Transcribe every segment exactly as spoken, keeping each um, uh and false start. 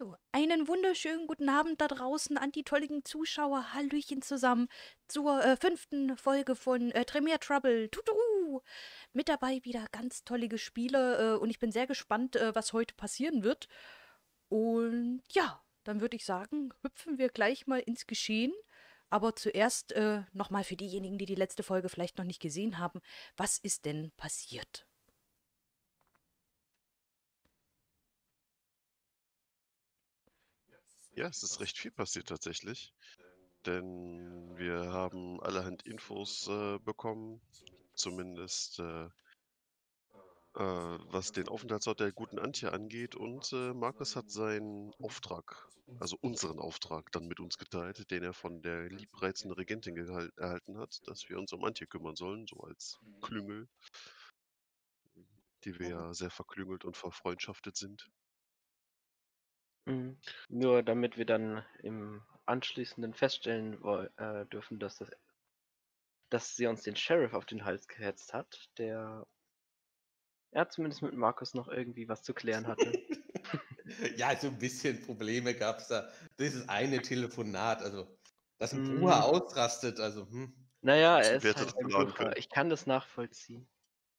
So, einen wunderschönen guten Abend da draußen an die tolligen Zuschauer. Hallöchen zusammen zur äh, fünften Folge von äh, Tremere Trouble. Tutu! Mit dabei wieder ganz tollige Spiele äh, und ich bin sehr gespannt, äh, was heute passieren wird. Und ja, dann würde ich sagen, hüpfen wir gleich mal ins Geschehen. Aber zuerst äh, nochmal für diejenigen, die die letzte Folge vielleicht noch nicht gesehen haben, was ist denn passiert? Ja, es ist recht viel passiert tatsächlich, denn wir haben allerhand Infos äh, bekommen, zumindest äh, äh, was den Aufenthaltsort der guten Antje angeht, und äh, Markus hat seinen Auftrag, also unseren Auftrag, dann mit uns geteilt, den er von der liebreizenden Regentin erhalten hat, dass wir uns um Antje kümmern sollen, so als Klüngel, die wir ja sehr verklüngelt und verfreundschaftet sind. Nur damit wir dann im Anschließenden feststellen äh, dürfen, dass, das, dass sie uns den Sheriff auf den Hals gehetzt hat, der ja zumindest mit Markus noch irgendwie was zu klären hatte. Ja, so ein bisschen Probleme gab es da. Dieses eine Telefonat, also dass ein mm. Bruder ausrastet, also hm. Naja, er ist halt ein Bruder. Ich kann das nachvollziehen.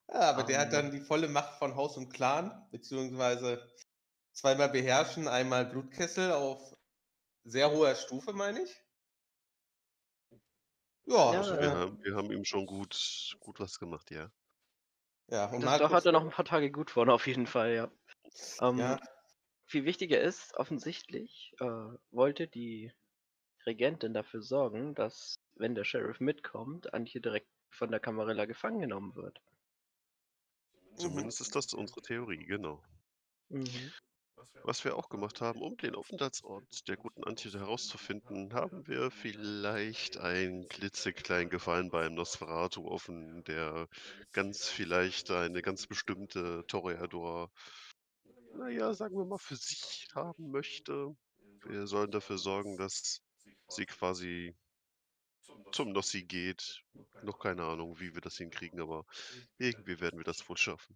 Ja, aber um. der hat dann die volle Macht von Haus und Clan, beziehungsweise zweimal beherrschen, einmal Blutkessel auf sehr hoher Stufe, meine ich. Ja, ja also wir, äh, haben, wir haben ihm schon gut, gut was gemacht, ja. Ja, und das, da hat er noch ein paar Tage gut vorne, auf jeden Fall, ja. Ähm, ja. Viel wichtiger ist, offensichtlich äh, wollte die Regentin dafür sorgen, dass, wenn der Sheriff mitkommt, Antje direkt von der Camarilla gefangen genommen wird. Zumindest mhm. ist das unsere Theorie, genau. Mhm. Was wir auch gemacht haben, um den Aufenthaltsort der guten Antje herauszufinden, haben wir vielleicht einen klitzekleinen Gefallen beim Nosferatu offen, der ganz vielleicht eine ganz bestimmte Toreador, naja, sagen wir mal, für sich haben möchte. Wir sollen dafür sorgen, dass sie quasi zum Nossi geht. Noch keine Ahnung, wie wir das hinkriegen, aber irgendwie werden wir das wohl schaffen.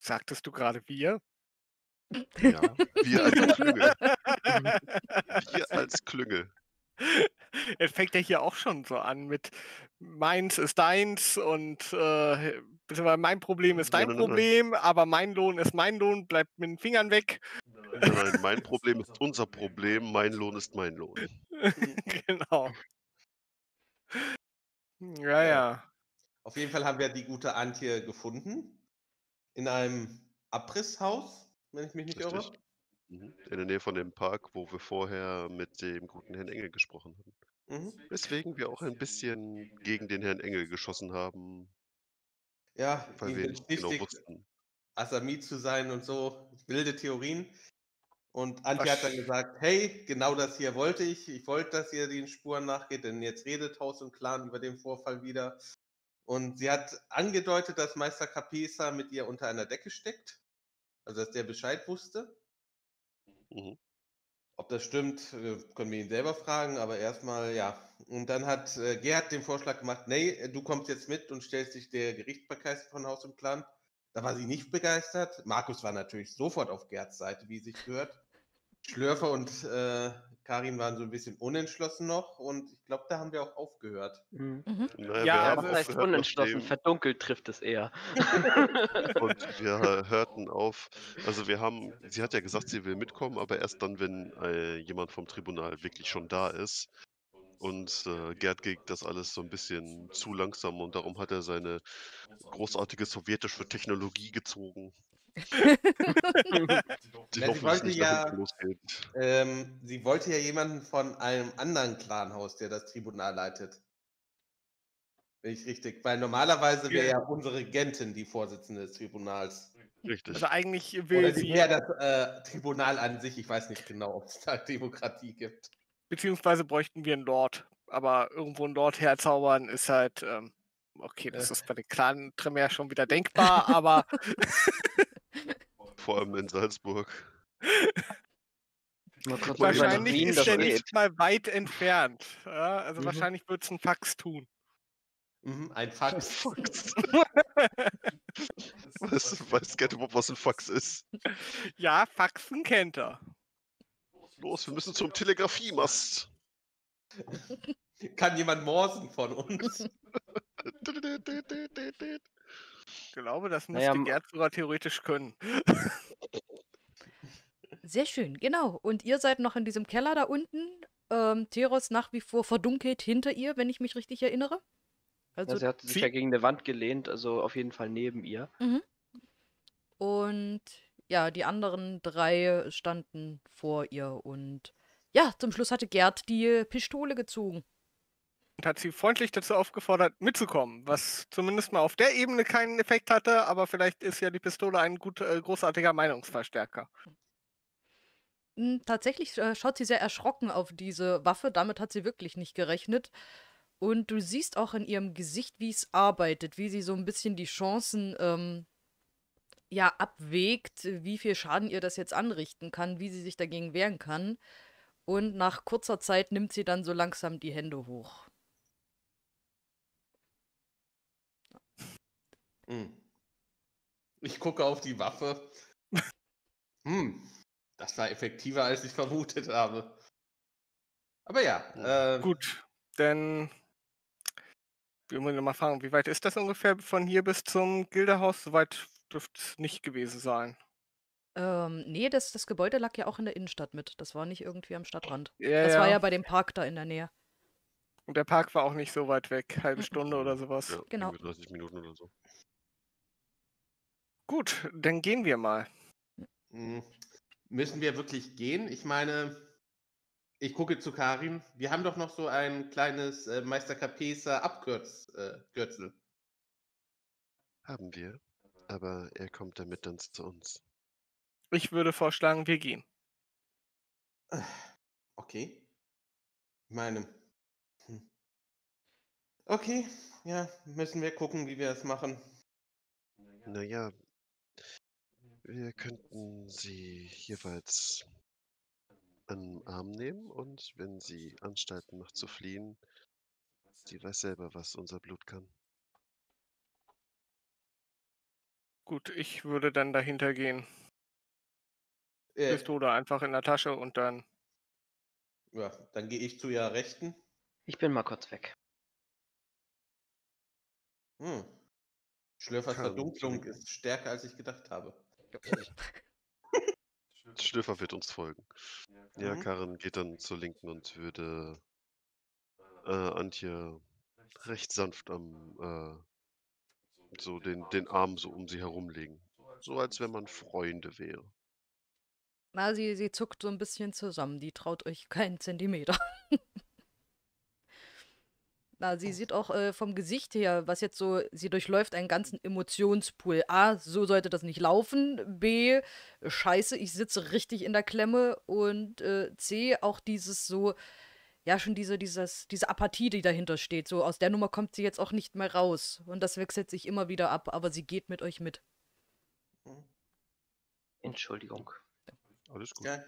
Sagtest du gerade wir? Ja, wir als Klüngel. Wir als Klüngel. Jetzt fängt er hier auch schon so an mit meins ist deins und äh, mein Problem ist dein nein, nein, Problem, nein. aber mein Lohn ist mein Lohn, bleibt mit den Fingern weg. Nein, nein, mein Problem ist unser Problem, mein Lohn ist mein Lohn. Genau. Ja, ja. Auf jeden Fall haben wir die gute Antje gefunden in einem Abrisshaus. Wenn ich mich nicht irre. Mhm. In der Nähe von dem Park, wo wir vorher mit dem guten Herrn Engel gesprochen haben. Mhm. Weswegen wir auch ein bisschen gegen den Herrn Engel geschossen haben. Ja, weil wir nicht genau wussten. Asami zu sein und so, wilde Theorien. Und Antje Ach. hat dann gesagt, hey, genau das hier wollte ich. Ich wollte, dass ihr den Spuren nachgeht, denn jetzt redet Haus und Clan über den Vorfall wieder. Und sie hat angedeutet, dass Meister Kapesa mit ihr unter einer Decke steckt. Also, dass der Bescheid wusste. Mhm. Ob das stimmt, können wir ihn selber fragen, aber erstmal, ja. Und dann hat äh, Gerd den Vorschlag gemacht, nee, du kommst jetzt mit und stellst dich der Gerichtsbarkeit von Haus und Clan. Da war sie nicht begeistert. Markus war natürlich sofort auf Gerds Seite, wie sich gehört. Schlürfer und äh, Karin waren so ein bisschen unentschlossen noch und ich glaube, da haben wir auch aufgehört. Mhm. Naja, ja, aber das heißt unentschlossen, verdunkelt trifft es eher. Und wir hörten auf, also wir haben, sie hat ja gesagt, sie will mitkommen, aber erst dann, wenn äh, jemand vom Tribunal wirklich schon da ist. Und äh, Gerd ging das alles so ein bisschen zu langsam und darum hat er seine großartige Sowjetisch für Technologie gezogen. Die ja, sie, wollte nicht, ja, ähm, sie wollte ja jemanden von einem anderen Clanhaus, der das Tribunal leitet. Bin ich richtig? Weil normalerweise wäre ja unsere Regentin die Vorsitzende des Tribunals. Richtig. Also eigentlich will Oder sie ja das äh, Tribunal an sich. Ich weiß nicht genau, ob es da Demokratie gibt. Beziehungsweise bräuchten wir einen Lord. Aber irgendwo einen Lord herzaubern ist halt... Ähm, okay, das äh. ist bei den Clan-Tremere schon wieder denkbar, aber... Vor allem in Salzburg. Wahrscheinlich ist er nicht mal weit entfernt. Ja, also mhm. wahrscheinlich wird es ein Fax tun. Mhm, ein Fax. Fax. Weiß Gerd überhaupt, was ein Fax ist? Ja, Faxen kennt er. los? Wir müssen zum Telegrafiemast. Kann jemand morsen von uns? Ich glaube, das muss naja, die Gerd sogar theoretisch können. Sehr schön, genau. Und ihr seid noch in diesem Keller da unten. Ähm, Theros nach wie vor verdunkelt hinter ihr, wenn ich mich richtig erinnere. Also ja, sie hat sich ja gegen eine Wand gelehnt, also auf jeden Fall neben ihr. Mhm. Und ja, die anderen drei standen vor ihr und ja, zum Schluss hatte Gerd die Pistole gezogen. Und hat sie freundlich dazu aufgefordert, mitzukommen, was zumindest mal auf der Ebene keinen Effekt hatte, aber vielleicht ist ja die Pistole ein gut, äh, großartiger Meinungsverstärker. Tatsächlich äh, schaut sie sehr erschrocken auf diese Waffe, damit hat sie wirklich nicht gerechnet. Und du siehst auch in ihrem Gesicht, wie es arbeitet, wie sie so ein bisschen die Chancen ähm, ja, abwägt, wie viel Schaden ihr das jetzt anrichten kann, wie sie sich dagegen wehren kann. Und nach kurzer Zeit nimmt sie dann so langsam die Hände hoch. Ich gucke auf die Waffe. Hm. Das war effektiver, als ich vermutet habe. Aber ja. Äh, Gut, denn wir müssen noch mal fragen, wie weit ist das ungefähr von hier bis zum Gildehaus? Soweit dürfte es nicht gewesen sein. Ähm, nee, das, das Gebäude lag ja auch in der Innenstadt mit. Das war nicht irgendwie am Stadtrand. Ja, das ja. war ja bei dem Park da in der Nähe. Und der Park war auch nicht so weit weg. Halbe Stunde oder sowas. Ja, genau. dreißig Minuten oder so. Gut, dann gehen wir mal. Mhm. Müssen wir wirklich gehen? Ich meine, ich gucke zu Karin. Wir haben doch noch so ein kleines äh, Meister Kapesa Abkürzel. Haben wir, aber er kommt damit dann zu uns. Ich würde vorschlagen, wir gehen. Okay. Ich meine. Okay, ja, müssen wir gucken, wie wir das machen. Naja. Wir könnten sie jeweils an den Arm nehmen und wenn sie Anstalten macht zu fliehen, sie weiß selber, was unser Blut kann. Gut, ich würde dann dahinter gehen. Äh, Pistole einfach in der Tasche und dann... Ja, dann gehe ich zu ihrer Rechten. Ich bin mal kurz weg. Hm. Schlürfers Verdunklung ist stärker, als ich gedacht habe. Schlürfer wird uns folgen. Ja, Karin geht dann zur Linken und würde äh, Antje recht sanft am äh, so den, den Arm so um sie herumlegen. So als wenn man Freunde wäre. Na, sie, sie zuckt so ein bisschen zusammen. Die traut euch keinen Zentimeter. Na, sie sieht auch äh, vom Gesicht her, was jetzt so, sie durchläuft einen ganzen Emotionspool. A, so sollte das nicht laufen. B, scheiße, ich sitze richtig in der Klemme. Und äh, C, auch dieses so, ja schon diese, dieses, diese Apathie, die dahinter steht. So aus der Nummer kommt sie jetzt auch nicht mehr raus. Und das wechselt sich immer wieder ab, aber sie geht mit euch mit. Entschuldigung. Alles gut. Ja.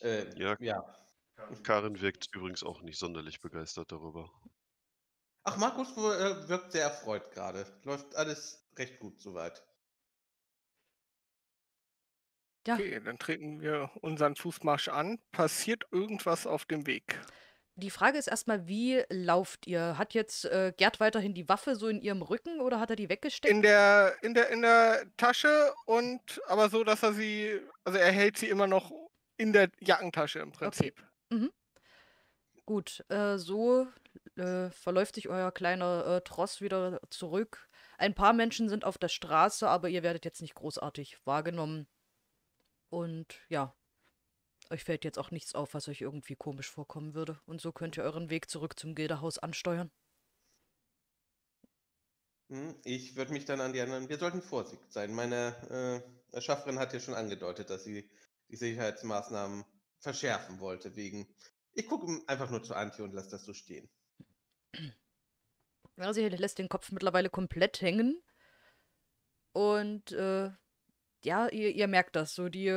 Äh, ja. ja. Karin wirkt übrigens auch nicht sonderlich begeistert darüber. Ach, Markus wirkt sehr erfreut gerade. Läuft alles recht gut soweit. Ja. Okay, dann treten wir unseren Fußmarsch an. Passiert irgendwas auf dem Weg? Die Frage ist erstmal, wie lauft ihr? Hat jetzt äh, Gerd weiterhin die Waffe so in ihrem Rücken oder hat er die weggesteckt? In der, in der, in der Tasche und aber so, dass er sie, also er hält sie immer noch in der Jackentasche im Prinzip. Okay. Mhm. Gut, äh, so äh, verläuft sich euer kleiner äh, Tross wieder zurück. Ein paar Menschen sind auf der Straße, aber ihr werdet jetzt nicht großartig wahrgenommen. Und ja, euch fällt jetzt auch nichts auf, was euch irgendwie komisch vorkommen würde. Und so könnt ihr euren Weg zurück zum Gildehaus ansteuern. Ich würde mich dann an die anderen... Wir sollten vorsichtig sein. Meine äh, Schafferin hat ja schon angedeutet, dass sie die Sicherheitsmaßnahmen verschärfen wollte, wegen... Ich gucke einfach nur zu Antje und lasse das so stehen. Ja, sie lässt den Kopf mittlerweile komplett hängen. Und äh, ja, ihr, ihr merkt das so, die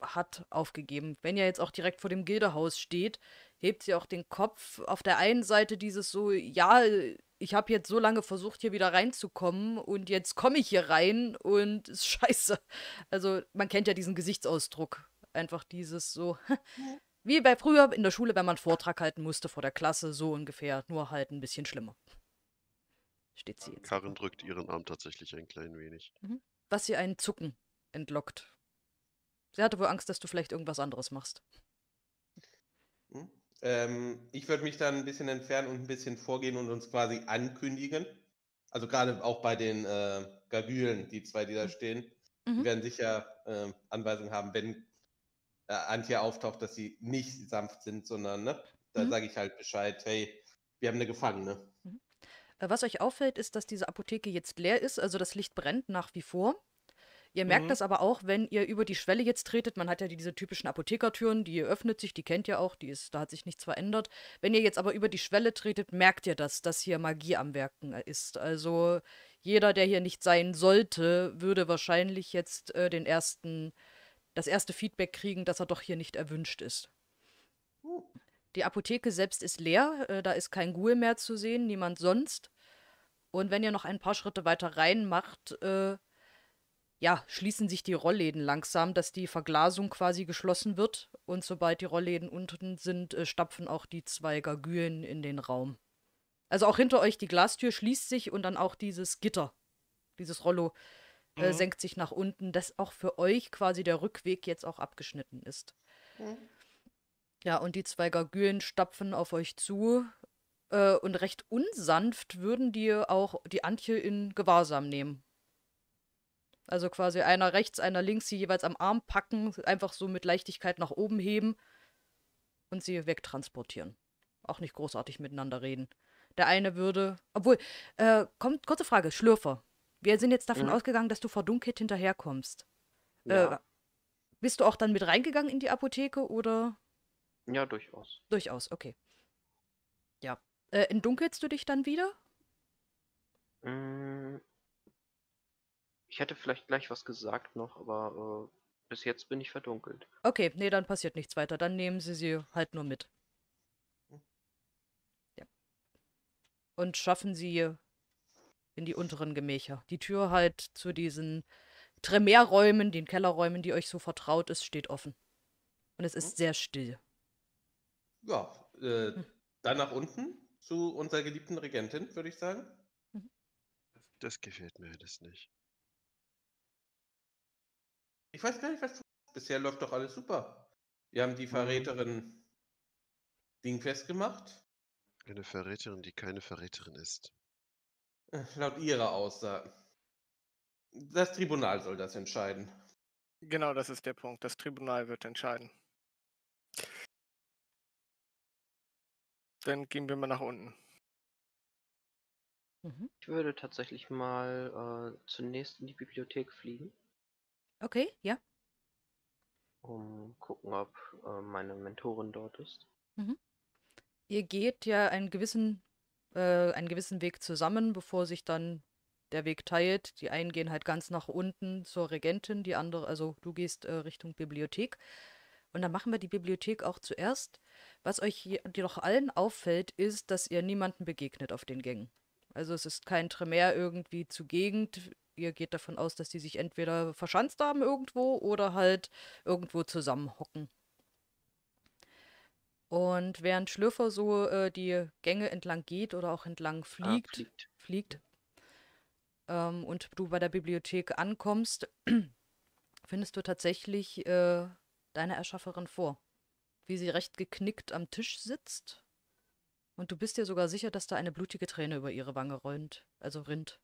hat aufgegeben. Wenn ihr jetzt auch direkt vor dem Gildehaus steht, hebt sie auch den Kopf. Auf der einen Seite dieses so, ja, ich habe jetzt so lange versucht, hier wieder reinzukommen und jetzt komme ich hier rein und ist scheiße. Also man kennt ja diesen Gesichtsausdruck. einfach dieses so, wie bei früher in der Schule, wenn man einen Vortrag halten musste vor der Klasse, so ungefähr, nur halt ein bisschen schlimmer. Steht sie jetzt. Karin drückt ihren Arm tatsächlich ein klein wenig. Mhm. Was ihr einen Zucken entlockt. Sie hatte wohl Angst, dass du vielleicht irgendwas anderes machst. Hm? Ähm, ich würde mich dann ein bisschen entfernen und ein bisschen vorgehen und uns quasi ankündigen. Also gerade auch bei den äh, Gargülen, die zwei, die da stehen, mhm. die werden sicher äh, Anweisungen haben, wenn äh, Antje auftaucht, dass sie nicht sanft sind, sondern, ne, da mhm. sage ich halt Bescheid, hey, wir haben eine Gefangene. Mhm. Was euch auffällt, ist, dass diese Apotheke jetzt leer ist, also das Licht brennt nach wie vor. Ihr merkt mhm. das aber auch, wenn ihr über die Schwelle jetzt tretet. Man hat ja diese typischen Apothekertüren, die öffnet sich, die kennt ihr auch, die ist, da hat sich nichts verändert. Wenn ihr jetzt aber über die Schwelle tretet, merkt ihr das, dass hier Magie am Werken ist. Also jeder, der hier nicht sein sollte, würde wahrscheinlich jetzt äh, den ersten, das erste Feedback kriegen, dass er doch hier nicht erwünscht ist. Uh. Die Apotheke selbst ist leer, äh, da ist kein Ghoul mehr zu sehen, niemand sonst. Und wenn ihr noch ein paar Schritte weiter rein macht, äh, ja, schließen sich die Rollläden langsam, dass die Verglasung quasi geschlossen wird. Und sobald die Rollläden unten sind, äh, stapfen auch die zwei Gargülen in den Raum. Also auch hinter euch die Glastür schließt sich und dann auch dieses Gitter, dieses Rollo, äh, mhm. senkt sich nach unten, dass auch für euch quasi der Rückweg jetzt auch abgeschnitten ist. Mhm. Ja, und die zwei Gargülen stapfen auf euch zu. Äh, und recht unsanft würden die auch die Antje in Gewahrsam nehmen. Also quasi einer rechts, einer links, sie jeweils am Arm packen, einfach so mit Leichtigkeit nach oben heben und sie wegtransportieren. Auch nicht großartig miteinander reden. Der eine würde, obwohl, äh, kommt, kurze Frage, Schlürfer. Wir sind jetzt davon ja. ausgegangen, dass du verdunkelt hinterherkommst. Ja. Äh, bist du auch dann mit reingegangen in die Apotheke oder? Ja, durchaus. Durchaus, okay. Ja. Äh, entdunkelst du dich dann wieder? Mm. Ich hätte vielleicht gleich was gesagt noch, aber äh, bis jetzt bin ich verdunkelt. Okay, nee, dann passiert nichts weiter. Dann nehmen Sie sie halt nur mit. Ja. Und schaffen Sie in die unteren Gemächer. Die Tür halt zu diesen Tremere-Räumen, den Kellerräumen, die euch so vertraut ist, steht offen. Und es ist hm? sehr still. Ja, äh, hm. dann nach unten zu unserer geliebten Regentin, würde ich sagen. Das gefällt mir das nicht. Ich weiß gar nicht, was... Bisher läuft doch alles super. Wir haben die Verräterin Ding festgemacht. Eine Verräterin, die keine Verräterin ist. Laut ihrer Aussage. Das Tribunal soll das entscheiden. Genau, das ist der Punkt. Das Tribunal wird entscheiden. Dann gehen wir mal nach unten. Ich würde tatsächlich mal äh, zunächst in die Bibliothek fliegen. Okay, ja. Um gucken, ob äh, meine Mentorin dort ist. Mhm. Ihr geht ja einen gewissen, äh, einen gewissen Weg zusammen, bevor sich dann der Weg teilt. Die einen gehen halt ganz nach unten zur Regentin, die andere, also du gehst äh, Richtung Bibliothek. Und dann machen wir die Bibliothek auch zuerst. Was euch jedoch allen auffällt, ist, dass ihr niemanden begegnet auf den Gängen. Also es ist kein Tremere irgendwie zur Gegend. Ihr geht davon aus, dass die sich entweder verschanzt haben irgendwo oder halt irgendwo zusammenhocken. Und während Schlürfer so äh, die Gänge entlang geht oder auch entlang fliegt, ah, fliegt. fliegt ähm, und du bei der Bibliothek ankommst, findest du tatsächlich äh, deine Erschafferin vor. Wie sie recht geknickt am Tisch sitzt. Und du bist dir sogar sicher, dass da eine blutige Träne über ihre Wange rollt, also rinnt.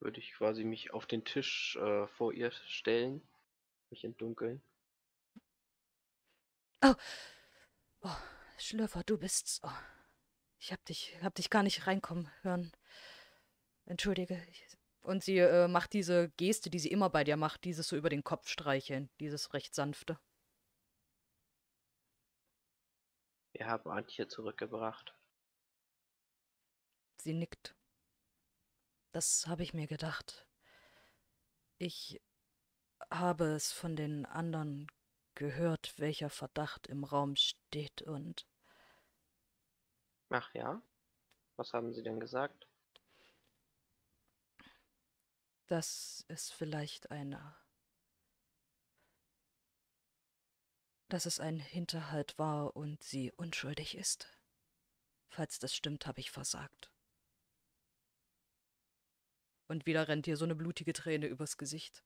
Würde ich quasi mich auf den Tisch äh, vor ihr stellen, mich entdunkeln. Oh. oh, Schlürfer, du bist's. Oh. Ich hab dich, hab dich gar nicht reinkommen hören. Entschuldige. Und sie äh, macht diese Geste, die sie immer bei dir macht, dieses so über den Kopf streicheln, dieses recht sanfte. Wir haben Antje zurückgebracht. Sie nickt. Das habe ich mir gedacht. Ich habe es von den anderen gehört, welcher Verdacht im Raum steht und... Ach ja? Was haben Sie denn gesagt? dass es vielleicht eine, dass es ein Hinterhalt war und sie unschuldig ist. Falls das stimmt, habe ich versagt. Und wieder rennt ihr so eine blutige Träne übers Gesicht.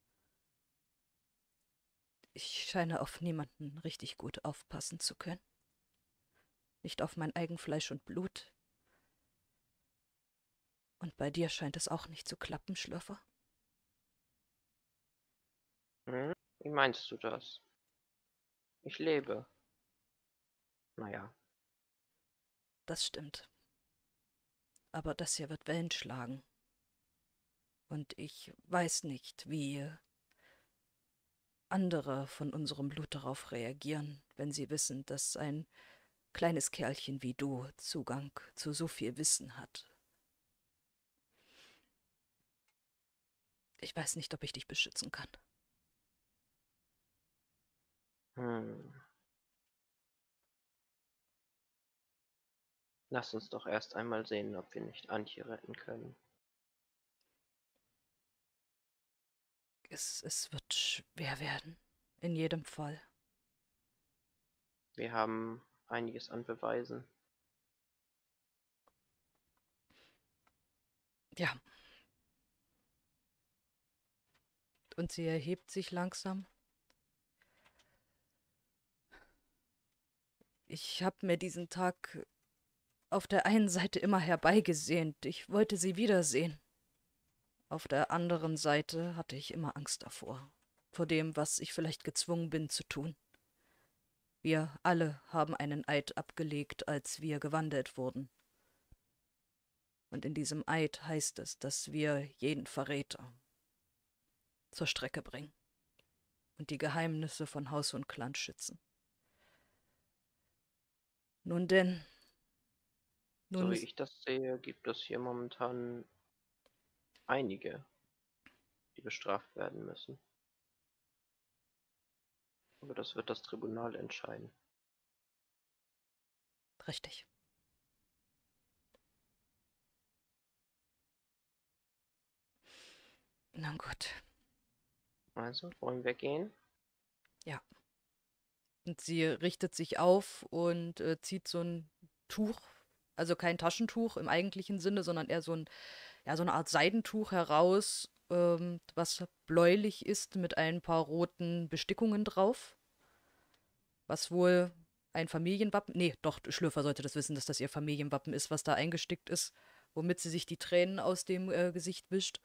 Ich scheine auf niemanden richtig gut aufpassen zu können. Nicht auf mein Eigenfleisch und Blut. Und bei dir scheint es auch nicht zu klappen, Schlürfer. Hm? Wie meinst du das? Ich lebe. Naja. Das stimmt. Aber das hier wird Wellen schlagen. Und ich weiß nicht, wie andere von unserem Blut darauf reagieren, wenn sie wissen, dass ein kleines Kerlchen wie du Zugang zu so viel Wissen hat. Ich weiß nicht, ob ich dich beschützen kann. Hm. Lass uns doch erst einmal sehen, ob wir nicht Antje retten können. Es, es wird schwer werden, in jedem Fall. Wir haben einiges an Beweisen. Ja. Und sie erhebt sich langsam. Ich habe mir diesen Tag auf der einen Seite immer herbeigesehnt. Ich wollte sie wiedersehen. Auf der anderen Seite hatte ich immer Angst davor. Vor dem, was ich vielleicht gezwungen bin zu tun. Wir alle haben einen Eid abgelegt, als wir gewandelt wurden. Und in diesem Eid heißt es, dass wir jeden Verräter zur Strecke bringen und die Geheimnisse von Haus und Clan schützen. Nun denn... Nun, so wie ich das sehe, gibt es hier momentan einige, die bestraft werden müssen. Aber das wird das Tribunal entscheiden. Richtig. Na gut. Also, wollen wir gehen? Ja. Und sie richtet sich auf und äh, zieht so ein Tuch, also kein Taschentuch im eigentlichen Sinne, sondern eher so, ein, ja, so eine Art Seidentuch heraus, ähm, was bläulich ist mit ein paar roten Bestickungen drauf. Was wohl ein Familienwappen, nee, doch, Schlürfer sollte das wissen, dass das ihr Familienwappen ist, was da eingestickt ist, womit sie sich die Tränen aus dem äh, Gesicht wischt,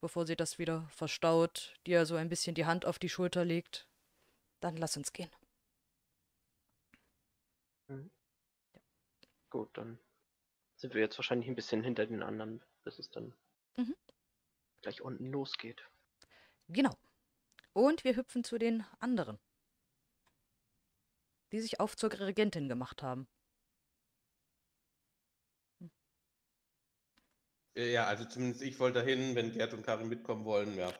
bevor sie das wieder verstaut, dir so ein bisschen die Hand auf die Schulter legt. Dann lass uns gehen. Mhm. Ja. Gut, dann sind wir jetzt wahrscheinlich ein bisschen hinter den anderen, bis es dann mhm. gleich unten losgeht. Genau. Und wir hüpfen zu den anderen, die sich auf zur Regentin gemacht haben. Ja, also zumindest ich wollte dahin, wenn Gerd und Karin mitkommen wollen, ja.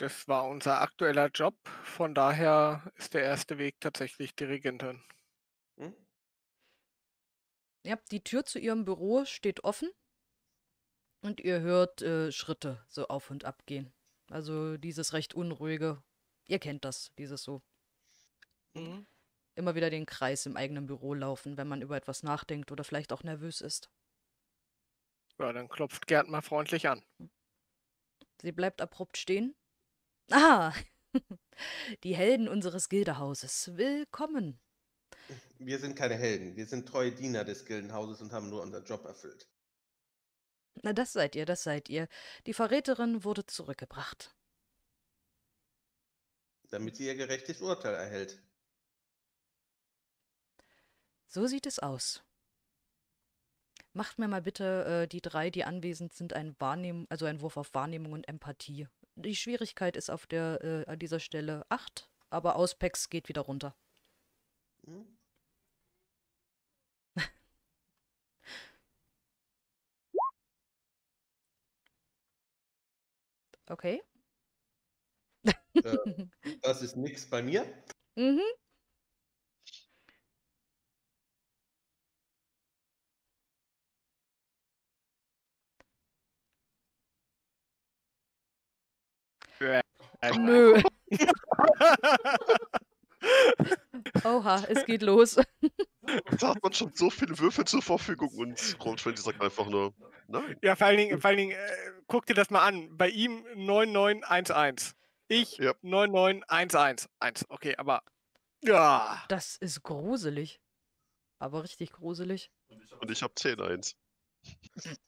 Das war unser aktueller Job, von daher ist der erste Weg tatsächlich die Regentin. Hm? Ja, die Tür zu ihrem Büro steht offen und ihr hört äh, Schritte so auf und ab gehen. Also dieses recht unruhige, ihr kennt das, dieses so. Mhm. Immer wieder den Kreis im eigenen Büro laufen, wenn man über etwas nachdenkt oder vielleicht auch nervös ist. Ja, dann klopft Gerd mal freundlich an. Sie bleibt abrupt stehen. Ah, die Helden unseres Gildehauses. Willkommen. Wir sind keine Helden. Wir sind treue Diener des Gildenhauses und haben nur unseren Job erfüllt. Na, das seid ihr, das seid ihr. Die Verräterin wurde zurückgebracht. Damit sie ihr gerechtes Urteil erhält. So sieht es aus. Macht mir mal bitte äh, die drei, die anwesend sind, einen Wahrnehm- also einen Wurf auf Wahrnehmung und Empathie. Die Schwierigkeit ist auf der, äh, an dieser Stelle acht, aber Auspex geht wieder runter. Hm. Okay. Äh, das ist nix bei mir. Mhm. Nö. Oha, es geht los. Da hat man schon so viele Würfel zur Verfügung und Roll zwanzig sagt einfach nur nein. Ja, vor allen Dingen, vor allen Dingen äh, guck dir das mal an. Bei ihm neun neun eins eins. Ich ja. neun neun eins eins eins. Okay, aber... Ja. Das ist gruselig. Aber richtig gruselig. Und ich habe zehn eins.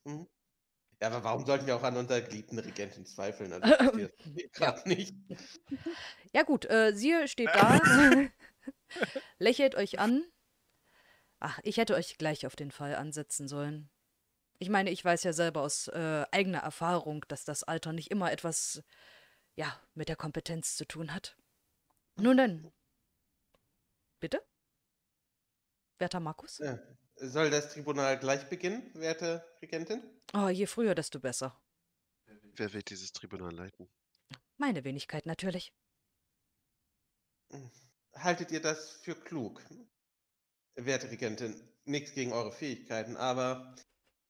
Ja, aber warum sollten wir auch an unserer geliebten Regentin zweifeln? Also das geht grad nicht. Ja gut, äh, sie steht da, lächelt euch an. Ach, ich hätte euch gleich auf den Fall ansetzen sollen. Ich meine, ich weiß ja selber aus äh, eigener Erfahrung, dass das Alter nicht immer etwas, ja, mit der Kompetenz zu tun hat. Nun denn. Bitte? Werter Markus? Ja. Soll das Tribunal gleich beginnen, werte Regentin? Oh, je früher, desto besser. Wer wird dieses Tribunal leiten? Meine Wenigkeit natürlich. Haltet ihr das für klug? Werte Regentin, nichts gegen eure Fähigkeiten, aber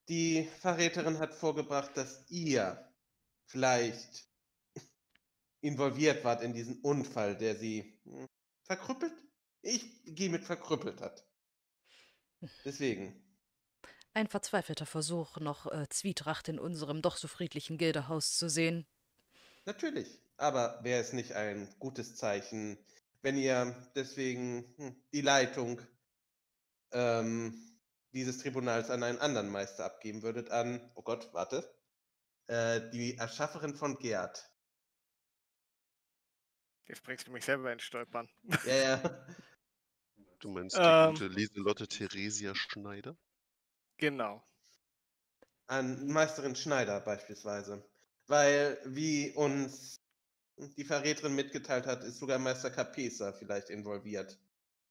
die Verräterin hat vorgebracht, dass ihr vielleicht involviert wart in diesen Unfall, der sie verkrüppelt? Ich gehe mit verkrüppelt hat. Deswegen. Ein verzweifelter Versuch, noch äh, Zwietracht in unserem doch so friedlichen Gildehaus zu sehen. Natürlich, aber wäre es nicht ein gutes Zeichen, wenn ihr deswegen hm, die Leitung ähm, dieses Tribunals an einen anderen Meister abgeben würdet, an, oh Gott, warte, äh, die Erschafferin von Gerd. Jetzt bringst du mich selber ins Stolpern. Ja, ja. Du meinst die ähm, gute Lieselotte Theresia Schneider? Genau. An Meisterin Schneider beispielsweise. Weil, wie uns die Verräterin mitgeteilt hat, ist sogar Meister Kapesa vielleicht involviert.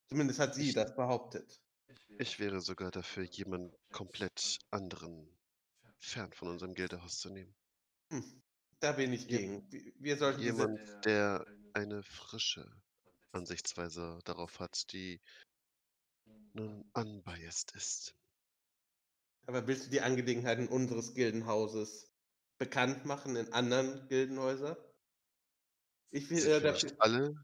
Zumindest hat sie ich, das behauptet. Ich wäre sogar dafür, jemanden komplett anderen fern von unserem Gildehaus zu nehmen. Hm, da bin ich gegen. Wir sollten jemand, diese... der eine frische Ansichtsweise darauf hat, die nun unbiased ist. Aber willst du die Angelegenheiten unseres Gildenhauses bekannt machen in anderen Gildenhäusern? Ich will äh, dafür... alle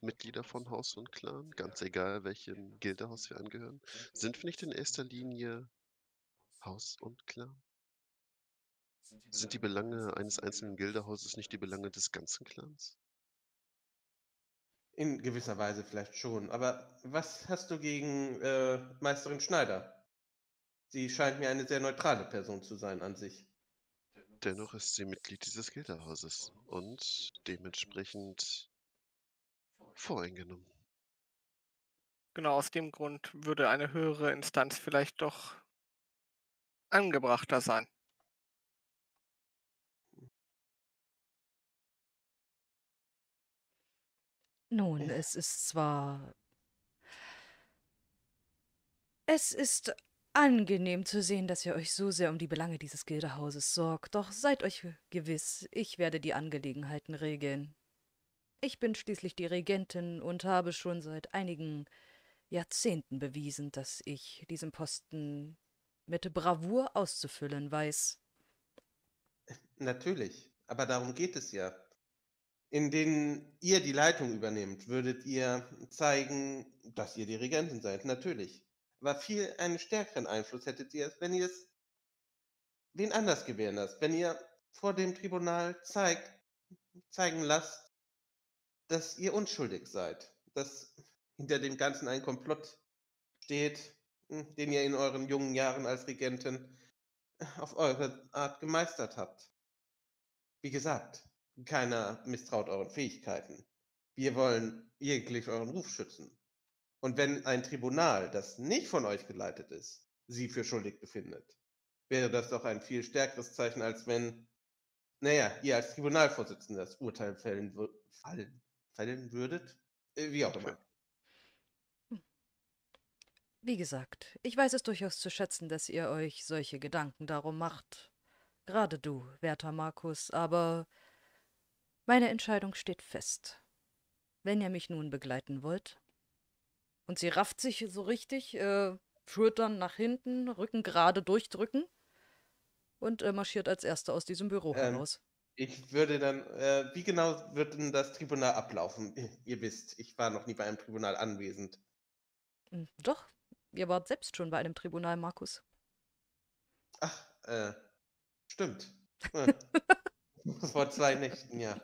Mitglieder von Haus und Clan, ganz egal welchem Gildenhaus wir angehören, sind wir nicht in erster Linie Haus und Clan? Sind die Belange eines einzelnen Gildenhauses nicht die Belange des ganzen Clans? In gewisser Weise vielleicht schon, aber was hast du gegen äh, Meisterin Schneider? Sie scheint mir eine sehr neutrale Person zu sein an sich. Dennoch ist sie Mitglied dieses Gilderhauses und dementsprechend voreingenommen. Genau, aus dem Grund würde eine höhere Instanz vielleicht doch angebrachter sein. Nun, es ist zwar... Es ist angenehm zu sehen, dass ihr euch so sehr um die Belange dieses Gildehauses sorgt, doch seid euch gewiss, ich werde die Angelegenheiten regeln. Ich bin schließlich die Regentin und habe schon seit einigen Jahrzehnten bewiesen, dass ich diesen Posten mit Bravour auszufüllen weiß. Natürlich, aber darum geht es ja. In denen ihr die Leitung übernehmt, würdet ihr zeigen, dass ihr die Regentin seid, natürlich. Aber viel einen stärkeren Einfluss hättet ihr es, wenn ihr es wen anders gewähren lasst. Wenn ihr vor dem Tribunal zeigt, zeigen lasst, dass ihr unschuldig seid. Dass hinter dem Ganzen ein Komplott steht, den ihr in euren jungen Jahren als Regentin auf eure Art gemeistert habt. Wie gesagt... Keiner misstraut euren Fähigkeiten. Wir wollen jeglich euren Ruf schützen. Und wenn ein Tribunal, das nicht von euch geleitet ist, sie für schuldig befindet, wäre das doch ein viel stärkeres Zeichen, als wenn, naja, ihr als Tribunalvorsitzender das Urteil fällen, fallen, fällen würdet. Wie auch immer. Wie gesagt, ich weiß es durchaus zu schätzen, dass ihr euch solche Gedanken darum macht. Gerade du, werter Markus, aber... Meine Entscheidung steht fest. Wenn ihr mich nun begleiten wollt. Und sie rafft sich so richtig, äh, Schultern nach hinten, Rücken gerade durchdrücken und äh, marschiert als Erste aus diesem Büro ähm, heraus. Ich würde dann, äh, wie genau wird denn das Tribunal ablaufen? Ihr wisst, ich war noch nie bei einem Tribunal anwesend. Doch, ihr wart selbst schon bei einem Tribunal, Markus. Ach, äh, stimmt. Vor zwei Nächten, ja.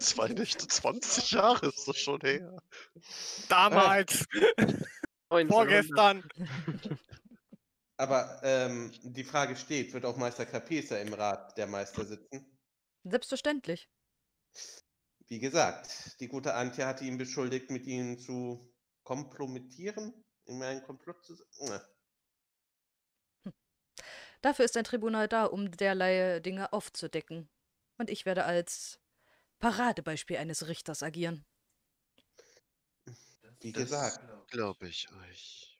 Zwei Nächte, zwanzig Jahre ist das schon her. Damals! Vorgestern! Aber ähm, die Frage steht, wird auch Meister Kapesa im Rat der Meister sitzen? Selbstverständlich. Wie gesagt, die gute Antje hatte ihn beschuldigt, mit ihnen zu kompromittieren, in einen Komplott zu sein. Dafür ist ein Tribunal da, um derlei Dinge aufzudecken. Und ich werde als Paradebeispiel eines Richters agieren. Wie das gesagt, glaube ich euch.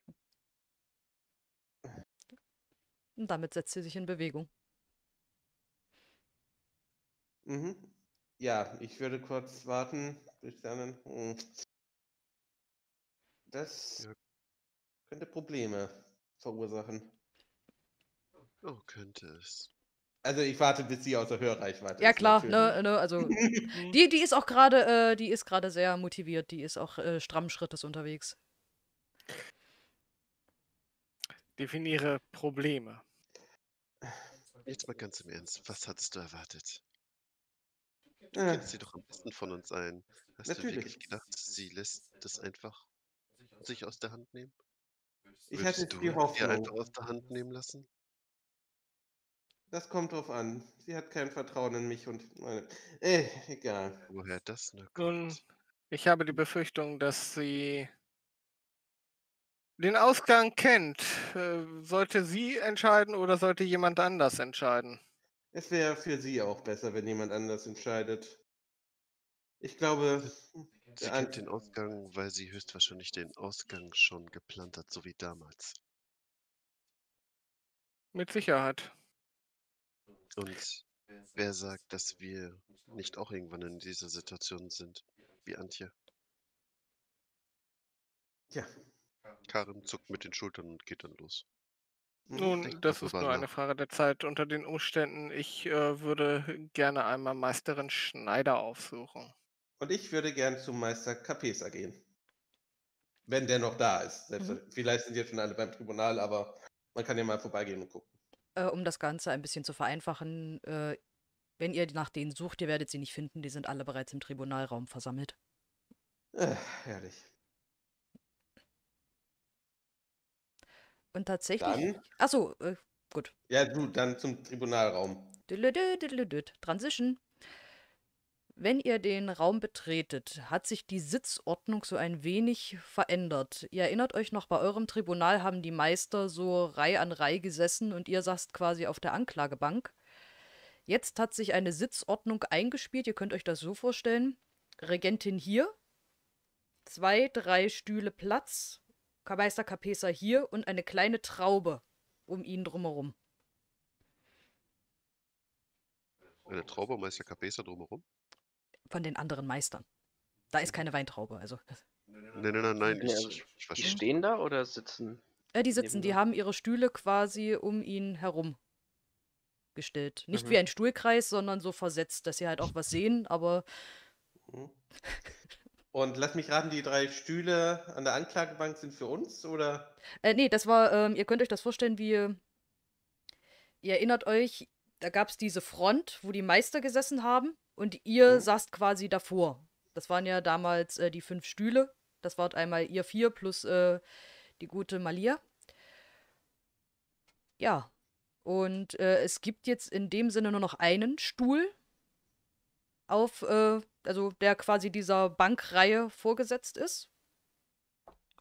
Und damit setzt sie sich in Bewegung. Mhm. Ja, ich würde kurz warten. Durch seinen... Das könnte Probleme verursachen. Oh, könnte es. Also ich warte, bis sie außer Hörreichweite ist. Ja klar, ne, ne, also die, die ist auch gerade, äh, die ist gerade sehr motiviert, die ist auch äh, strammen Schrittes unterwegs. Definiere Probleme. Jetzt mal ganz im Ernst, was hattest du erwartet? Du äh. kennst sie doch am besten von uns ein. Hast Natürlich. du wirklich gedacht, sie lässt das einfach sich aus der Hand nehmen? Ich Würdest hätte du die Hoffnung. Ihr einfach aus der Hand nehmen lassen? Das kommt drauf an. Sie hat kein Vertrauen in mich und meine... Äh, egal. Woher das nur kommt? Nun, ich habe die Befürchtung, dass sie den Ausgang kennt. Sollte sie entscheiden oder sollte jemand anders entscheiden? Es wäre für sie auch besser, wenn jemand anders entscheidet. Ich glaube... Sie kennt den Ausgang, weil sie höchstwahrscheinlich den Ausgang schon geplant hat, so wie damals. Mit Sicherheit. Und wer sagt, dass wir nicht auch irgendwann in dieser Situation sind, wie Antje? Ja. Karin zuckt mit den Schultern und geht dann los. Nun, denke, das ist nur eine Frage der Zeit unter den Umständen. Ich äh, würde gerne einmal Meisterin Schneider aufsuchen. Und ich würde gern zum Meister Kapesa gehen. Wenn der noch da ist. Selbst, mhm. Vielleicht sind jetzt schon alle beim Tribunal, aber man kann ja mal vorbeigehen und gucken. Um das Ganze ein bisschen zu vereinfachen, äh, wenn ihr nach denen sucht, ihr werdet sie nicht finden, die sind alle bereits im Tribunalraum versammelt. Äh, herrlich. Und tatsächlich... Achso, äh, gut. Ja, du, dann zum Tribunalraum. Transition. Wenn ihr den Raum betretet, hat sich die Sitzordnung so ein wenig verändert. Ihr erinnert euch noch, bei eurem Tribunal haben die Meister so Reihe an Reihe gesessen und ihr saßt quasi auf der Anklagebank. Jetzt hat sich eine Sitzordnung eingespielt, ihr könnt euch das so vorstellen. Regentin hier, zwei, drei Stühle Platz, Meister Kapesa hier und eine kleine Traube um ihn drumherum. Eine Traube, Meister Kapesa drumherum? Von den anderen Meistern. Da ist keine Weintraube, also. Nein, nein, nein, nein. Ich, ich die stehen da oder sitzen? Äh, die sitzen, die haben ihre Stühle quasi um ihn herum gestellt. Nicht mhm. wie ein Stuhlkreis, sondern so versetzt, dass sie halt auch was sehen, aber... Und lass mich raten, die drei Stühle an der Anklagebank sind für uns, oder? Äh, nee, das war, ähm, ihr könnt euch das vorstellen, wie... Ihr erinnert euch, da gab es diese Front, wo die Meister gesessen haben. Und ihr oh. saßt quasi davor. Das waren ja damals äh, die fünf Stühle. Das war einmal ihr vier plus äh, die gute Malia. Ja. Und äh, es gibt jetzt in dem Sinne nur noch einen Stuhl, auf, äh, also der quasi dieser Bankreihe vorgesetzt ist,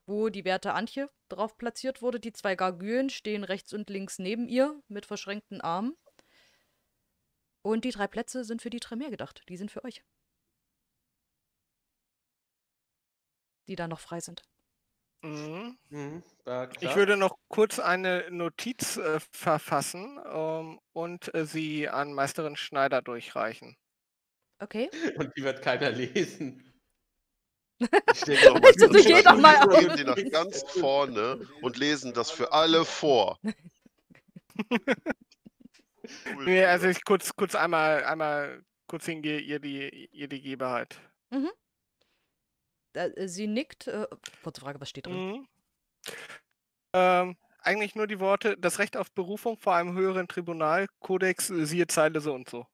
wo die werte Antje drauf platziert wurde. Die zwei Gargülen stehen rechts und links neben ihr mit verschränkten Armen. Und die drei Plätze sind für die Tremere gedacht. Die sind für euch. Die da noch frei sind. Mhm. Mhm. Ja, ich würde noch kurz eine Notiz äh, verfassen ähm, und äh, sie an Meisterin Schneider durchreichen. Okay. Und die wird keiner lesen. Ich stehe noch mal, ich stehe noch mal auf. Geben die nach ganz vorne und lesen das für alle vor. cool. Nee, also ich kurz, kurz einmal, einmal kurz hingehe, ihr die, ihr die Geberheit. Mhm. Sie nickt. Äh, kurze Frage, was steht drin? Mhm. Ähm, eigentlich nur die Worte, das Recht auf Berufung vor einem höheren Tribunal, Kodex, siehe Zeile so und so.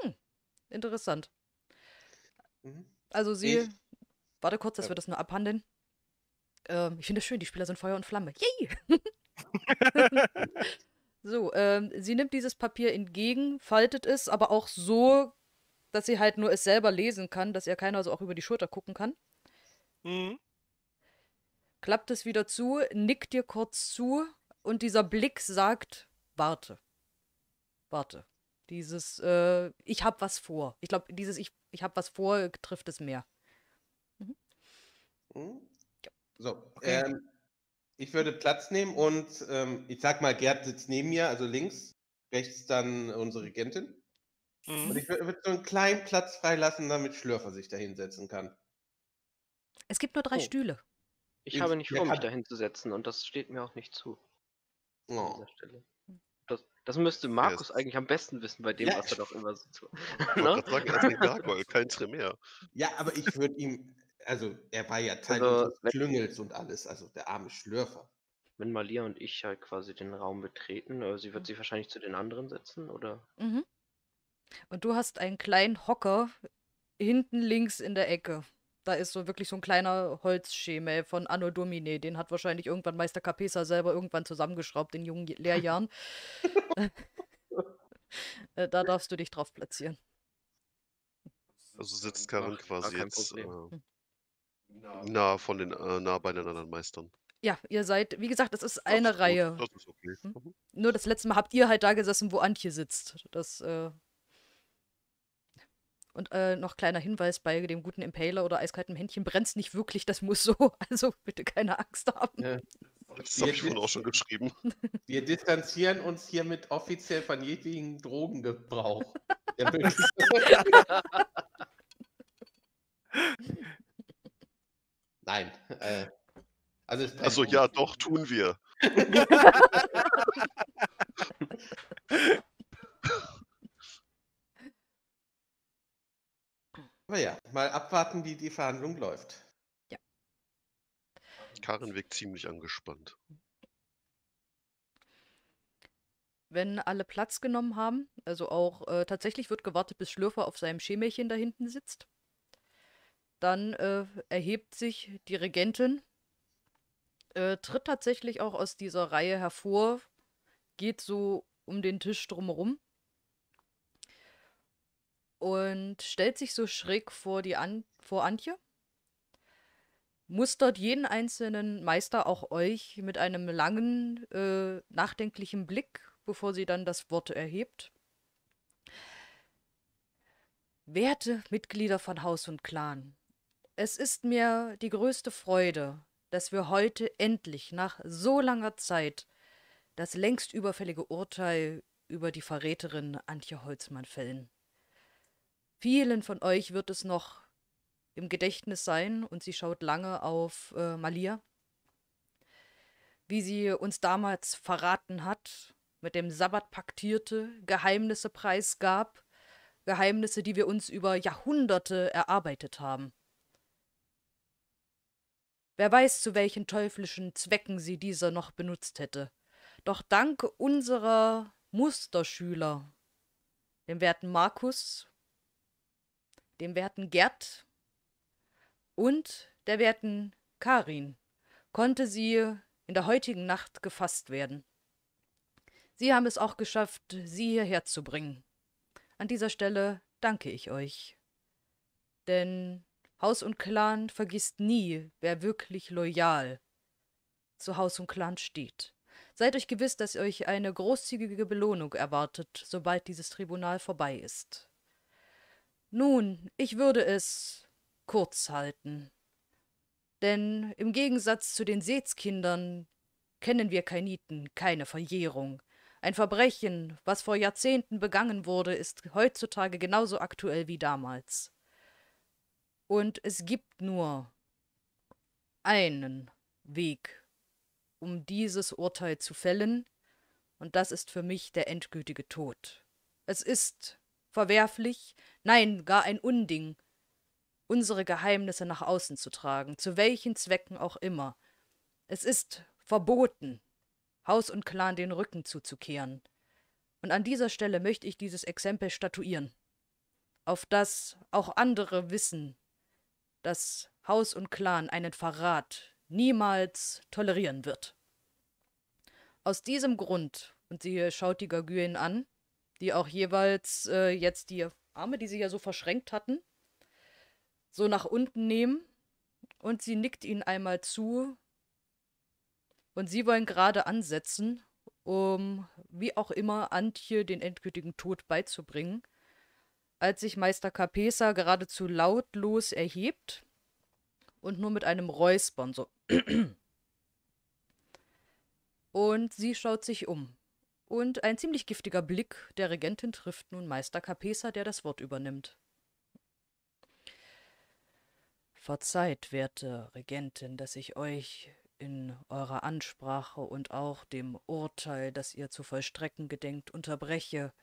Hm. Interessant. Mhm. Also sie, ich? warte kurz, dass ja. wir das nur abhandeln. Ähm, ich finde es schön, die Spieler sind Feuer und Flamme. Yay! So, ähm, sie nimmt dieses Papier entgegen, faltet es, aber auch so, dass sie halt nur es selber lesen kann, dass ihr keiner so auch über die Schulter gucken kann. Mhm. Klappt es wieder zu, nickt dir kurz zu und dieser Blick sagt, warte, warte. Dieses, äh, ich hab was vor. Ich glaube, dieses, ich, ich hab was vor, trifft es mehr. Mhm. Mhm. Ja. So, okay. ähm, ich würde Platz nehmen und ähm, ich sag mal, Gerd sitzt neben mir, also links, rechts dann unsere Regentin. Mhm. Und ich würde so einen kleinen Platz freilassen, damit Schlürfer sich da hinsetzen kann. Es gibt nur drei oh. Stühle. Ich, ich habe nicht vor, mich da hinzusetzen und das steht mir auch nicht zu. Oh. An dieser Stelle. Das, das müsste Markus yes. eigentlich am besten wissen, bei dem, ja, was er doch immer so tut. Ich wollte gerade sagen, er ist ein kein Tremere. Ja, aber ich würde ihm, also er war ja Teil also, unseres Klüngels und alles, also der arme Schlürfer. Wenn Malia und ich halt quasi den Raum betreten, also sie wird mhm. sich wahrscheinlich zu den anderen setzen, oder? Mhm. Und du hast einen kleinen Hocker hinten links in der Ecke. Da ist so wirklich so ein kleiner Holzschemel von Anno Domine. Den hat wahrscheinlich irgendwann Meister Kapesa selber irgendwann zusammengeschraubt in jungen Lehrjahren. Da darfst du dich drauf platzieren. Also sitzt Karin quasi jetzt äh, nah, von den, äh, nah bei den anderen Meistern. Ja, ihr seid, wie gesagt, das ist eine das ist Reihe. Das ist okay. Mhm. Nur das letzte Mal habt ihr halt da gesessen, wo Antje sitzt. Das, äh, Und äh, noch kleiner Hinweis, bei dem guten Impaler oder eiskaltem Händchen brennt es nicht wirklich, das muss so. Also bitte keine Angst haben. Ja. Das habe ich schon auch schon geschrieben. Wir distanzieren uns hiermit offiziell von jedem Drogengebrauch. Nein. Äh, also, also ja, doch, tun wir. Aber ja, mal abwarten, wie die Verhandlung läuft. Ja. Karin wirkt ziemlich angespannt. Wenn alle Platz genommen haben, also auch äh, tatsächlich wird gewartet, bis Schlürfer auf seinem Schemelchen da hinten sitzt, dann äh, erhebt sich die Regentin, äh, tritt tatsächlich auch aus dieser Reihe hervor, geht so um den Tisch drumherum. Und stellt sich so schräg vor, die An vor Antje, mustert jeden einzelnen Meister, auch euch, mit einem langen, äh, nachdenklichen Blick, bevor sie dann das Wort erhebt. Werte Mitglieder von Haus und Clan, es ist mir die größte Freude, dass wir heute endlich nach so langer Zeit das längst überfällige Urteil über die Verräterin Antje Holzmann fällen. Vielen von euch wird es noch im Gedächtnis sein, und sie schaut lange auf äh, Malia, wie sie uns damals verraten hat, mit dem Sabbat paktierte, Geheimnisse preisgab, Geheimnisse, die wir uns über Jahrhunderte erarbeitet haben. Wer weiß, zu welchen teuflischen Zwecken sie diese noch benutzt hätte. Doch dank unserer Musterschüler, dem werten Markus, dem werten Gerd und der werten Karin, konnte sie in der heutigen Nacht gefasst werden. Sie haben es auch geschafft, sie hierher zu bringen. An dieser Stelle danke ich euch. Denn Haus und Clan vergisst nie, wer wirklich loyal zu Haus und Clan steht. Seid euch gewiss, dass euch eine großzügige Belohnung erwartet, sobald dieses Tribunal vorbei ist. Nun, ich würde es kurz halten, denn im Gegensatz zu den Seetskindern kennen wir Kainiten keine Verjährung. Ein Verbrechen, was vor Jahrzehnten begangen wurde, ist heutzutage genauso aktuell wie damals. Und es gibt nur einen Weg, um dieses Urteil zu fällen, und das ist für mich der endgültige Tod. Es ist verwerflich, nein, gar ein Unding, unsere Geheimnisse nach außen zu tragen, zu welchen Zwecken auch immer. Es ist verboten, Haus und Clan den Rücken zuzukehren. Und an dieser Stelle möchte ich dieses Exempel statuieren, auf das auch andere wissen, dass Haus und Clan einen Verrat niemals tolerieren wird. Aus diesem Grund, und sie schaut die Gargülen an, die auch jeweils äh, jetzt die Arme, die sie ja so verschränkt hatten, so nach unten nehmen, und sie nickt ihnen einmal zu, und sie wollen gerade ansetzen, um, wie auch immer, Antje den endgültigen Tod beizubringen, als sich Meister Kapesa geradezu lautlos erhebt und nur mit einem Räuspern so. Und sie schaut sich um. Und ein ziemlich giftiger Blick der Regentin trifft nun Meister Kapesa, der das Wort übernimmt. Verzeiht, werte Regentin, dass ich euch in eurer Ansprache und auch dem Urteil, das ihr zu vollstrecken gedenkt, unterbreche.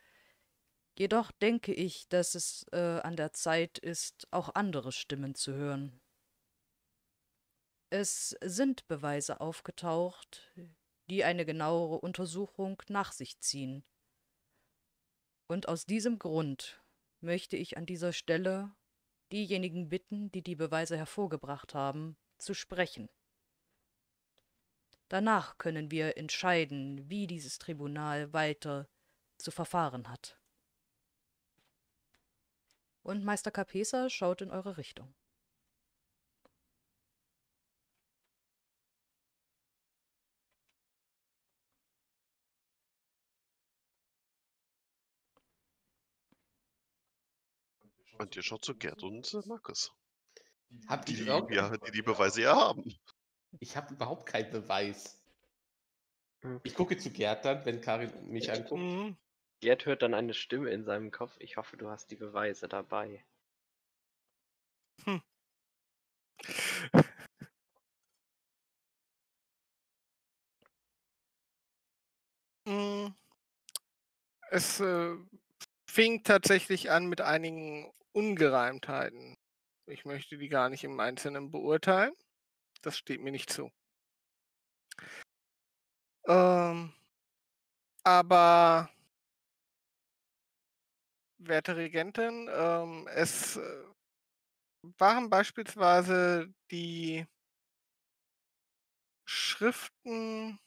Jedoch denke ich, dass es äh, an der Zeit ist, auch andere Stimmen zu hören. Es sind Beweise aufgetaucht, die eine genauere Untersuchung nach sich ziehen. Und aus diesem Grund möchte ich an dieser Stelle diejenigen bitten, die die Beweise hervorgebracht haben, zu sprechen. Danach können wir entscheiden, wie dieses Tribunal weiter zu verfahren hat. Und Meister Kapesa schaut in eure Richtung. Und ihr schaut zu Gerd und äh, Markus. Habt ihr die, ja, die die Beweise ja haben. Ich habe überhaupt keinen Beweis. Ich gucke zu Gerd dann, wenn Karin mich anguckt. Gerd hört dann eine Stimme in seinem Kopf. Ich hoffe, du hast die Beweise dabei. Hm. Es äh, fing tatsächlich an mit einigen Ungereimtheiten. Ich möchte die gar nicht im Einzelnen beurteilen. Das steht mir nicht zu. Ähm, aber, werte Regentin, ähm, es waren beispielsweise die Schriften,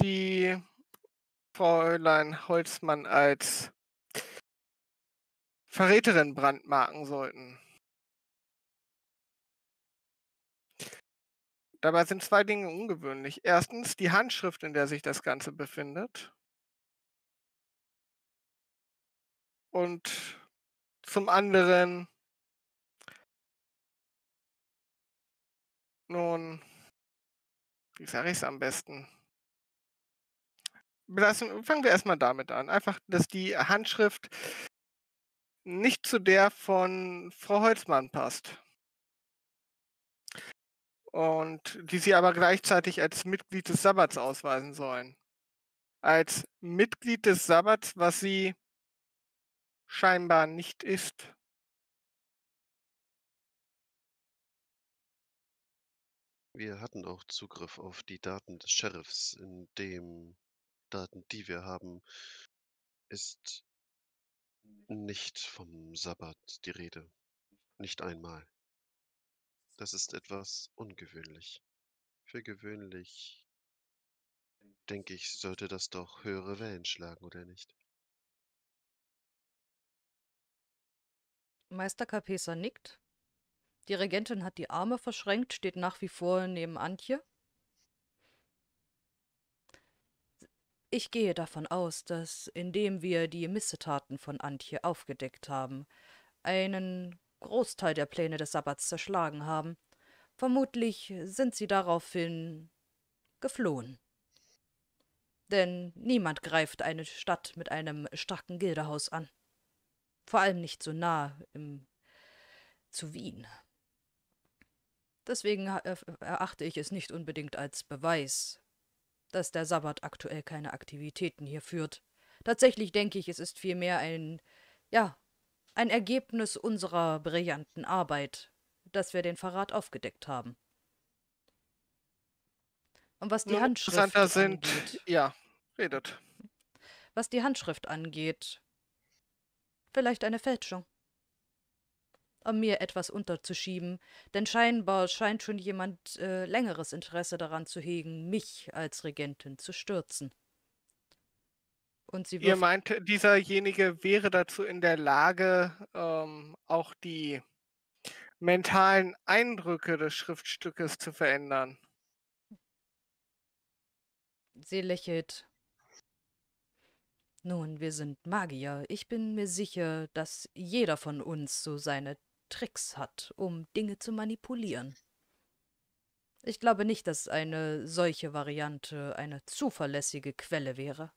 die Fräulein Holzmann als Verräterin brandmarken sollten. Dabei sind zwei Dinge ungewöhnlich. Erstens die Handschrift, in der sich das Ganze befindet. Und zum anderen, nun, wie sage ich es am besten? Belassen, fangen wir erstmal damit an. Einfach, dass die Handschrift nicht zu der von Frau Holzmann passt. Und die sie aber gleichzeitig als Mitglied des Sabbats ausweisen sollen. Als Mitglied des Sabbats, was sie scheinbar nicht ist. Wir hatten auch Zugriff auf die Daten des Sheriffs. In den Daten, die wir haben, ist nicht vom Sabbat die Rede. Nicht einmal. Das ist etwas ungewöhnlich. Für gewöhnlich, denke ich, sollte das doch höhere Wellen schlagen, oder nicht? Meister Kapesa nickt. Die Regentin hat die Arme verschränkt, steht nach wie vor neben Antje. Ich gehe davon aus, dass, indem wir die Missetaten von Antje aufgedeckt haben, einen Großteil der Pläne des Sabbats zerschlagen haben. Vermutlich sind sie daraufhin geflohen. Denn niemand greift eine Stadt mit einem starken Gildehaus an. Vor allem nicht so nah im, zu Wien. Deswegen erachte ich es nicht unbedingt als Beweis, dass der Sabbat aktuell keine Aktivitäten hier führt. Tatsächlich denke ich, es ist vielmehr ein, ja, ein Ergebnis unserer brillanten Arbeit, dass wir den Verrat aufgedeckt haben. Und was die Handschrift interessanter sind, angeht, ja, redet. Was die Handschrift angeht, vielleicht eine Fälschung. Um mir etwas unterzuschieben, denn scheinbar scheint schon jemand äh, längeres Interesse daran zu hegen, mich als Regentin zu stürzen. Und sie Ihr meint, dieserjenige wäre dazu in der Lage, ähm, auch die mentalen Eindrücke des Schriftstückes zu verändern. Sie lächelt. Nun, wir sind Magier. Ich bin mir sicher, dass jeder von uns so seine Tricks hat, um Dinge zu manipulieren. Ich glaube nicht, dass eine solche Variante eine zuverlässige Quelle wäre.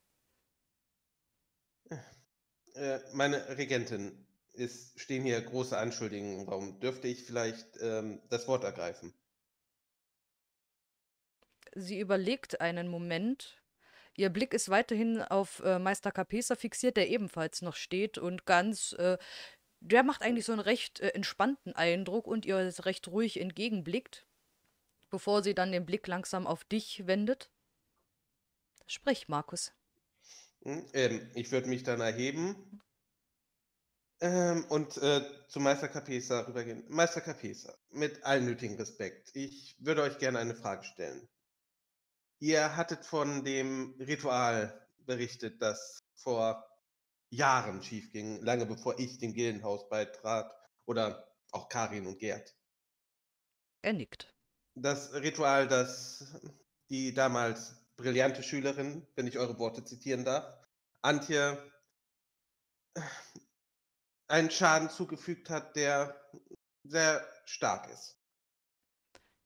Äh, meine Regentin, es stehen hier große Anschuldigungen im Raum. Dürfte ich vielleicht ähm, das Wort ergreifen? Sie überlegt einen Moment. Ihr Blick ist weiterhin auf äh, Meister Kapesa fixiert, der ebenfalls noch steht und ganz, äh, der macht eigentlich so einen recht äh, entspannten Eindruck und ihr recht ruhig entgegenblickt, bevor sie dann den Blick langsam auf dich wendet. Sprich, Markus. Ähm, ich würde mich dann erheben ähm, und äh, zu Meister Kapesa rübergehen. Meister Kapesa, mit allem nötigen Respekt, ich würde euch gerne eine Frage stellen. Ihr hattet von dem Ritual berichtet, das vor Jahren schief ging, lange bevor ich dem Gildenhaus beitrat oder auch Karin und Gerd. Er nickt. Das Ritual, das die damals brillante Schülerin, wenn ich eure Worte zitieren darf, Antje einen Schaden zugefügt hat, der sehr stark ist.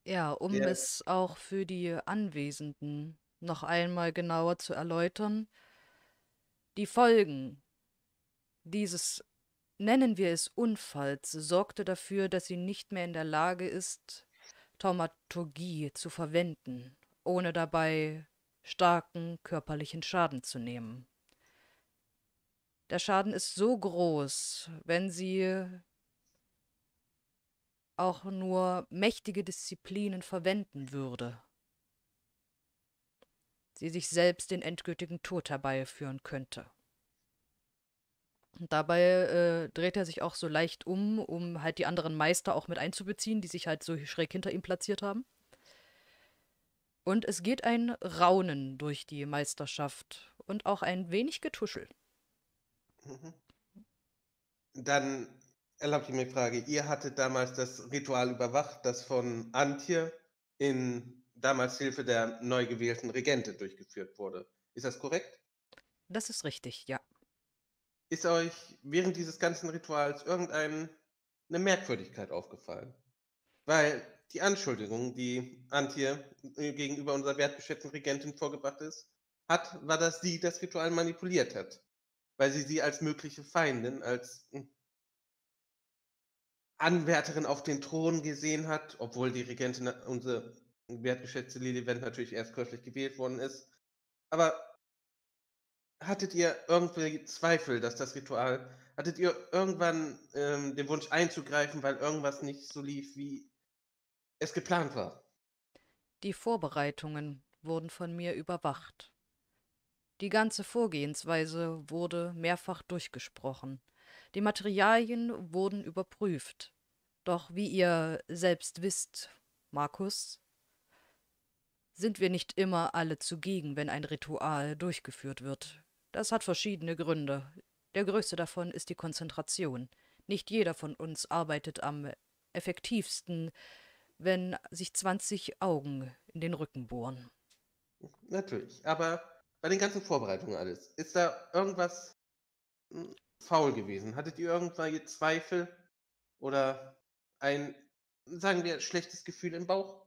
Ja, um der, es auch für die Anwesenden noch einmal genauer zu erläutern, die Folgen dieses, nennen wir es Unfalls, sorgte dafür, dass sie nicht mehr in der Lage ist, Thaumaturgie zu verwenden, ohne dabei starken körperlichen Schaden zu nehmen. Der Schaden ist so groß, wenn sie auch nur mächtige Disziplinen verwenden würde, sie sich selbst den endgültigen Tod herbeiführen könnte. Und dabei äh, dreht er sich auch so leicht um, um halt die anderen Meister auch mit einzubeziehen, die sich halt so schräg hinter ihm platziert haben. Und es geht ein Raunen durch die Meisterschaft und auch ein wenig Getuschel. Dann erlaubt ihr mir die Frage, ihr hattet damals das Ritual überwacht, das von Antje in damals Hilfe der neu gewählten Regentin durchgeführt wurde. Ist das korrekt? Das ist richtig, ja. Ist euch während dieses ganzen Rituals irgendeine Merkwürdigkeit aufgefallen? Weil die Anschuldigung, die Antje gegenüber unserer wertgeschätzten Regentin vorgebracht ist, hat, war, dass sie das Ritual manipuliert hat, weil sie sie als mögliche Feindin, als Anwärterin auf den Thron gesehen hat, obwohl die Regentin, unsere wertgeschätzte Lili Wendt, natürlich erst kürzlich gewählt worden ist. Aber hattet ihr irgendwie Zweifel, dass das Ritual, hattet ihr irgendwann ähm, den Wunsch einzugreifen, weil irgendwas nicht so lief, wie es geplant war? Die Vorbereitungen wurden von mir überwacht. Die ganze Vorgehensweise wurde mehrfach durchgesprochen. Die Materialien wurden überprüft. Doch wie ihr selbst wisst, Markus, sind wir nicht immer alle zugegen, wenn ein Ritual durchgeführt wird. Das hat verschiedene Gründe. Der größte davon ist die Konzentration. Nicht jeder von uns arbeitet am effektivsten, wenn sich zwanzig Augen in den Rücken bohren. Natürlich, aber bei den ganzen Vorbereitungen alles, ist da irgendwas faul gewesen? Hattet ihr irgendwelche Zweifel oder ein, sagen wir, schlechtes Gefühl im Bauch?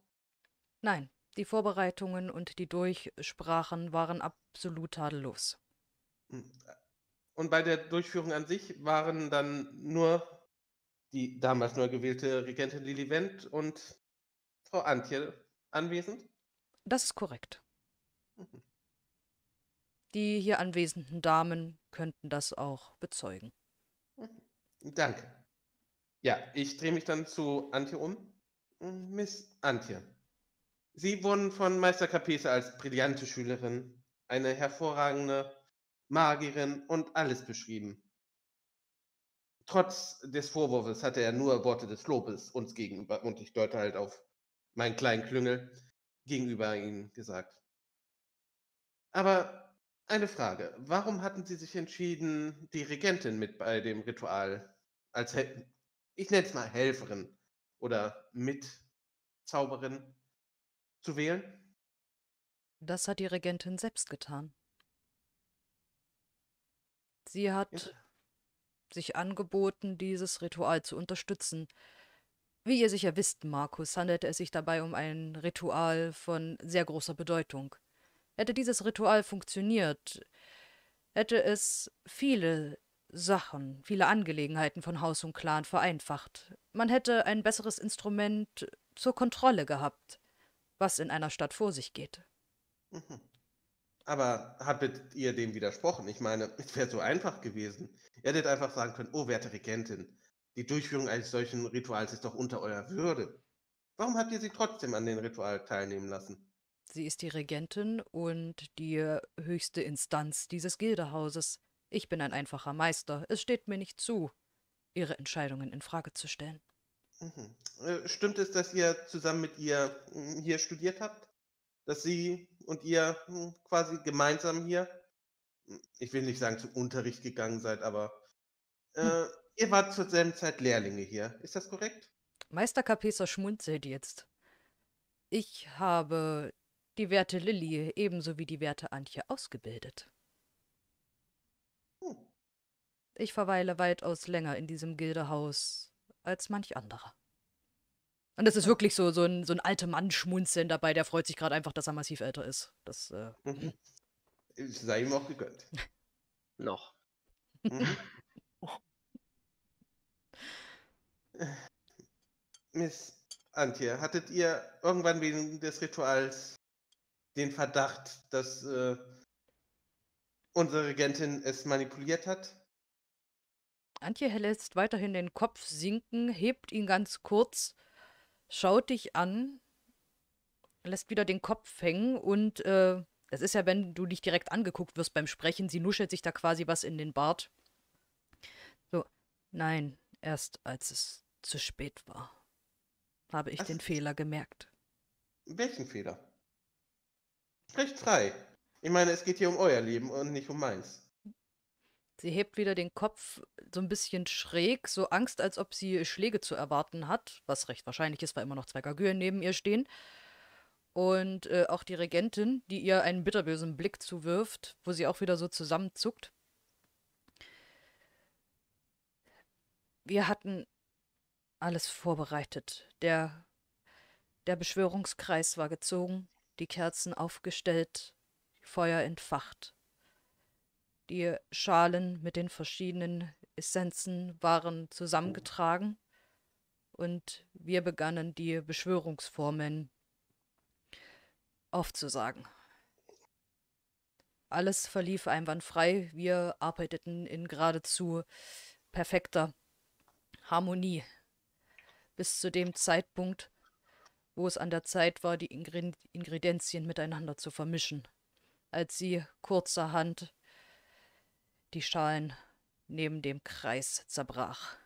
Nein, die Vorbereitungen und die Durchsprachen waren absolut tadellos. Und bei der Durchführung an sich waren dann nur die damals neu gewählte Regentin Lili Wendt und Frau Antje anwesend? Das ist korrekt. Die hier anwesenden Damen könnten das auch bezeugen. Danke. Ja, ich drehe mich dann zu Antje um. Miss Antje, Sie wurden von Meister Kapesa als brillante Schülerin, eine hervorragende Magierin und alles beschrieben. Trotz des Vorwurfs hatte er nur Worte des Lobes uns gegenüber, und ich deute halt auf meinen kleinen Klüngel, gegenüber Ihnen gesagt. Aber eine Frage, warum hatten Sie sich entschieden, die Regentin mit bei dem Ritual als, ich nenne es mal Helferin oder Mitzauberin zu wählen? Das hat die Regentin selbst getan. Sie hat... Ja. sich angeboten, dieses Ritual zu unterstützen. Wie ihr sicher wisst, Markus, handelte es sich dabei um ein Ritual von sehr großer Bedeutung. Hätte dieses Ritual funktioniert, hätte es viele Sachen, viele Angelegenheiten von Haus und Clan vereinfacht. Man hätte ein besseres Instrument zur Kontrolle gehabt, was in einer Stadt vor sich geht. Mhm. Aber habt ihr dem widersprochen? Ich meine, es wäre so einfach gewesen. Ihr hättet einfach sagen können, oh, werte Regentin, die Durchführung eines solchen Rituals ist doch unter eurer Würde. Warum habt ihr sie trotzdem an dem Ritual teilnehmen lassen? Sie ist die Regentin und die höchste Instanz dieses Gildehauses. Ich bin ein einfacher Meister. Es steht mir nicht zu, ihre Entscheidungen in Frage zu stellen. Mhm. Stimmt es, dass ihr zusammen mit ihr hier studiert habt? Dass sie und ihr quasi gemeinsam hier, ich will nicht sagen, zum Unterricht gegangen seid, aber äh, ihr wart zur selben Zeit Lehrlinge hier. Ist das korrekt? Meister Kapesa schmunzelt jetzt. Ich habe die Werte Lili ebenso wie die Werte Antje ausgebildet. Hm. Ich verweile weitaus länger in diesem Gildehaus als manch anderer. Und das ist wirklich so, so ein, so ein alter Mann-Schmunzeln dabei, der freut sich gerade einfach, dass er massiv älter ist. Das äh, sei ihm auch gegönnt. Noch. Mhm. Oh. Miss Antje, hattet ihr irgendwann wegen des Rituals den Verdacht, dass äh, unsere Regentin es manipuliert hat? Antje lässt weiterhin den Kopf sinken, hebt ihn ganz kurz, schaut dich an, lässt wieder den Kopf hängen und äh, das ist ja, wenn du nicht direkt angeguckt wirst beim Sprechen, sie nuschelt sich da quasi was in den Bart. So, nein, erst als es zu spät war, habe ich Ach, den Fehler gemerkt. Welchen Fehler? Sprecht frei. Ich meine, es geht hier um euer Leben und nicht um meins. Sie hebt wieder den Kopf so ein bisschen schräg, so Angst, als ob sie Schläge zu erwarten hat, was recht wahrscheinlich ist, weil immer noch zwei Gargüren neben ihr stehen. Und äh, auch die Regentin, die ihr einen bitterbösen Blick zuwirft, wo sie auch wieder so zusammenzuckt. Wir hatten alles vorbereitet. Der, der Beschwörungskreis war gezogen, die Kerzen aufgestellt, Feuer entfacht. Die Schalen mit den verschiedenen Essenzen waren zusammengetragen und wir begannen, die Beschwörungsformeln aufzusagen. Alles verlief einwandfrei. Wir arbeiteten in geradezu perfekter Harmonie bis zu dem Zeitpunkt, wo es an der Zeit war, die Ingr- Ingredienzien miteinander zu vermischen, als sie kurzerhand die Schalen neben dem Kreis zerbrach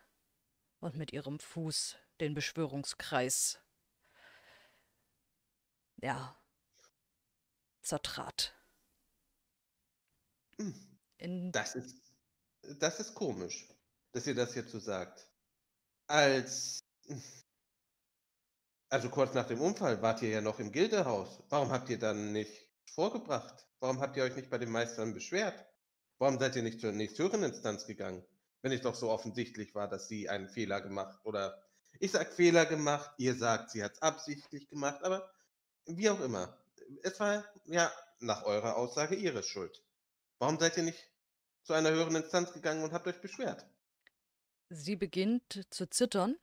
und mit ihrem Fuß den Beschwörungskreis, ja, zertrat. In das ist, das ist komisch, dass ihr das jetzt so sagt. Als, also kurz nach dem Unfall wart ihr ja noch im Gildehaus. Warum habt ihr dann nicht vorgebracht? Warum habt ihr euch nicht bei den Meistern beschwert? Warum seid ihr nicht zur nächsthöheren Instanz gegangen, wenn es doch so offensichtlich war, dass sie einen Fehler gemacht, oder ich sag Fehler gemacht, ihr sagt, sie hat es absichtlich gemacht, aber wie auch immer. Es war ja nach eurer Aussage ihre Schuld. Warum seid ihr nicht zu einer höheren Instanz gegangen und habt euch beschwert? Sie beginnt zu zittern.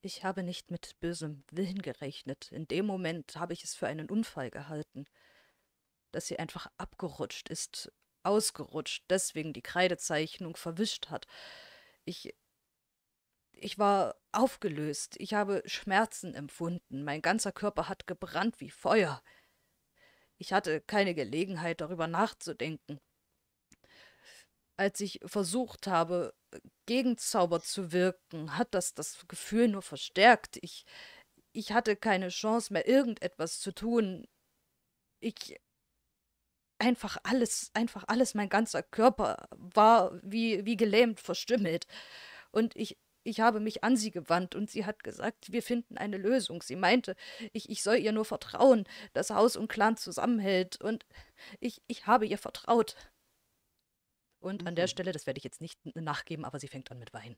Ich habe nicht mit bösem Willen gerechnet. In dem Moment habe ich es für einen Unfall gehalten. dass sie einfach abgerutscht ist, ausgerutscht, deswegen die Kreidezeichnung verwischt hat. Ich, ich war aufgelöst, ich habe Schmerzen empfunden, mein ganzer Körper hat gebrannt wie Feuer. Ich hatte keine Gelegenheit, darüber nachzudenken. Als ich versucht habe, Gegenzauber zu wirken, hat das das Gefühl nur verstärkt. Ich, ich hatte keine Chance mehr, irgendetwas zu tun. Ich... Einfach alles, einfach alles, mein ganzer Körper war wie, wie gelähmt, verstümmelt. Und ich, ich habe mich an sie gewandt und sie hat gesagt, wir finden eine Lösung. Sie meinte, ich, ich soll ihr nur vertrauen, dass Haus und Clan zusammenhält. Und ich, ich habe ihr vertraut. Und mhm. an der Stelle, das werde ich jetzt nicht nachgeben, aber sie fängt an mit Weinen.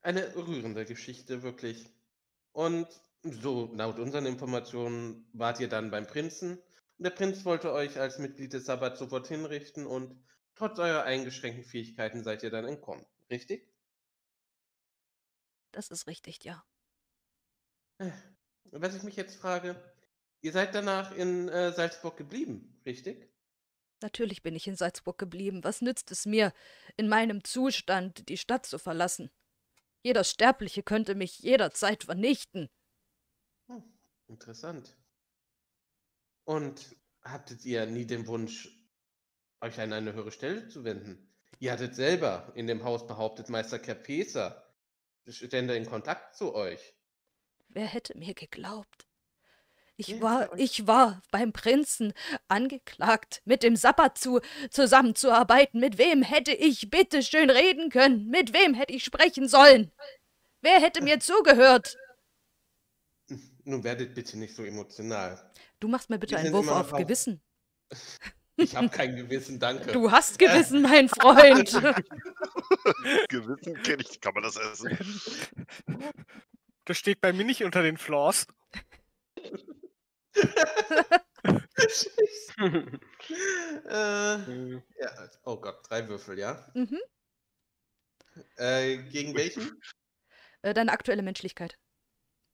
Eine rührende Geschichte, wirklich. Und so, laut unseren Informationen wart ihr dann beim Prinzen. Der Prinz wollte euch als Mitglied des Sabbats sofort hinrichten und trotz eurer eingeschränkten Fähigkeiten seid ihr dann entkommen, richtig? Das ist richtig, ja. Was ich mich jetzt frage, ihr seid danach in äh, Salzburg geblieben, richtig? Natürlich bin ich in Salzburg geblieben. Was nützt es mir, in meinem Zustand die Stadt zu verlassen? Jeder Sterbliche könnte mich jederzeit vernichten. Hm, interessant. Und hattet ihr nie den Wunsch, euch an eine höhere Stelle zu wenden? Ihr hattet selber in dem Haus behauptet, Meister Kapesa stände in Kontakt zu euch. Wer hätte mir geglaubt? Ich, ja, war, ich war beim Prinzen angeklagt, mit dem Sabbat zu, zusammenzuarbeiten. Mit wem hätte ich bitte schön reden können? Mit wem hätte ich sprechen sollen? Wer hätte mir zugehört? Nun werdet bitte nicht so emotional. Du machst mir bitte einen Wurf auf Gewissen. Ich habe kein Gewissen, danke. Du hast Gewissen, mein Freund. Gewissen kenne ich, kann man das essen? Das steht bei mir nicht unter den Floors. äh, ja, oh Gott, drei Würfel, ja? Mhm. Äh, gegen welchen? Deine aktuelle Menschlichkeit.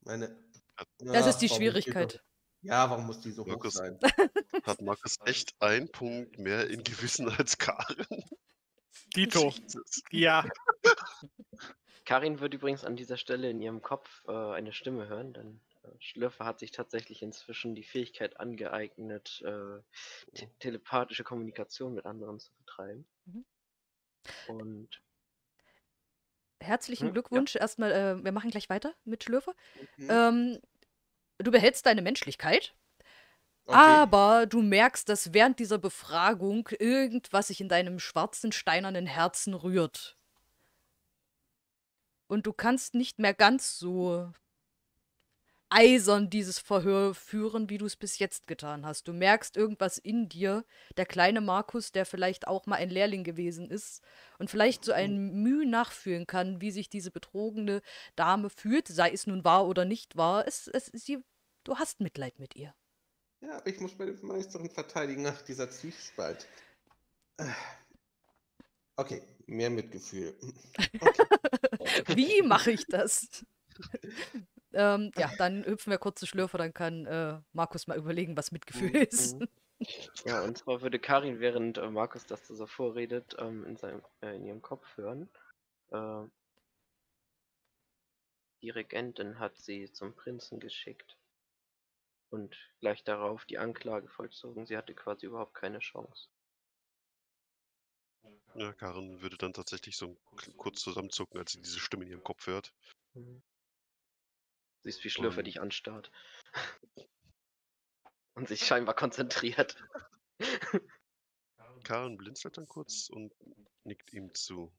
Meine... Das ja, ist die Schwierigkeit. Die so, ja, warum muss die so Markus, hoch sein? Hat Markus echt einen Punkt mehr in Gewissen als Karin? Dito. Ja. Karin wird übrigens an dieser Stelle in ihrem Kopf äh, eine Stimme hören, denn äh, Schlürfer hat sich tatsächlich inzwischen die Fähigkeit angeeignet, äh, te telepathische Kommunikation mit anderen zu betreiben. Mhm. Und... Herzlichen hm, Glückwunsch. Ja. Erstmal, äh, wir machen gleich weiter mit Schlürfer. Mhm. Ähm, du behältst deine Menschlichkeit, okay, aber du merkst, dass während dieser Befragung irgendwas sich in deinem schwarzen, steinernen Herzen rührt. Und du kannst nicht mehr ganz so eisern dieses Verhör führen, wie du es bis jetzt getan hast. Du merkst irgendwas in dir, der kleine Markus, der vielleicht auch mal ein Lehrling gewesen ist und vielleicht so ein Mühe nachfühlen kann, wie sich diese betrogene Dame fühlt, sei es nun wahr oder nicht wahr. Es, es, sie, du hast Mitleid mit ihr. Ja, aber ich muss meine Meisterin verteidigen nach dieser Zwiespalt. Okay, mehr Mitgefühl. Okay. Wie mache ich das? Ähm, ja, dann hüpfen wir kurz zu Schlürfer, dann kann äh, Markus mal überlegen, was Mitgefühl mhm. ist. Ja, und zwar würde Karin, während äh, Markus das so vorredet, ähm, in, seinem, äh, in ihrem Kopf hören. Äh, die Regentin hat sie zum Prinzen geschickt und gleich darauf die Anklage vollzogen. Sie hatte quasi überhaupt keine Chance. Ja, Karin würde dann tatsächlich so kurz zusammenzucken, als sie diese Stimme in ihrem Kopf hört. Mhm. Siehst, wie Schlürfer dich anstarrt. Und sich scheinbar konzentriert. Karin blinzelt dann kurz und nickt ihm zu.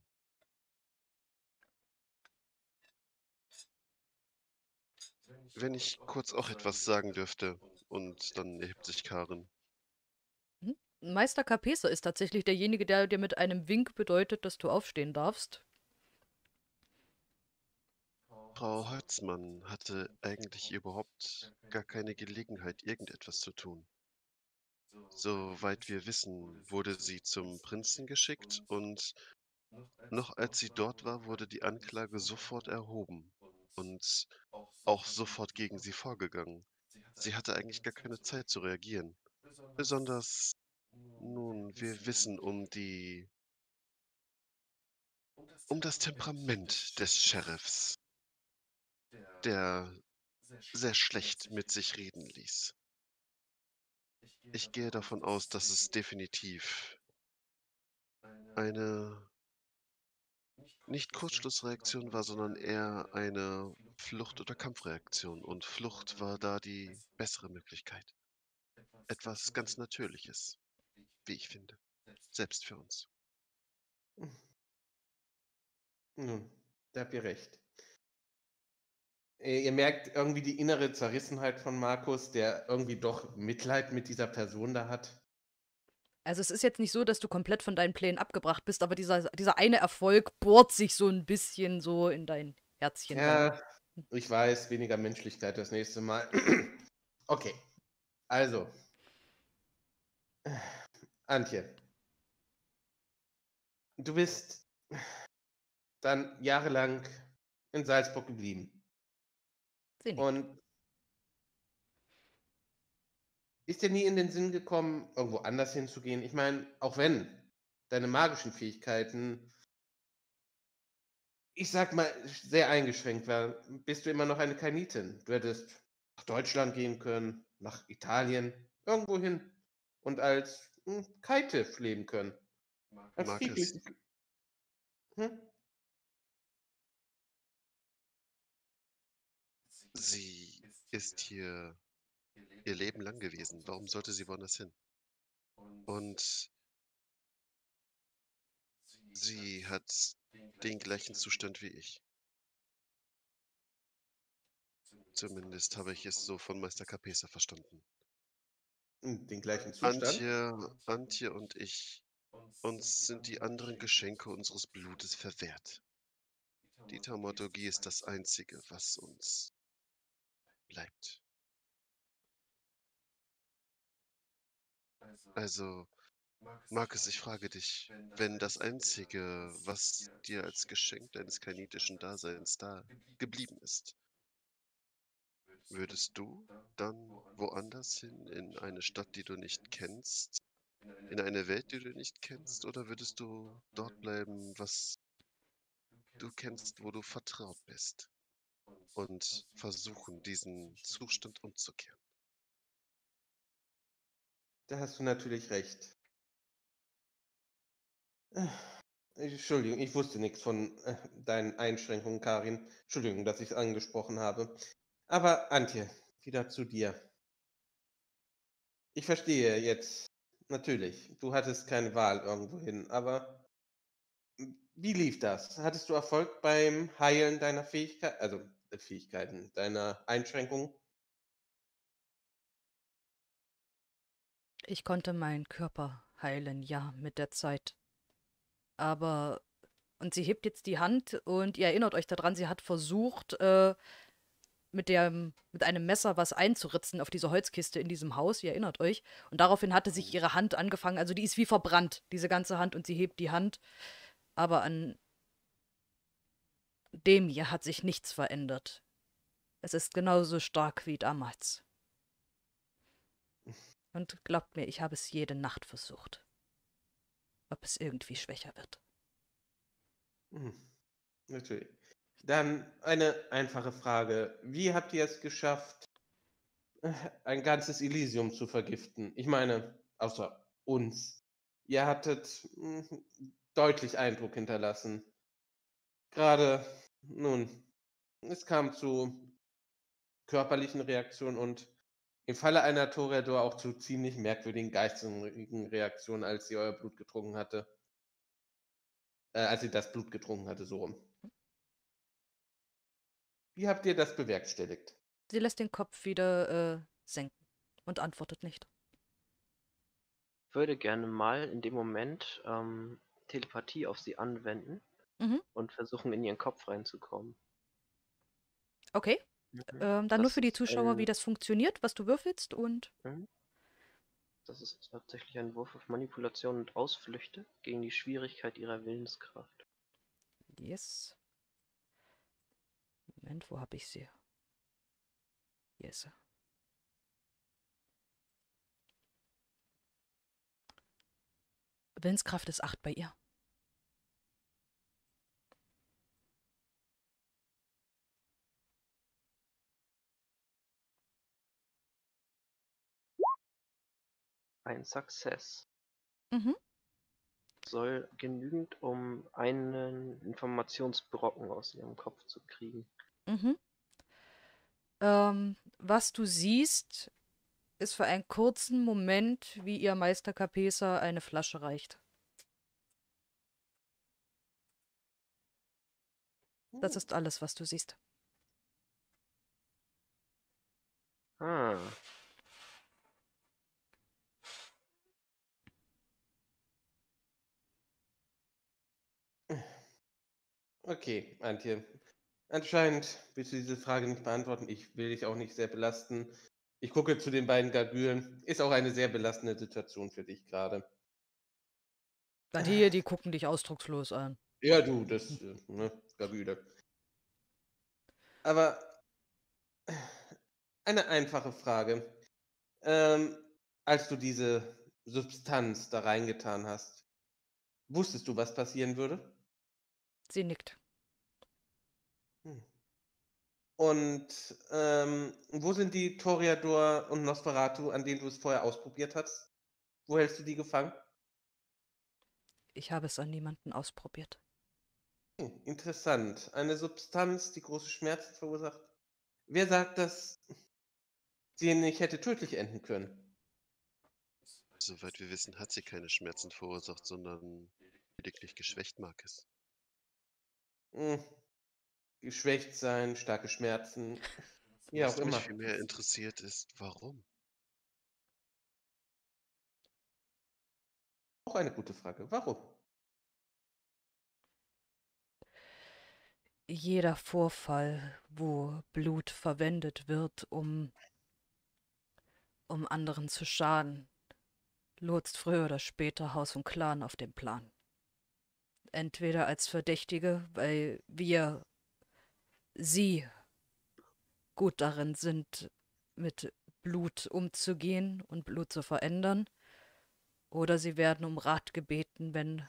Wenn ich kurz auch etwas sagen dürfte. Und dann erhebt sich Karin. Meister Kapesa ist tatsächlich derjenige, der dir mit einem Wink bedeutet, dass du aufstehen darfst. Frau Holzmann hatte eigentlich überhaupt gar keine Gelegenheit, irgendetwas zu tun. Soweit wir wissen, wurde sie zum Prinzen geschickt und noch als sie dort war, wurde die Anklage sofort erhoben und auch sofort gegen sie vorgegangen. Sie hatte eigentlich gar keine Zeit zu reagieren. Besonders, nun, wir wissen um die... um das Temperament des Sheriffs, der sehr schlecht mit sich reden ließ. Ich gehe davon aus, dass es definitiv eine nicht Kurzschlussreaktion war, sondern eher eine Flucht- oder Kampfreaktion. Und Flucht war da die bessere Möglichkeit. Etwas ganz Natürliches, wie ich finde. Selbst für uns. Nun, da habt ihr recht. Ihr merkt irgendwie die innere Zerrissenheit von Markus, der irgendwie doch Mitleid mit dieser Person da hat. Also es ist jetzt nicht so, dass du komplett von deinen Plänen abgebracht bist, aber dieser, dieser eine Erfolg bohrt sich so ein bisschen so in dein Herzchen. Ja, ich weiß, weniger Menschlichkeit das nächste Mal. Okay, also. Antje. Du bist dann jahrelang in Salzburg geblieben. Und ist dir nie in den Sinn gekommen, irgendwo anders hinzugehen? Ich meine, auch wenn deine magischen Fähigkeiten, ich sag mal, sehr eingeschränkt waren, bist du immer noch eine Kainitin. Du hättest nach Deutschland gehen können, nach Italien, irgendwo hin und als Kaitiff leben können. Als Markus. Hm? Sie ist hier ihr Leben lang gewesen. Warum sollte sie woanders hin? Und sie hat den gleichen Zustand wie ich. Zumindest habe ich es so von Meister Kapesa verstanden. Den gleichen Zustand? Antje, Antje und ich, uns sind die anderen Geschenke unseres Blutes verwehrt. Die Thaumaturgie ist das Einzige, was uns... bleibt. Also, Markus, ich frage dich, wenn das Einzige, was dir als Geschenk deines kainitischen Daseins da geblieben ist, würdest du dann woanders hin, in eine Stadt, die du nicht kennst, in eine Welt, die du nicht kennst, oder würdest du dort bleiben, was du kennst, wo du vertraut bist? Und versuchen, diesen Zustand umzukehren. Da hast du natürlich recht. Entschuldigung, ich wusste nichts von deinen Einschränkungen, Karin. Entschuldigung, dass ich es angesprochen habe. Aber Antje, wieder zu dir. Ich verstehe jetzt, natürlich, du hattest keine Wahl irgendwohin, aber... wie lief das? Hattest du Erfolg beim Heilen deiner Fähigkeiten, also Fähigkeiten, deiner Einschränkungen? Ich konnte meinen Körper heilen, ja, mit der Zeit. Aber, und sie hebt jetzt die Hand und ihr erinnert euch daran, sie hat versucht, äh, mit, der, mit einem Messer was einzuritzen auf diese Holzkiste in diesem Haus, ihr erinnert euch. Und daraufhin hatte sich ihre Hand angefangen, also die ist wie verbrannt, diese ganze Hand, und sie hebt die Hand. Aber an dem hier hat sich nichts verändert. Es ist genauso stark wie damals. Und glaubt mir, ich habe es jede Nacht versucht. Ob es irgendwie schwächer wird. Hm. Natürlich. Dann eine einfache Frage. Wie habt ihr es geschafft, ein ganzes Elysium zu vergiften? Ich meine, außer uns. Ihr hattet... deutlich Eindruck hinterlassen. Gerade, nun, es kam zu körperlichen Reaktionen und im Falle einer Toreador auch zu ziemlich merkwürdigen geistigen Reaktionen, als sie euer Blut getrunken hatte. Äh, als sie das Blut getrunken hatte, so rum. Wie habt ihr das bewerkstelligt? Sie lässt den Kopf wieder äh, senken und antwortet nicht. Ich würde gerne mal in dem Moment ähm Telepathie auf sie anwenden, mhm, und versuchen, in ihren Kopf reinzukommen. Okay. Mhm. Ähm, dann das nur für die Zuschauer, ein... wie das funktioniert, was du würfelst und... Mhm. Das ist tatsächlich ein Wurf auf Manipulation und Ausflüchte gegen die Schwierigkeit ihrer Willenskraft. Yes. Moment, wo habe ich sie? Yes. Willenskraft ist acht bei ihr. Ein Success. Mhm. Soll genügend, um einen Informationsbrocken aus ihrem Kopf zu kriegen. Mhm. Ähm, was du siehst, ist für einen kurzen Moment, wie ihr Meister Kapesa eine Flasche reicht. Hm. Das ist alles, was du siehst. Ah. Okay, Antje. Anscheinend willst du diese Frage nicht beantworten. Ich will dich auch nicht sehr belasten. Ich gucke zu den beiden Gargülen. Ist auch eine sehr belastende Situation für dich gerade. Dann die hier, die gucken dich ausdruckslos an. Ja, du, das, ne, Gargüle. Aber eine einfache Frage. Ähm, als du diese Substanz da reingetan hast, wusstest du, was passieren würde? Sie nickt. Hm. Und ähm, wo sind die Toreador und Nosferatu, an denen du es vorher ausprobiert hast? Wo hältst du die gefangen? Ich habe es an niemanden ausprobiert. Hm, interessant. Eine Substanz, die große Schmerzen verursacht. Wer sagt, dass sie nicht hätte tödlich enden können? Soweit wir wissen, hat sie keine Schmerzen verursacht, sondern lediglich geschwächt Markus. Hm. Geschwächt sein, starke Schmerzen, ja auch immer. Was mich viel mehr interessiert ist, warum? Auch eine gute Frage. Warum? Jeder Vorfall, wo Blut verwendet wird, um, um anderen zu schaden, lotst früher oder später Haus und Clan auf den Plan. Entweder als Verdächtige, weil wir sie gut darin sind, mit Blut umzugehen und Blut zu verändern, oder sie werden um Rat gebeten, wenn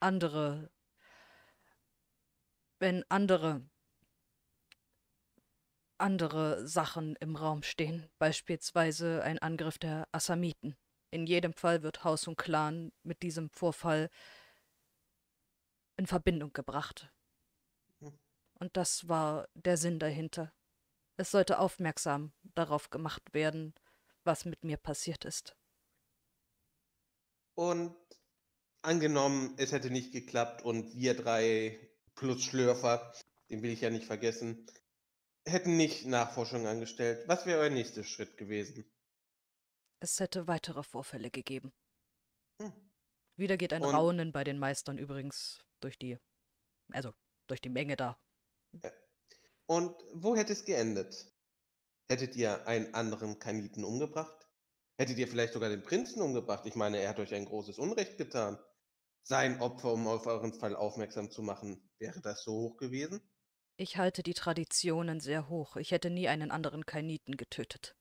andere, wenn andere, andere Sachen im Raum stehen, beispielsweise ein Angriff der Assamiten. In jedem Fall wird Haus und Clan mit diesem Vorfall in Verbindung gebracht. Und das war der Sinn dahinter. Es sollte aufmerksam darauf gemacht werden, was mit mir passiert ist. Und angenommen, es hätte nicht geklappt und wir drei plus Schlürfer, den will ich ja nicht vergessen, hätten nicht Nachforschungen angestellt. Was wäre euer nächster Schritt gewesen? Es hätte weitere Vorfälle gegeben. Hm. Wieder geht ein und Raunen bei den Meistern übrigens durch die, also durch die Menge da. Und wo hätte es geendet? Hättet ihr einen anderen Kainiten umgebracht? Hättet ihr vielleicht sogar den Prinzen umgebracht? Ich meine, er hat euch ein großes Unrecht getan. Sein Opfer, um auf euren Fall aufmerksam zu machen, wäre das so hoch gewesen? Ich halte die Traditionen sehr hoch. Ich hätte nie einen anderen Kainiten getötet.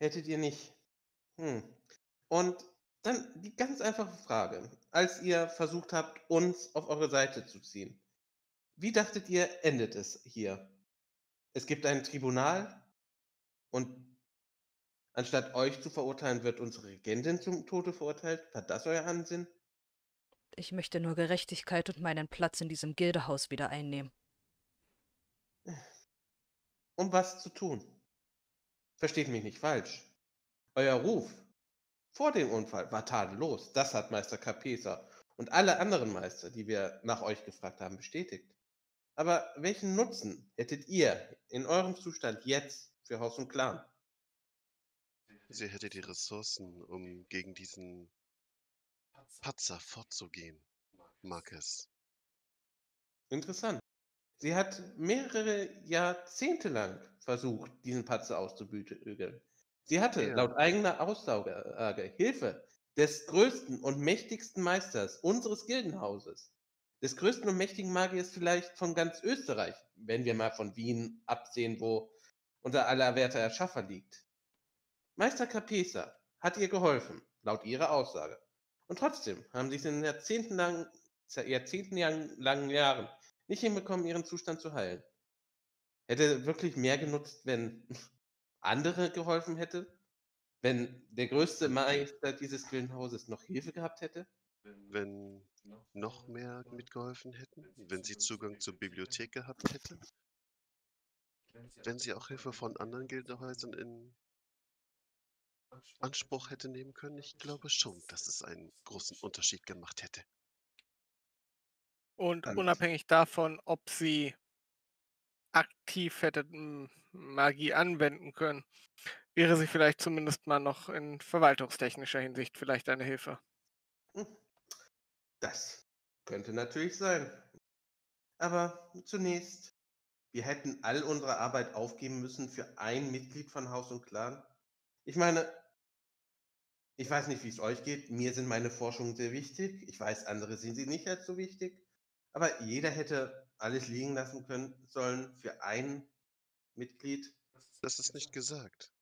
Hättet ihr nicht. Hm. Und dann die ganz einfache Frage. Als ihr versucht habt, uns auf eure Seite zu ziehen, wie dachtet ihr, endet es hier? Es gibt ein Tribunal und anstatt euch zu verurteilen, wird unsere Regentin zum Tode verurteilt. War das euer Ansinn? Ich möchte nur Gerechtigkeit und meinen Platz in diesem Gildehaus wieder einnehmen. Um was zu tun? Versteht mich nicht falsch. Euer Ruf vor dem Unfall war tadellos. Das hat Meister Kapesa und alle anderen Meister, die wir nach euch gefragt haben, bestätigt. Aber welchen Nutzen hättet ihr in eurem Zustand jetzt für Haus und Clan? Sie hätte die Ressourcen, um gegen diesen Patzer vorzugehen, Markus. Interessant. Sie hat mehrere Jahrzehnte lang versucht, diesen Patzer auszubügeln. Sie hatte, ja, laut eigener Aussage, Hilfe des größten und mächtigsten Meisters unseres Gildenhauses, des größten und mächtigen Magiers vielleicht von ganz Österreich, wenn wir mal von Wien absehen, wo unser allerwerter Erschaffer liegt. Meister Kapesa hat ihr geholfen, laut ihrer Aussage. Und trotzdem haben sie es in jahrzehntelangen, jahrzehntelangen Jahren nicht hinbekommen, ihren Zustand zu heilen. Hätte wirklich mehr genutzt, wenn andere geholfen hätte? Wenn der größte Meister dieses Gildenhauses noch Hilfe gehabt hätte? Wenn noch mehr mitgeholfen hätten? Wenn sie Zugang zur Bibliothek gehabt hätte? Wenn sie auch Hilfe von anderen Gildenhäusern in Anspruch hätte nehmen können? Ich glaube schon, dass es einen großen Unterschied gemacht hätte. Und unabhängig davon, ob sie aktiv hätte Magie anwenden können, wäre sie vielleicht zumindest mal noch in verwaltungstechnischer Hinsicht vielleicht eine Hilfe. Das könnte natürlich sein. Aber zunächst, wir hätten all unsere Arbeit aufgeben müssen für ein Mitglied von Haus und Clan. Ich meine, ich weiß nicht, wie es euch geht. Mir sind meine Forschungen sehr wichtig. Ich weiß, andere sehen sie nicht als so wichtig. Aber jeder hätte alles liegen lassen können sollen für ein Mitglied. Das ist nicht gesagt.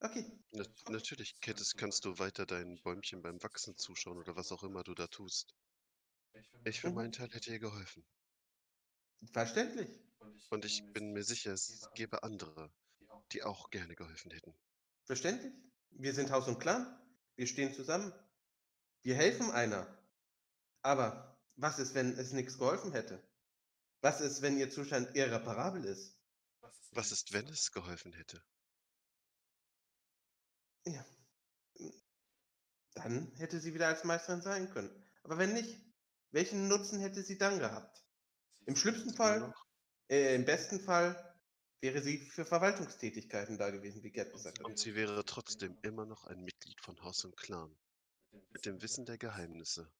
Okay. Na, natürlich, Kettes, kannst du weiter deinen Bäumchen beim Wachsen zuschauen oder was auch immer du da tust. Ich für mhm. meinen Teil hätte ihr geholfen. Verständlich. Und ich bin mir sicher, es gäbe andere, die auch gerne geholfen hätten. Verständlich. Wir sind Haus und Clan. Wir stehen zusammen. Wir helfen einer. Aber was ist, wenn es nichts geholfen hätte? Was ist, wenn ihr Zustand irreparabel ist? Was ist, wenn es geholfen hätte? Ja. Dann hätte sie wieder als Meisterin sein können. Aber wenn nicht, welchen Nutzen hätte sie dann gehabt? Im schlimmsten Fall, äh, im besten Fall, wäre sie für Verwaltungstätigkeiten da gewesen, wie Gerd gesagt hat. Und sie wäre trotzdem immer noch ein Mitglied von Haus und Clan. Mit dem Wissen der Geheimnisse.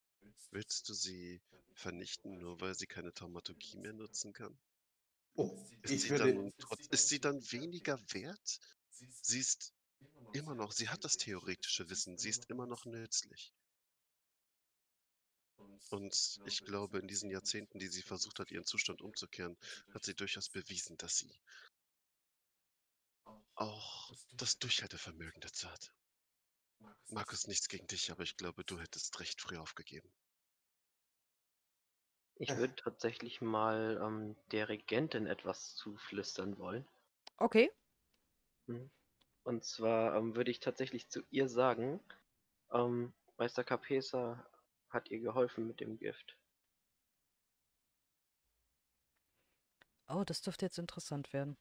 Willst du sie vernichten, nur weil sie keine Thaumaturgie mehr nutzen kann? Oh, ist, ich sie würde... dann, ist sie dann weniger wert? Sie ist immer noch, sie hat das theoretische Wissen, sie ist immer noch nützlich. Und ich glaube, in diesen Jahrzehnten, die sie versucht hat, ihren Zustand umzukehren, hat sie durchaus bewiesen, dass sie auch das Durchhaltevermögen dazu hat. Markus, nichts gegen dich, aber ich glaube, du hättest recht früh aufgegeben. Ich würde tatsächlich mal ähm, der Regentin etwas zuflüstern wollen. Okay. Und zwar ähm, würde ich tatsächlich zu ihr sagen, ähm, Meister Kapesa hat ihr geholfen mit dem Gift. Oh, das dürfte jetzt interessant werden.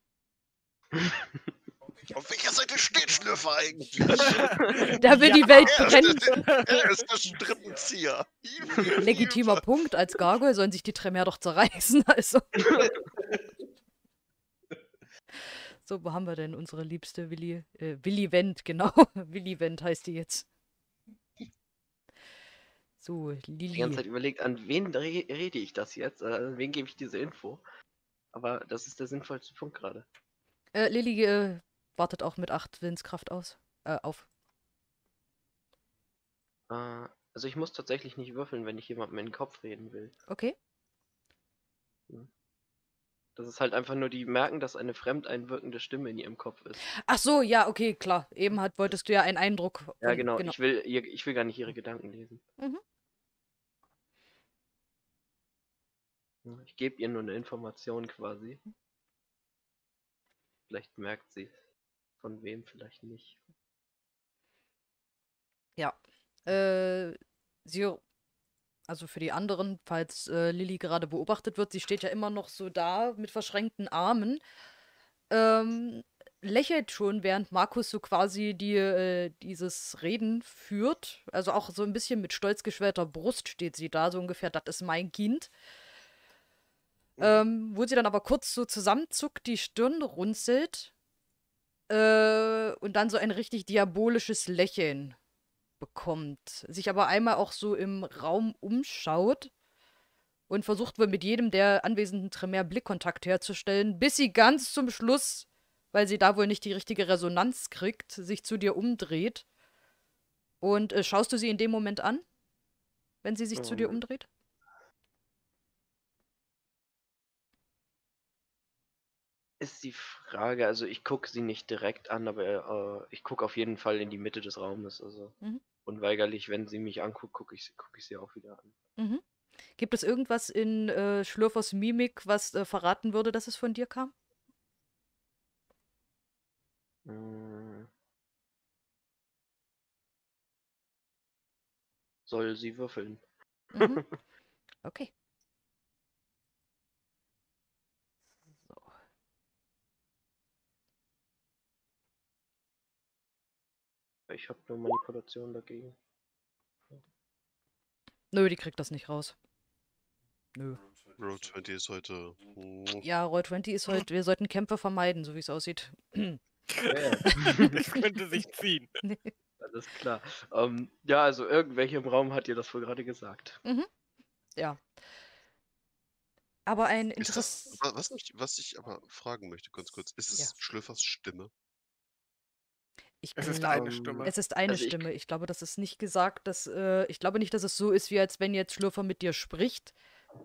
Auf welcher Seite steht Schlürfer eigentlich? Da will ja, die Welt brennen. Er ist der Strippenzieher. Legitimer Punkt. Als Gargoyle sollen sich die Tremere doch zerreißen. Also. So, wo haben wir denn unsere liebste Willi? Äh, Lili Wendt, genau. Lili Wendt heißt die jetzt. So, Lili. Die ganze Zeit überlegt, an wen re rede ich das jetzt? An wen gebe ich diese Info? Aber das ist der sinnvollste Punkt gerade. Äh, Lili äh, wartet auch mit acht Willenskraft aus, äh, auf. Äh, also ich muss tatsächlich nicht würfeln, wenn ich jemandem in den Kopf reden will. Okay. Das ist halt einfach nur, die merken, dass eine fremdeinwirkende Stimme in ihrem Kopf ist. Ach so, ja, okay, klar. Eben hat, wolltest du ja einen Eindruck. Von, ja, genau. genau. Ich will, ich will gar nicht ihre Gedanken lesen. Mhm. Ich gebe ihr nur eine Information quasi. Vielleicht merkt sie von wem, vielleicht nicht. Ja. Äh, sie, also für die anderen, falls äh, Lili gerade beobachtet wird, sie steht ja immer noch so da mit verschränkten Armen. Ähm, lächelt schon, während Markus so quasi die, äh, dieses Reden führt. Also auch so ein bisschen mit stolz geschwellter Brust steht sie da, so ungefähr, das ist mein Kind. Ähm, wo sie dann aber kurz so zusammenzuckt, die Stirn runzelt äh, und dann so ein richtig diabolisches Lächeln bekommt. Sich aber einmal auch so im Raum umschaut und versucht wohl mit jedem der anwesenden Tremere Blickkontakt herzustellen, bis sie ganz zum Schluss, weil sie da wohl nicht die richtige Resonanz kriegt, sich zu dir umdreht. Und äh, schaust du sie in dem Moment an, wenn sie sich oh. zu dir umdreht? ist die Frage, also ich gucke sie nicht direkt an, aber äh, ich gucke auf jeden Fall in die Mitte des Raumes. Also mhm. unweigerlich, wenn sie mich anguckt, gucke ich, guck ich sie auch wieder an. Mhm. Gibt es irgendwas in äh, Schlürfers Mimik, was äh, verraten würde, dass es von dir kam? Soll sie würfeln. Mhm. Okay. So. Ich habe nur Manipulation dagegen. Nö, die kriegt das nicht raus. Nö. Roll zwanzig ist heute... Oh. Ja, Roll zwanzig ist heute... Wir sollten Kämpfe vermeiden, so wie es aussieht. Das könnte sich ziehen. Nee. Alles klar. Ähm, ja, also irgendwelche im Raum hat ihr das wohl gerade gesagt. Mhm. Ja. Aber ein interessantes... Was, was ich aber fragen möchte, ganz kurz, ist es ja. Schlürfers Stimme? Ich es glaub, ist eine Stimme. Es ist eine also Stimme. Ich, ich glaube, das ist nicht gesagt, dass... Äh, ich glaube nicht, dass es so ist, wie als wenn jetzt Schlürfer mit dir spricht.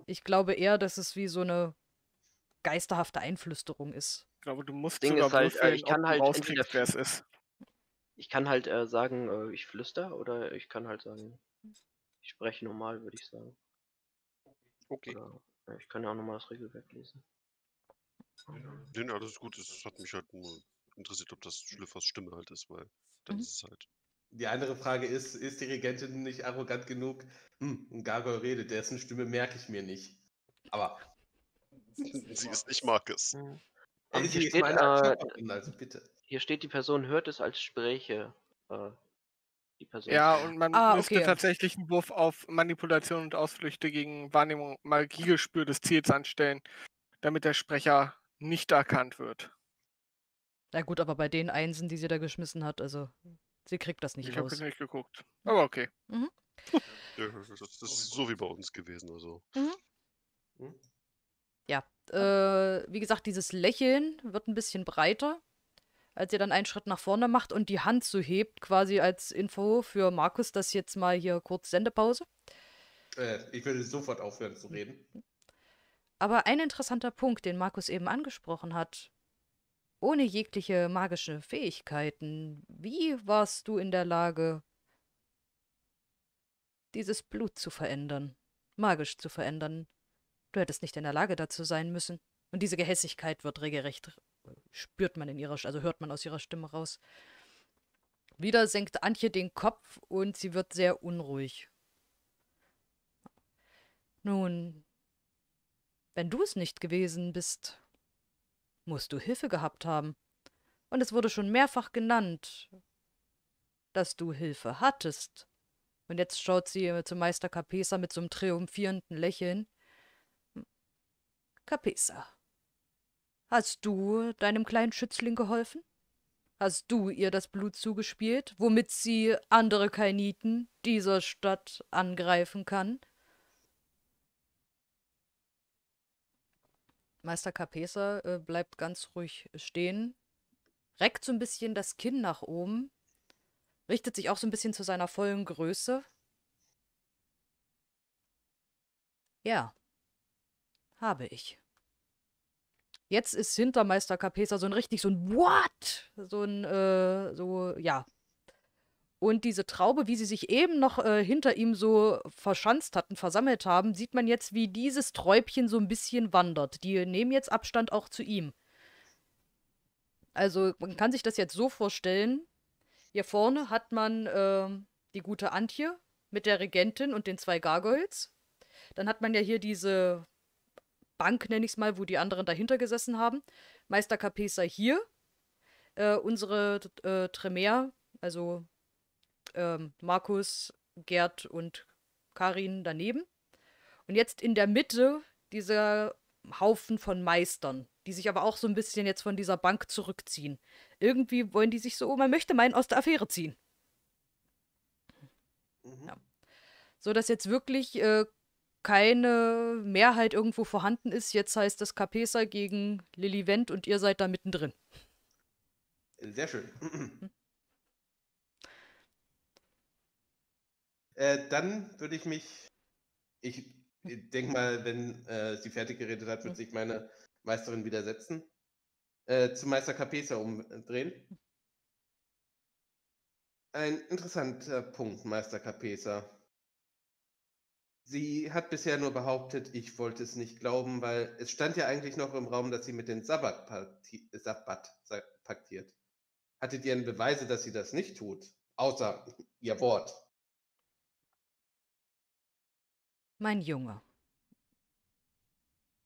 Ich glaube eher, dass es wie so eine geisterhafte Einflüsterung ist. Ich glaube, du musst Ding sogar halt, äh, ich kann halt entweder, wer es ist. Ich kann halt äh, sagen, äh, ich flüster, oder ich kann halt sagen, ich spreche normal, würde ich sagen. Okay. Oder, äh, ich kann ja auch nochmal das Regelwerk lesen. Nee, nee, alles gut. Es hat mich halt nur interessiert, ob das Schlürfers Stimme halt ist, weil dann mhm. ist es halt... Die andere Frage ist, ist die Regentin nicht arrogant genug? Hm, ein Gargoyle redet, dessen Stimme merke ich mir nicht. Aber... Sie ist nicht Markus. Mhm. Aber hier, steht, meine äh, also bitte. Hier steht, die Person hört es als Spräche. Äh, die Person ja, und man ah, müsste okay. tatsächlich einen Wurf auf Manipulation und Ausflüchte gegen Wahrnehmung, Magiegespür des Ziels anstellen, damit der Sprecher nicht erkannt wird. Na gut, aber bei den Einsen, die sie da geschmissen hat, also sie kriegt das nicht ich raus. Ich habe nicht geguckt, aber okay. Mhm. Das ist so wie bei uns gewesen. Also. Mhm. Hm? Ja, äh, wie gesagt, dieses Lächeln wird ein bisschen breiter, als ihr dann einen Schritt nach vorne macht und die Hand so hebt, quasi als Info für Markus, das jetzt mal hier kurz Sendepause. Äh, ich würde sofort aufhören zu reden. Aber ein interessanter Punkt, den Markus eben angesprochen hat, ohne jegliche magische Fähigkeiten, wie warst du in der Lage, dieses Blut zu verändern, magisch zu verändern? Du hättest nicht in der Lage dazu sein müssen. Und diese Gehässigkeit wird regelrecht, spürt man in ihrer, also hört man aus ihrer Stimme raus. Wieder senkt Antje den Kopf und sie wird sehr unruhig. Nun, wenn du es nicht gewesen bist, musst du Hilfe gehabt haben. Und es wurde schon mehrfach genannt, dass du Hilfe hattest. Und jetzt schaut sie zum Meister Kapesa mit so einem triumphierenden Lächeln. Kapesa, hast du deinem kleinen Schützling geholfen? Hast du ihr das Blut zugespielt, womit sie andere Kainiten dieser Stadt angreifen kann? Meister Kapesa äh, bleibt ganz ruhig stehen, reckt so ein bisschen das Kinn nach oben, richtet sich auch so ein bisschen zu seiner vollen Größe. Ja. Habe ich. Jetzt ist hinter Meister Kapesa so ein richtig, so ein What? So ein, äh, so, ja. Und diese Traube, wie sie sich eben noch äh, hinter ihm so verschanzt hatten, versammelt haben, sieht man jetzt, wie dieses Träubchen so ein bisschen wandert. Die nehmen jetzt Abstand auch zu ihm. Also man kann sich das jetzt so vorstellen, hier vorne hat man äh, die gute Antje mit der Regentin und den zwei Gargoyles. Dann hat man ja hier diese... Bank, nenne ich es mal, wo die anderen dahinter gesessen haben. Meister Kapesa hier, äh, unsere äh, Tremere, also ähm, Markus, Gerd und Karin daneben. Und jetzt in der Mitte dieser Haufen von Meistern, die sich aber auch so ein bisschen jetzt von dieser Bank zurückziehen. Irgendwie wollen die sich so, oh, man möchte meinen, aus der Affäre ziehen. Mhm. Ja. So, dass jetzt wirklich... Äh, keine Mehrheit irgendwo vorhanden ist. Jetzt heißt das Kapesa gegen Lili Wendt und ihr seid da mittendrin. Sehr schön. Hm. Äh, dann würde ich mich, ich denke mal, wenn äh, sie fertig geredet hat, wird sich meine Meisterin widersetzen. äh, zu Meister Kapesa umdrehen. Ein interessanter Punkt, Meister Kapesa. Sie hat bisher nur behauptet, ich wollte es nicht glauben, weil es stand ja eigentlich noch im Raum, dass sie mit den Sabbat, pakti Sabbat paktiert. Hattet ihr Beweise, dass sie das nicht tut? Außer ihr Wort. Mein Junge.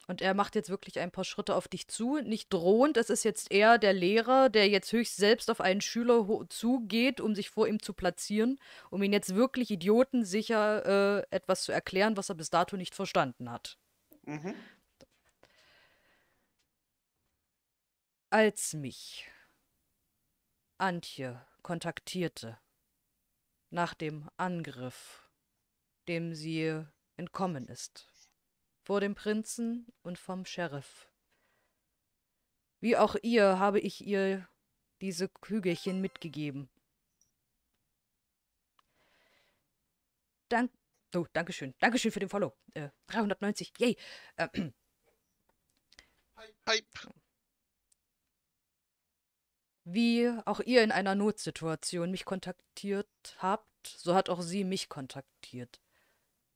Und er macht jetzt wirklich ein paar Schritte auf dich zu, nicht drohend, es ist jetzt eher der Lehrer, der jetzt höchst selbst auf einen Schüler zugeht, um sich vor ihm zu platzieren, um ihn jetzt wirklich idiotensicher äh, etwas zu erklären, was er bis dato nicht verstanden hat. Mhm. Als mich Antje kontaktierte nach dem Angriff, dem sie entkommen ist, vor dem Prinzen und vom Sheriff. Wie auch ihr habe ich ihr diese Kügelchen mitgegeben. Dank oh, Dankeschön. Dankeschön für den Follow. Äh, dreihundertneunzig. Yay. Äh, Wie auch ihr in einer Notsituation mich kontaktiert habt, so hat auch sie mich kontaktiert.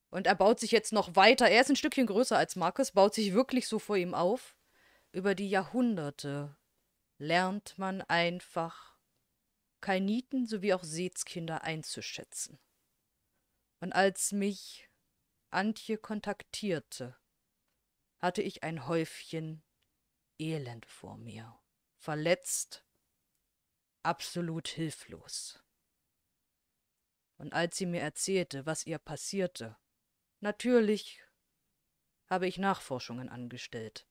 Und er baut sich jetzt noch weiter, er ist ein Stückchen größer als Markus, baut sich wirklich so vor ihm auf. Über die Jahrhunderte lernt man einfach Kainiten sowie auch Seetskinder einzuschätzen. Und als mich Antje kontaktierte, hatte ich ein Häufchen Elend vor mir. Verletzt, absolut hilflos. Und als sie mir erzählte, was ihr passierte, natürlich habe ich Nachforschungen angestellt.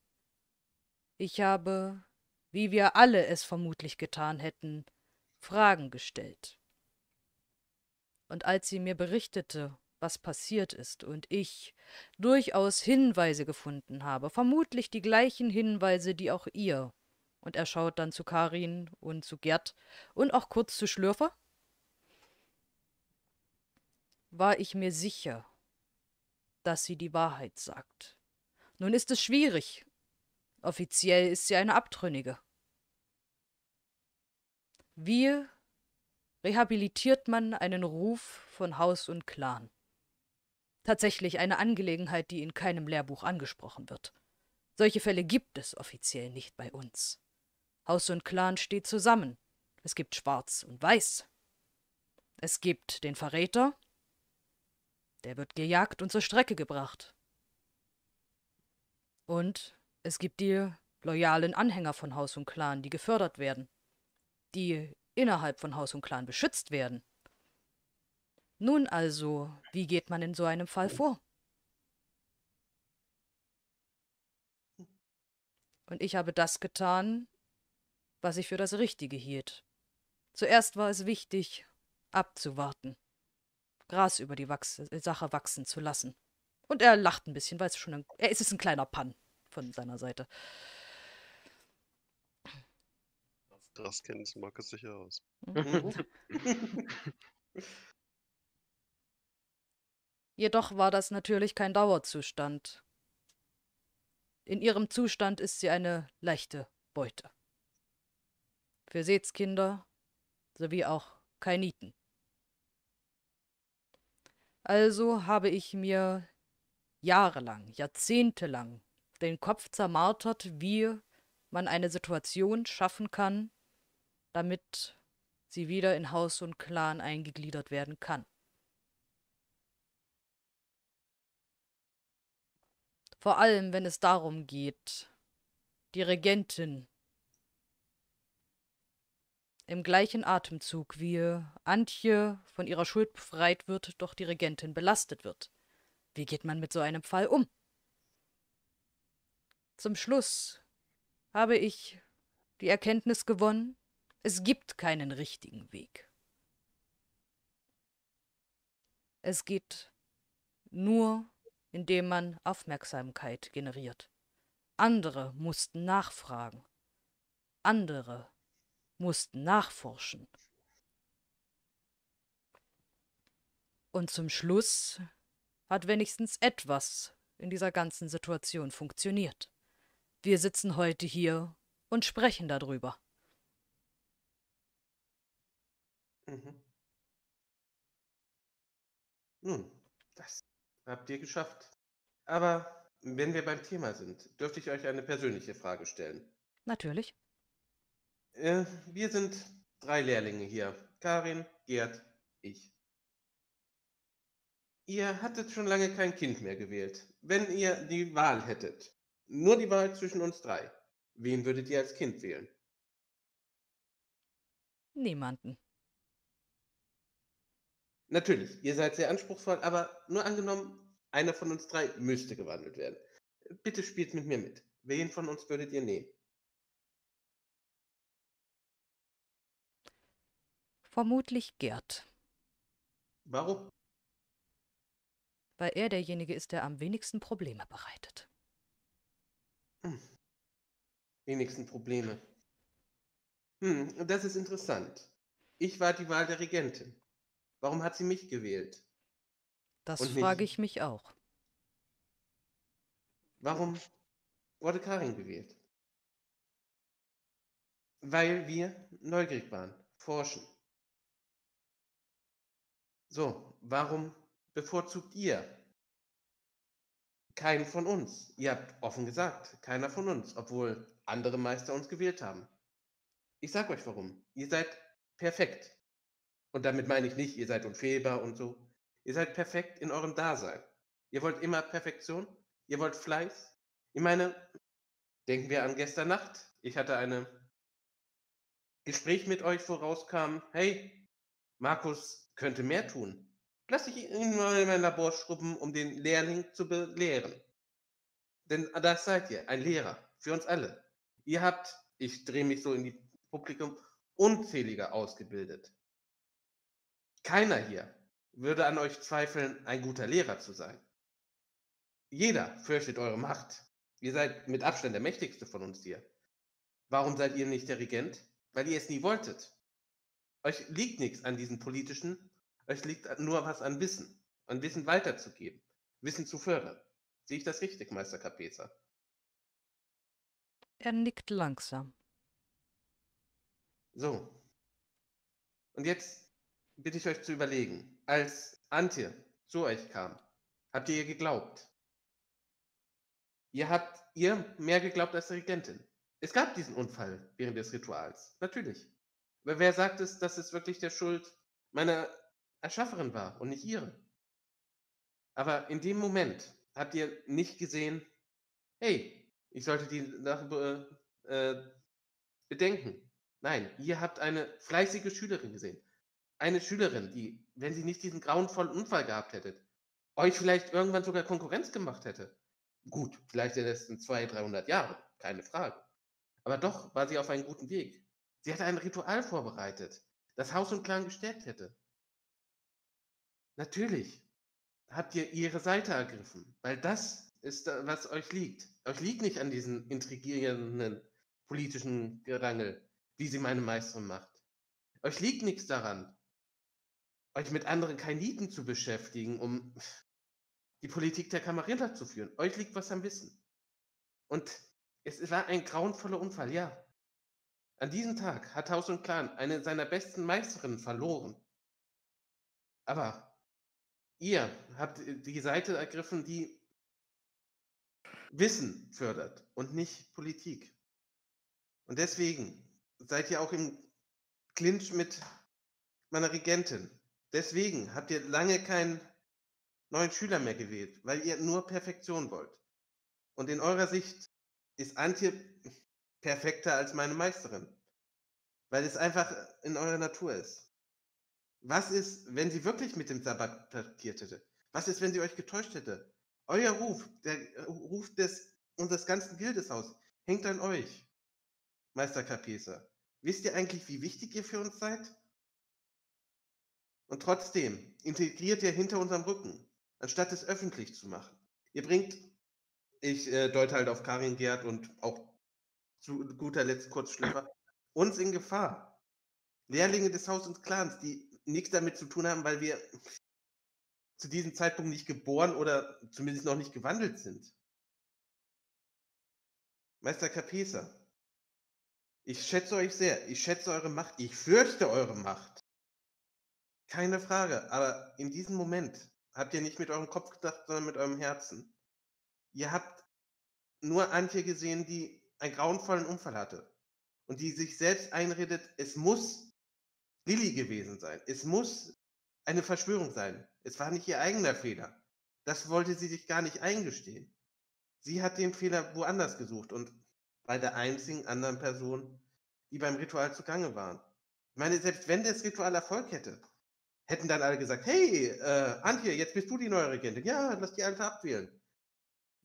Ich habe, wie wir alle es vermutlich getan hätten, Fragen gestellt. Und als sie mir berichtete, was passiert ist und ich durchaus Hinweise gefunden habe, vermutlich die gleichen Hinweise, die auch ihr, und er schaut dann zu Karin und zu Gerd und auch kurz zu Schlürfer, war ich mir sicher, dass sie die Wahrheit sagt. Nun ist es schwierig. Offiziell ist sie eine Abtrünnige. Wie rehabilitiert man einen Ruf von Haus und Clan? Tatsächlich eine Angelegenheit, die in keinem Lehrbuch angesprochen wird. Solche Fälle gibt es offiziell nicht bei uns. Haus und Clan steht zusammen. Es gibt Schwarz und Weiß. Es gibt den Verräter. Der wird gejagt und zur Strecke gebracht. Und es gibt die loyalen Anhänger von Haus und Clan, die gefördert werden, die innerhalb von Haus und Clan beschützt werden. Nun also, wie geht man in so einem Fall vor? Und ich habe das getan, was ich für das Richtige hielt. Zuerst war es wichtig, abzuwarten. Gras über die Wachs Sache wachsen zu lassen. Und er lacht ein bisschen, weil es schon ein, er ist es ein kleiner Pann von seiner Seite. Das, das kennt Markus sicher aus. Jedoch war das natürlich kein Dauerzustand. In ihrem Zustand ist sie eine leichte Beute. Für Seetskinder sowie auch Kainiten. Also habe ich mir jahrelang, jahrzehntelang den Kopf zermartert, wie man eine Situation schaffen kann, damit sie wieder in Haus und Clan eingegliedert werden kann. Vor allem, wenn es darum geht, die Regentin im gleichen Atemzug, wie Antje von ihrer Schuld befreit wird, doch die Regentin belastet wird. Wie geht man mit so einem Fall um? Zum Schluss habe ich die Erkenntnis gewonnen, es gibt keinen richtigen Weg. Es geht nur, indem man Aufmerksamkeit generiert. Andere mussten nachfragen. Andere mussten nachforschen. Und zum Schluss hat wenigstens etwas in dieser ganzen Situation funktioniert. Wir sitzen heute hier und sprechen darüber. Mhm. Nun, das habt ihr geschafft. Aber wenn wir beim Thema sind, dürfte ich euch eine persönliche Frage stellen. Natürlich. Äh, wir sind drei Lehrlinge hier. Karin, Gerd, ich. Ihr hattet schon lange kein Kind mehr gewählt. Wenn ihr die Wahl hättet, nur die Wahl zwischen uns drei, wen würdet ihr als Kind wählen? Niemanden. Natürlich, ihr seid sehr anspruchsvoll, aber nur angenommen, einer von uns drei müsste gewandelt werden. Bitte spielt mit mir mit. Wen von uns würdet ihr nehmen? Vermutlich Gerd. Warum? Weil er derjenige ist, der am wenigsten Probleme bereitet. Hm. Wenigsten Probleme. Hm, das ist interessant. Ich war die Wahl der Regentin. Warum hat sie mich gewählt? Das frage ich mich auch. Warum wurde Karin gewählt? Weil wir neugierig waren, forschen. So, warum bevorzugt ihr keinen von uns? Ihr habt offen gesagt, keiner von uns, obwohl andere Meister uns gewählt haben. Ich sag euch warum. Ihr seid perfekt. Und damit meine ich nicht, ihr seid unfehlbar und so. Ihr seid perfekt in eurem Dasein. Ihr wollt immer Perfektion. Ihr wollt Fleiß. Ich meine, denken wir an gestern Nacht. Ich hatte ein Gespräch mit euch, vorauskam, hey, Markus könnte mehr tun. Lass ich ihn mal in mein Labor schrubben, um den Lehrling zu belehren. Denn das seid ihr, ein Lehrer, für uns alle. Ihr habt, ich drehe mich so in die Publikum, unzählige ausgebildet. Keiner hier würde an euch zweifeln, ein guter Lehrer zu sein. Jeder fürchtet eure Macht. Ihr seid mit Abstand der mächtigste von uns hier. Warum seid ihr nicht der Regent? Weil ihr es nie wolltet. Euch liegt nichts an diesen politischen, euch liegt nur was an Wissen. An Wissen weiterzugeben, Wissen zu fördern. Sehe ich das richtig, Meister Kapesa? Er nickt langsam. So. Und jetzt bitte ich euch zu überlegen, als Antje zu euch kam, habt ihr ihr geglaubt? Ihr habt ihr mehr geglaubt als die Regentin. Es gab diesen Unfall während des Rituals, natürlich. Aber wer sagt es, dass es wirklich der Schuld meiner Erschafferin war und nicht ihre? Aber in dem Moment habt ihr nicht gesehen, hey, ich sollte die Sache äh, bedenken. Nein, ihr habt eine fleißige Schülerin gesehen. Eine Schülerin, die, wenn sie nicht diesen grauenvollen Unfall gehabt hätte, euch vielleicht irgendwann sogar Konkurrenz gemacht hätte. Gut, vielleicht in den letzten zweihundert, dreihundert Jahren, keine Frage. Aber doch war sie auf einem guten Weg. Sie hatte ein Ritual vorbereitet, das Haus und Clan gestärkt hätte. Natürlich habt ihr ihre Seite ergriffen, weil das ist, was euch liegt. Euch liegt nicht an diesen intrigierenden politischen Gerangel, wie sie meine Meisterin macht. Euch liegt nichts daran, euch mit anderen Kainiten zu beschäftigen, um die Politik der Camarilla zu führen. Euch liegt was am Wissen. Und es war ein grauenvoller Unfall, ja. An diesem Tag hat Haus und Clan eine seiner besten Meisterinnen verloren. Aber ihr habt die Seite ergriffen, die Wissen fördert und nicht Politik. Und deswegen seid ihr auch im Clinch mit meiner Regentin. Deswegen habt ihr lange keinen neuen Schüler mehr gewählt, weil ihr nur Perfektion wollt. Und in eurer Sicht ist Antje perfekter als meine Meisterin, weil es einfach in eurer Natur ist. Was ist, wenn sie wirklich mit dem Sabbat taktiert hätte? Was ist, wenn sie euch getäuscht hätte? Euer Ruf, der Ruf des, unseres ganzen Gildeshaus, hängt an euch, Meister Kapesa. Wisst ihr eigentlich, wie wichtig ihr für uns seid? Und trotzdem integriert ihr hinter unserem Rücken, anstatt es öffentlich zu machen. Ihr bringt, ich äh, deute halt auf Karin, Gerd und auch zu guter Letzt kurz Schlürfer, uns in Gefahr. Lehrlinge des Haus und Clans, die nichts damit zu tun haben, weil wir zu diesem Zeitpunkt nicht geboren oder zumindest noch nicht gewandelt sind. Meister Kapesa, Ich schätze euch sehr. Ich schätze eure Macht. Ich fürchte eure Macht. Keine Frage. Aber in diesem Moment habt ihr nicht mit eurem Kopf gedacht, sondern mit eurem Herzen. Ihr habt nur Antje gesehen, die einen grauenvollen Unfall hatte. Und die sich selbst einredet, es muss Lili gewesen sein. Es muss eine Verschwörung sein. Es war nicht ihr eigener Fehler. Das wollte sie sich gar nicht eingestehen. Sie hat den Fehler woanders gesucht und bei der einzigen anderen Person, die beim Ritual zugange waren. Ich meine, selbst wenn das Ritual Erfolg hätte, hätten dann alle gesagt, hey, äh, Antje, jetzt bist du die neue Regentin. Ja, lass die Alte abwählen.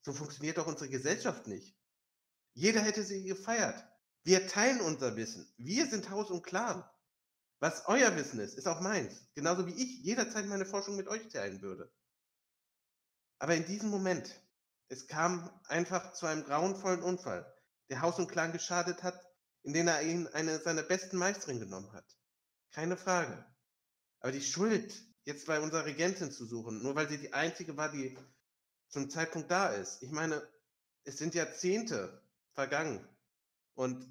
So funktioniert doch unsere Gesellschaft nicht. Jeder hätte sie gefeiert. Wir teilen unser Wissen. Wir sind Haus und Clan. Was euer Wissen ist, ist auch meins. Genauso wie ich jederzeit meine Forschung mit euch teilen würde. Aber in diesem Moment, es kam einfach zu einem grauenvollen Unfall, der Haus und Clan geschadet hat, in den er ihn eine seiner besten Meisterin genommen hat. Keine Frage. Aber die Schuld, jetzt bei unserer Regentin zu suchen, nur weil sie die einzige war, die zum Zeitpunkt da ist. Ich meine, es sind Jahrzehnte vergangen. Und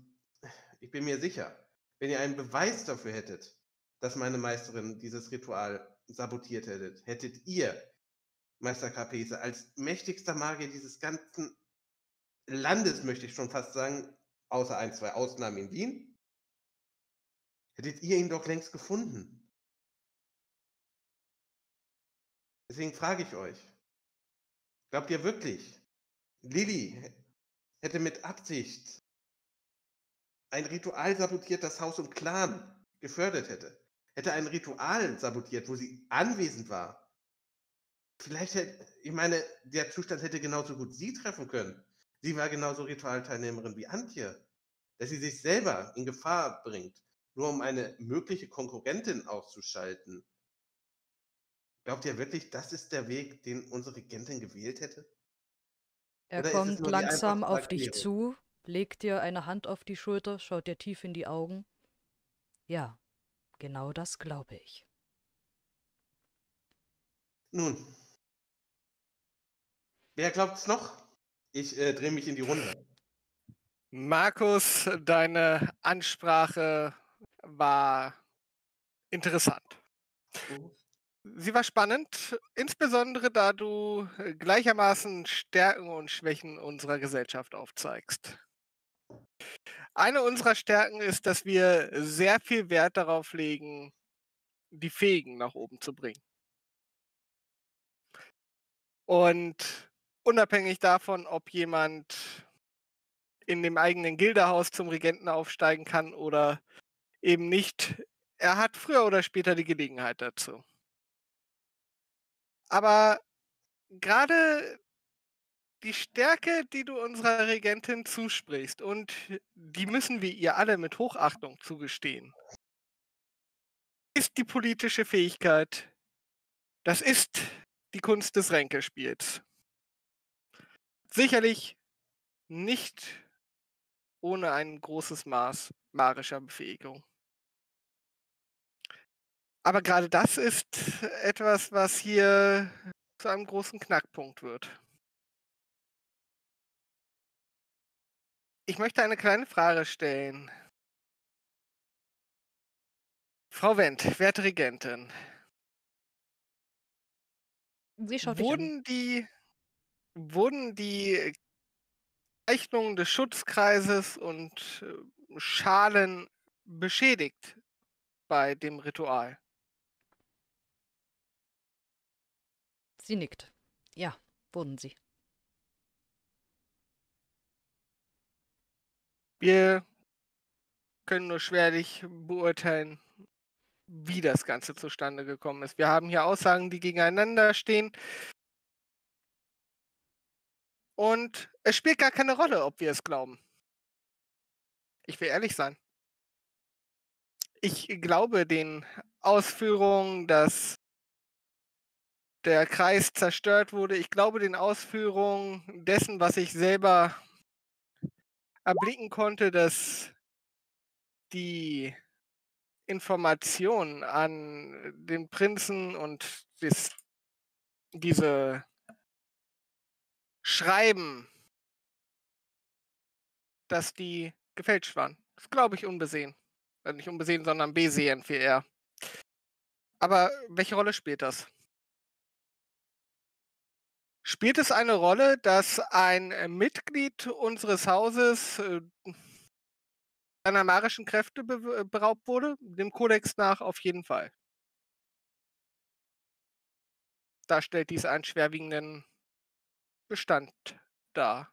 ich bin mir sicher, wenn ihr einen Beweis dafür hättet, dass meine Meisterin dieses Ritual sabotiert hättet, hättet ihr, Meister Kapesa, als mächtigster Magier dieses ganzen Landes, möchte ich schon fast sagen, außer ein, zwei Ausnahmen in Wien, hättet ihr ihn doch längst gefunden. Deswegen frage ich euch, glaubt ihr wirklich, Lili hätte mit Absicht ein Ritual sabotiert, das Haus und Clan gefördert hätte? Hätte ein Ritual sabotiert, wo sie anwesend war? Vielleicht hätte, ich meine, der Zustand hätte genauso gut sie treffen können. Sie war genauso Ritualteilnehmerin wie Antje. Dass sie sich selber in Gefahr bringt, nur um eine mögliche Konkurrentin auszuschalten. Glaubt ihr wirklich, das ist der Weg, den unsere Regentin gewählt hätte? Er Oder kommt langsam auf dich zu, legt dir eine Hand auf die Schulter, schaut dir tief in die Augen. Ja, genau das glaube ich. Nun, wer glaubt's noch? Ich äh, drehe mich in die Runde. Markus, deine Ansprache war interessant. Mhm. Sie war spannend, insbesondere da du gleichermaßen Stärken und Schwächen unserer Gesellschaft aufzeigst. Eine unserer Stärken ist, dass wir sehr viel Wert darauf legen, die Fähigen nach oben zu bringen. Und unabhängig davon, ob jemand in dem eigenen Gildehaus zum Regenten aufsteigen kann oder eben nicht, er hat früher oder später die Gelegenheit dazu. Aber gerade die Stärke, die du unserer Regentin zusprichst, und die müssen wir ihr alle mit Hochachtung zugestehen, ist die politische Fähigkeit, das ist die Kunst des Ränkespiels. Sicherlich nicht ohne ein großes Maß magischer Befähigung. Aber gerade das ist etwas, was hier zu einem großen Knackpunkt wird. Ich möchte eine kleine Frage stellen. Frau Wendt, werte Regentin. Sie schaut wurden, die, wurden die Zeichnungen des Schutzkreises und Schalen beschädigt bei dem Ritual? Sie nickt. Ja, wurden sie. Wir können nur schwerlich beurteilen, wie das Ganze zustande gekommen ist. Wir haben hier Aussagen, die gegeneinander stehen. Und es spielt gar keine Rolle, ob wir es glauben. Ich will ehrlich sein. Ich glaube den Ausführungen, dass der Kreis zerstört wurde. Ich glaube den Ausführungen dessen, was ich selber erblicken konnte, dass die Information an den Prinzen und des, diese Schreiben, dass die gefälscht waren. Ist, glaube ich, unbesehen. Also nicht unbesehen, sondern besehen, viel eher. Aber welche Rolle spielt das? Spielt es eine Rolle, dass ein Mitglied unseres Hauses äh, seiner magischen Kräfte be beraubt wurde? Dem Kodex nach auf jeden Fall. Da stellt dies einen schwerwiegenden Bestand dar.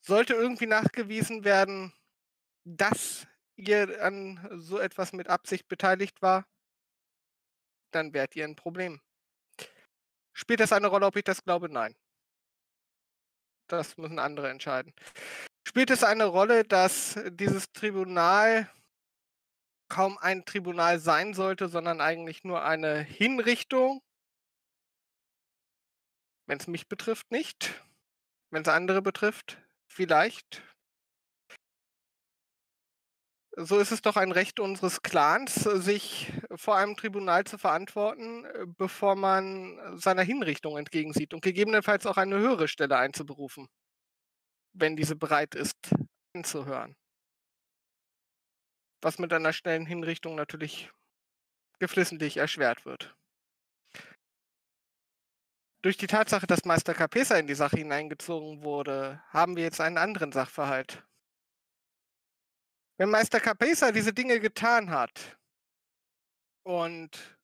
Sollte irgendwie nachgewiesen werden, dass ihr an so etwas mit Absicht beteiligt war, dann wärt ihr ein Problem. Spielt das eine Rolle, ob ich das glaube? Nein. Das müssen andere entscheiden. Spielt es eine Rolle, dass dieses Tribunal kaum ein Tribunal sein sollte, sondern eigentlich nur eine Hinrichtung? Wenn es mich betrifft, nicht. Wenn es andere betrifft, vielleicht. So ist es doch ein Recht unseres Clans, sich vor einem Tribunal zu verantworten, bevor man seiner Hinrichtung entgegensieht und gegebenenfalls auch eine höhere Stelle einzuberufen, wenn diese bereit ist, anzuhören. Was mit einer schnellen Hinrichtung natürlich geflissentlich erschwert wird. Durch die Tatsache, dass Meister Kapesa in die Sache hineingezogen wurde, haben wir jetzt einen anderen Sachverhalt. Wenn Meister Kapesa diese Dinge getan hat und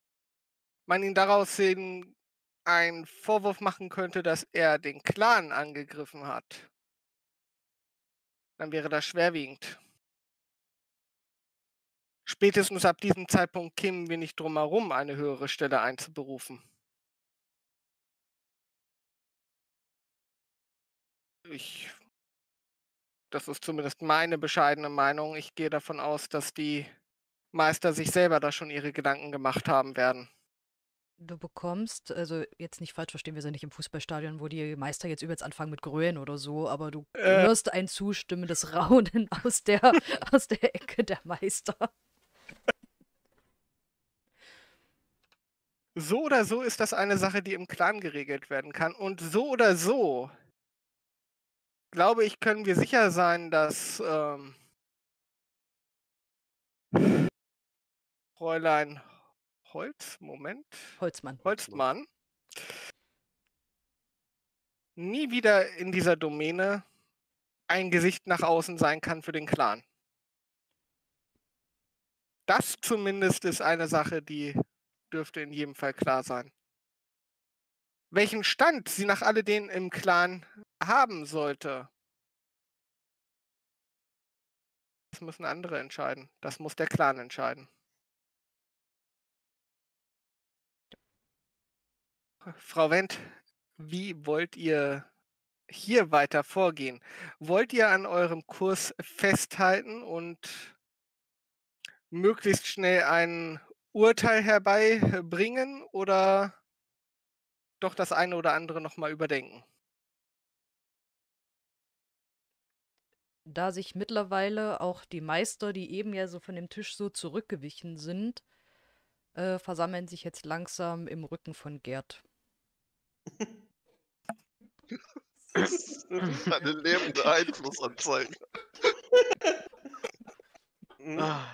man ihn daraus hin einen Vorwurf machen könnte, dass er den Clan angegriffen hat, dann wäre das schwerwiegend. Spätestens ab diesem Zeitpunkt kämen wir nicht drum herum, eine höhere Stelle einzuberufen. Ich... Das ist zumindest meine bescheidene Meinung. Ich gehe davon aus, dass die Meister sich selber da schon ihre Gedanken gemacht haben werden. Du bekommst, also jetzt nicht falsch verstehen, wir sind nicht im Fußballstadion, wo die Meister jetzt übelst anfangen mit Grölen oder so, aber du äh. hörst ein zustimmendes Raunen aus der, aus der Ecke der Meister. So oder so ist das eine Sache, die im Clan geregelt werden kann. Und so oder so... glaube ich, können wir sicher sein, dass ähm, Fräulein Holz, Moment, Holzmann. Holzmann nie wieder in dieser Domäne ein Gesicht nach außen sein kann für den Clan. Das zumindest ist eine Sache, die dürfte in jedem Fall klar sein. Welchen Stand sie nach alledem im Clan haben sollte, das müssen andere entscheiden. Das muss der Clan entscheiden. Frau Wendt, wie wollt ihr hier weiter vorgehen? Wollt ihr an eurem Kurs festhalten und möglichst schnell ein Urteil herbeibringen oder... doch das eine oder andere nochmal überdenken. Da sich mittlerweile auch die Meister, die eben ja so von dem Tisch so zurückgewichen sind, äh, versammeln sich jetzt langsam im Rücken von Gerd. Das ist eine lebende Einflussanzeige. ah.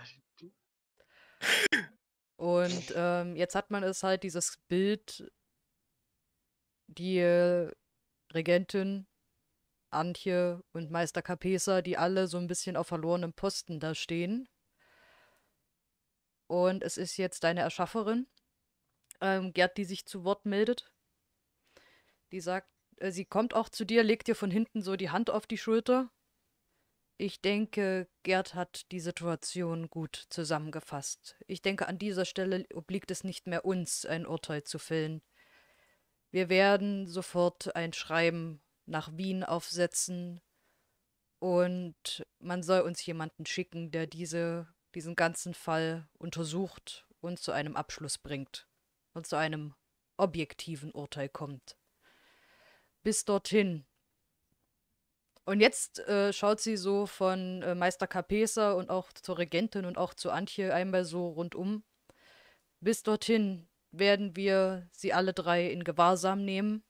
Und ähm, jetzt hat man es halt, dieses Bild... die äh, Regentin, Antje und Meister Kapesa, die alle so ein bisschen auf verlorenem Posten da stehen. Und es ist jetzt deine Erschafferin, ähm, Gerd, die sich zu Wort meldet. Die sagt, äh, sie kommt auch zu dir, legt dir von hinten so die Hand auf die Schulter. Ich denke, Gerd hat die Situation gut zusammengefasst. Ich denke, an dieser Stelle obliegt es nicht mehr uns, ein Urteil zu fällen. Wir werden sofort ein Schreiben nach Wien aufsetzen und man soll uns jemanden schicken, der diese, diesen ganzen Fall untersucht und zu einem Abschluss bringt und zu einem objektiven Urteil kommt. Bis dorthin. Und jetzt äh, schaut sie so von äh, Meister Kapesa und auch zur Regentin und auch zu Antje einmal so rundum. Bis dorthin werden wir sie alle drei in Gewahrsam nehmen,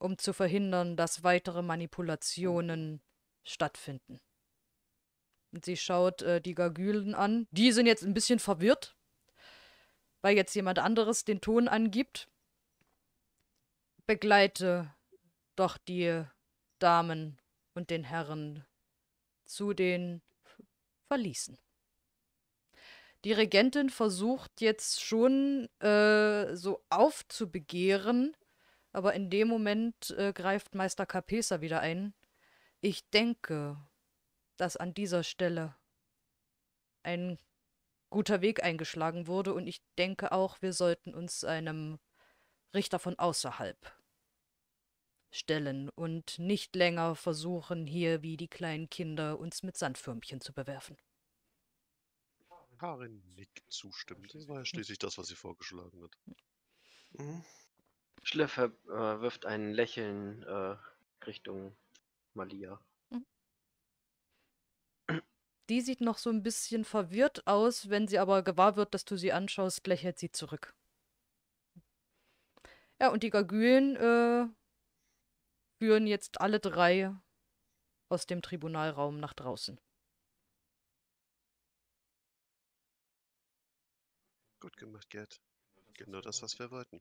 um zu verhindern, dass weitere Manipulationen stattfinden. Und sie schaut äh, die Gargülen an. Die sind jetzt ein bisschen verwirrt, weil jetzt jemand anderes den Ton angibt. Begleite doch die Damen und den Herren zu den Verließen. Die Regentin versucht jetzt schon äh, so aufzubegehren, aber in dem Moment äh, greift Meister Kapesa wieder ein. Ich denke, dass an dieser Stelle ein guter Weg eingeschlagen wurde und ich denke auch, wir sollten uns einem Richter von außerhalb stellen und nicht länger versuchen, hier wie die kleinen Kinder uns mit Sandförmchen zu bewerfen. Karin nickt zustimmend. Das war ja schließlich das, was sie vorgeschlagen hat. Mhm. Schlürfer äh, wirft ein Lächeln äh, Richtung Malia. Mhm. Die sieht noch so ein bisschen verwirrt aus, wenn sie aber gewahr wird, dass du sie anschaust, lächelt sie zurück. Ja, und die Gargülen äh, führen jetzt alle drei aus dem Tribunalraum nach draußen. Gut gemacht, Gerd. Genau das, was wir wollten.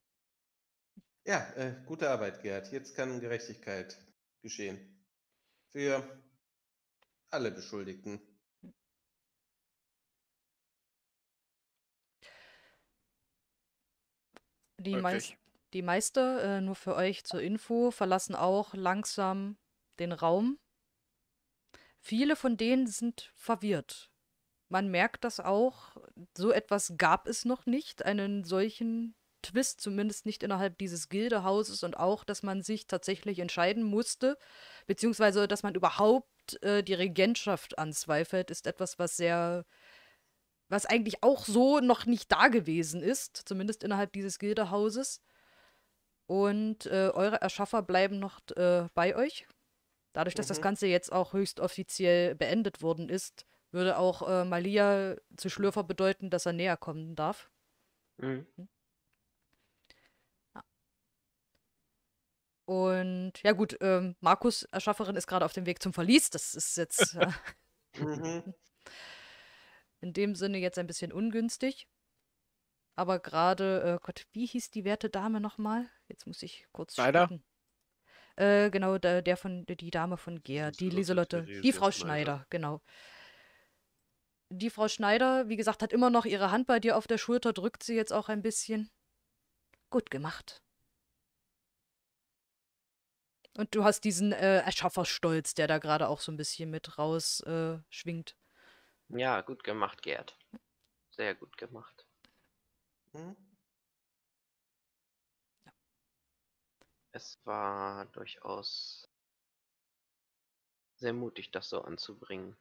Ja, äh, gute Arbeit, Gerd. Jetzt kann Gerechtigkeit geschehen. Für alle Beschuldigten. Die, okay. Meis die Meister, äh, nur für euch zur Info, verlassen auch langsam den Raum. Viele von denen sind verwirrt. Man merkt das auch, so etwas gab es noch nicht, einen solchen Twist, zumindest nicht innerhalb dieses Gildehauses und auch, dass man sich tatsächlich entscheiden musste, beziehungsweise, dass man überhaupt äh, die Regentschaft anzweifelt, ist etwas, was sehr, was eigentlich auch so noch nicht da gewesen ist, zumindest innerhalb dieses Gildehauses. Und äh, eure Erschaffer bleiben noch äh, bei euch. Dadurch, dass mhm. das Ganze jetzt auch höchst offiziell beendet worden ist, würde auch äh, Malia zu Schlürfer bedeuten, dass er näher kommen darf. Mhm. Ja. Und ja gut, ähm, Markus, Erschafferin, ist gerade auf dem Weg zum Verlies. Das ist jetzt äh, mhm. in dem Sinne jetzt ein bisschen ungünstig. Aber gerade, äh, Gott, wie hieß die werte Dame nochmal? Jetzt muss ich kurz sprechen. Äh, genau, der, der von, die Dame von Gerd, die Lieselotte, die Frau Schneider, genau. Die Frau Schneider, wie gesagt, hat immer noch ihre Hand bei dir auf der Schulter, drückt sie jetzt auch ein bisschen. Gut gemacht. Und du hast diesen äh, Erschafferstolz, der da gerade auch so ein bisschen mit raus äh, schwingt. Ja, gut gemacht, Gerd. Sehr gut gemacht. Hm? Ja. Es war durchaus sehr mutig, das so anzubringen.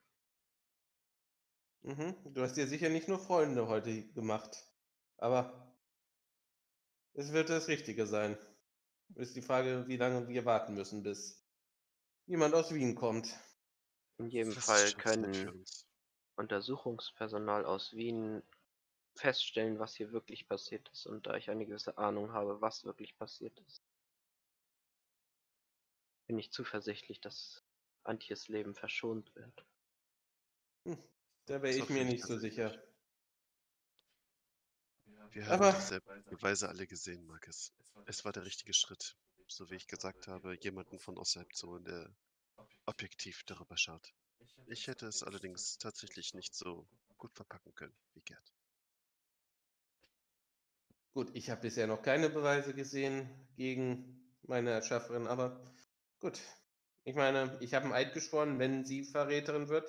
Mhm. Du hast dir sicher nicht nur Freunde heute gemacht, aber es wird das Richtige sein. Ist die Frage, wie lange wir warten müssen, bis jemand aus Wien kommt. In jedem Fall können Untersuchungspersonal aus Wien feststellen, was hier wirklich passiert ist. Und da ich eine gewisse Ahnung habe, was wirklich passiert ist, bin ich zuversichtlich, dass Antjes Leben verschont wird. Hm. Da wäre ich mir nicht so sicher. Wir haben diese Beweise alle gesehen, Markus. Es war der richtige Schritt, so wie ich gesagt habe, jemanden von außerhalb zu holen, der objektiv darüber schaut. Ich hätte es allerdings tatsächlich nicht so gut verpacken können wie Gerd. Gut, ich habe bisher noch keine Beweise gesehen gegen meine Erschafferin, aber gut. Ich meine, ich habe einen Eid geschworen, wenn sie Verräterin wird,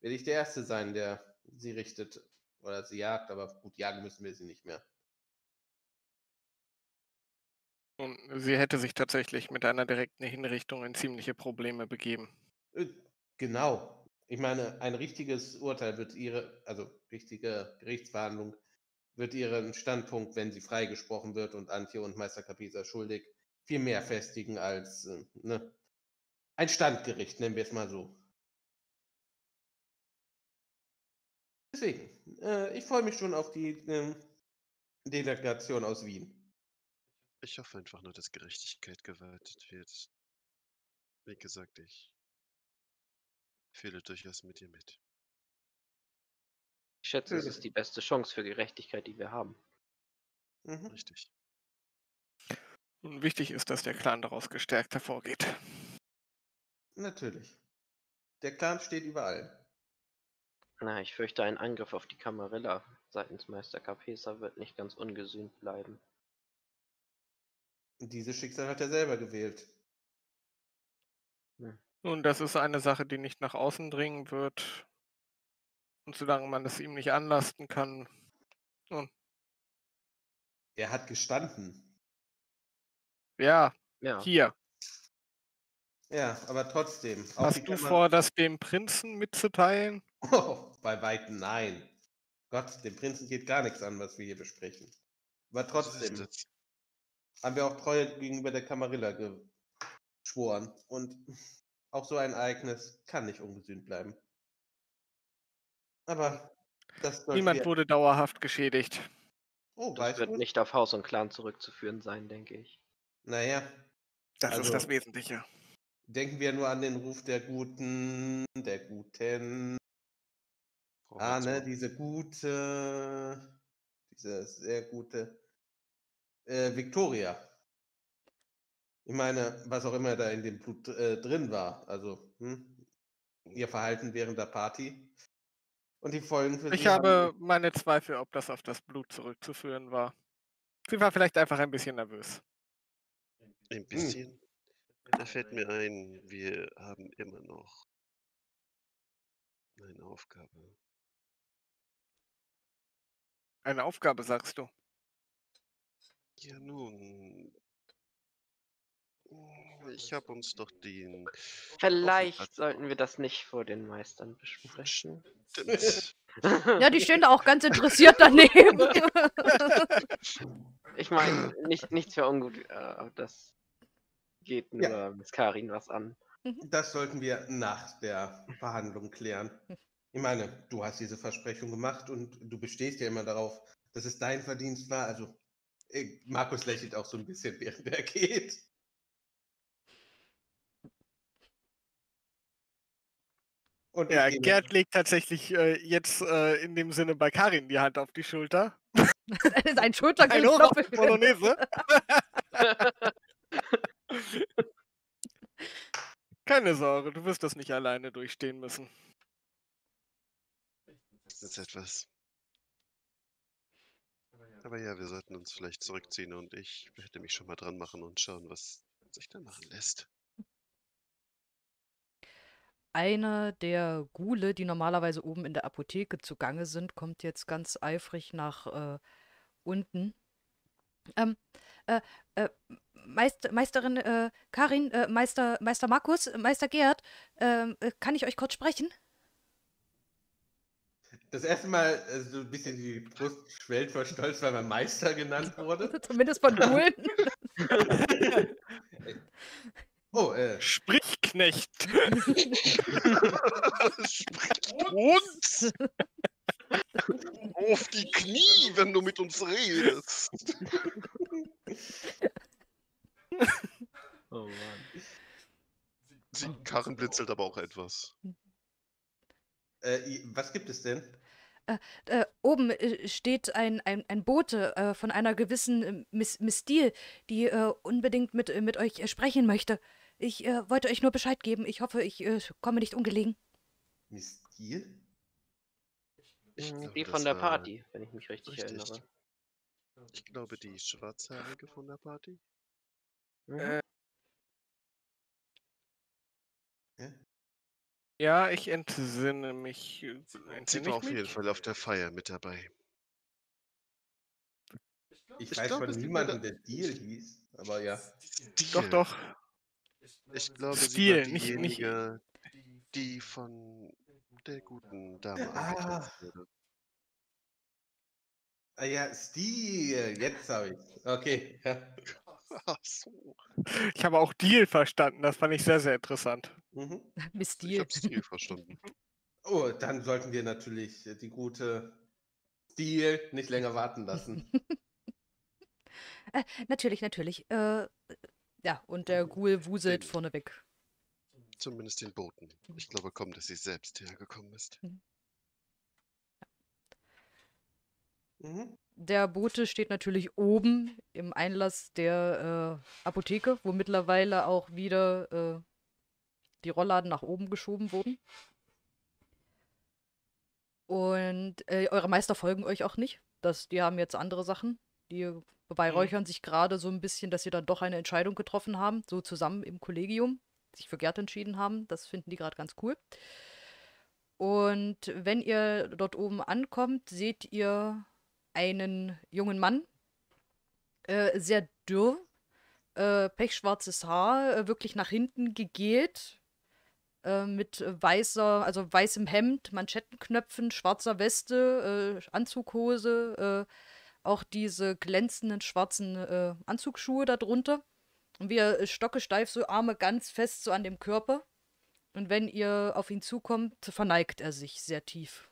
will ich der Erste sein, der sie richtet oder sie jagt, aber gut, jagen müssen wir sie nicht mehr. Und sie hätte sich tatsächlich mit einer direkten Hinrichtung in ziemliche Probleme begeben. Genau. Ich meine, ein richtiges Urteil wird ihre, also richtige Gerichtsverhandlung, wird ihren Standpunkt, wenn sie freigesprochen wird und Antje und Meister Kapesa schuldig, viel mehr festigen als äh, ne? ein Standgericht, nennen wir es mal so. Deswegen, äh, ich freue mich schon auf die äh, Delegation aus Wien. Ich hoffe einfach nur, dass Gerechtigkeit gewaltet wird. Wie gesagt, ich fühle durchaus mit ihr mit. Ich schätze, mhm. es ist die beste Chance für Gerechtigkeit, die wir haben. Mhm. Richtig. Und wichtig ist, dass der Clan daraus gestärkt hervorgeht. Natürlich. Der Clan steht überall. Na, ich fürchte, ein Angriff auf die Camarilla seitens Meister Kapesa wird nicht ganz ungesühnt bleiben. Dieses Schicksal hat er selber gewählt. Hm. Nun, das ist eine Sache, die nicht nach außen dringen wird. Und solange man es ihm nicht anlasten kann. Nun. Er hat gestanden. Ja, ja. Hier. Ja, aber trotzdem. Hast du vor, das dem Prinzen mitzuteilen? Oh, bei weitem nein. Gott, dem Prinzen geht gar nichts an, was wir hier besprechen. Aber trotzdem haben wir auch Treue gegenüber der Camarilla geschworen. Und auch so ein Ereignis kann nicht ungesühnt bleiben. Aber das niemand wurde dauerhaft geschädigt. Oh, das wird nicht auf Haus und Clan zurückzuführen sein, denke ich. Naja. Das ist das Wesentliche. Denken wir nur an den Ruf der Guten, der Guten. Ah, ne, diese gute, diese sehr gute äh, Victoria. Ich meine, was auch immer da in dem Blut äh, drin war. Also, hm, ihr Verhalten während der Party. Und die Folgen für Ich habe haben... meine Zweifel, ob das auf das Blut zurückzuführen war. Sie war vielleicht einfach ein bisschen nervös. Ein bisschen? Hm. Da fällt mir ein, wir haben immer noch eine Aufgabe. Eine Aufgabe, sagst du? Ja, nun. Ich habe uns doch den... Vielleicht sollten wir das nicht vor den Meistern besprechen. Ja, die stehen da auch ganz interessiert daneben. Ich meine, nicht, nichts für ungut, aber das... geht nur ja. mit Karin was an. Das sollten wir nach der Verhandlung klären. Ich meine, du hast diese Versprechung gemacht und du bestehst ja immer darauf, dass es dein Verdienst war. Also, ich, Markus lächelt auch so ein bisschen, während er geht. Und ja, Gerd legt tatsächlich äh, jetzt äh, in dem Sinne bei Karin die Hand auf die Schulter. Das ist ein Schulterknopf. Bolognese. Keine Sorge, du wirst das nicht alleine durchstehen müssen. Das ist etwas. Aber ja, wir sollten uns vielleicht zurückziehen und ich werde mich schon mal dran machen und schauen, was sich da machen lässt. Eine der Ghule, die normalerweise oben in der Apotheke zugange sind, kommt jetzt ganz eifrig nach äh, unten. Ähm, äh, äh, Meist, Meisterin äh, Karin, äh, Meister, Meister Markus, Meister Gerd, äh, äh, kann ich euch kurz sprechen? Das erste Mal, also so ein bisschen die Brust schwellt vor Stolz, weil man Meister genannt wurde. Zumindest von Bullen. Oh, äh. Sprichknecht. Sprich uns. Auf die Knie, wenn du mit uns redest. Oh Mann. Karin blitzelt aber auch etwas. Äh, was gibt es denn? Äh, äh, oben äh, steht ein, ein, ein Bote äh, von einer gewissen äh, Miss, Miss Steel, die äh, unbedingt mit, äh, mit euch äh, sprechen möchte. Ich äh, wollte euch nur Bescheid geben. Ich hoffe, ich äh, komme nicht ungelegen. Miss Steel? Glaub, die von der Party, wenn ich mich richtig, richtig erinnere. Ich glaube, die Schwarzhaarige von der Party. Äh. Ja, ich entsinne mich. Entsinne Sie war auf jeden Fall auf der Feier mit dabei. Ich, ich weiß glaub, von niemandem, der Deal hieß, aber ja. Steel. Doch, doch. Ich glaube, Steel, nicht, nicht die von der guten Dame. Ah. ah ja, Steel, jetzt habe ich. Okay, ja. So. Ich habe auch Deal verstanden, das fand ich sehr, sehr interessant. Mhm. Miss Deal. Ich habe Stil verstanden. Oh, dann sollten wir natürlich die gute Stil nicht länger warten lassen. äh, natürlich, natürlich. Äh, ja, und der Ghoul wuselt den, vorneweg. Zumindest den Boten. Ich glaube kaum, dass sie selbst hergekommen ist. Mhm. Mhm. Der Bote steht natürlich oben im Einlass der äh, Apotheke, wo mittlerweile auch wieder äh, die Rollladen nach oben geschoben wurden. Und äh, eure Meister folgen euch auch nicht. Das, die haben jetzt andere Sachen. Die beweihräuchern mhm. sich gerade so ein bisschen, dass sie dann doch eine Entscheidung getroffen haben, so zusammen im Kollegium, sich für Gerd entschieden haben. Das finden die gerade ganz cool. Und wenn ihr dort oben ankommt, seht ihr einen jungen Mann, äh, sehr dürr, äh, pechschwarzes Haar, äh, wirklich nach hinten gegelt, äh, mit weißer, also weißem Hemd, Manschettenknöpfen, schwarzer Weste, äh, Anzughose, äh, auch diese glänzenden schwarzen äh, Anzugsschuhe darunter. Und wie er stockesteif, so Arme ganz fest so an dem Körper. Und wenn ihr auf ihn zukommt, verneigt er sich sehr tief.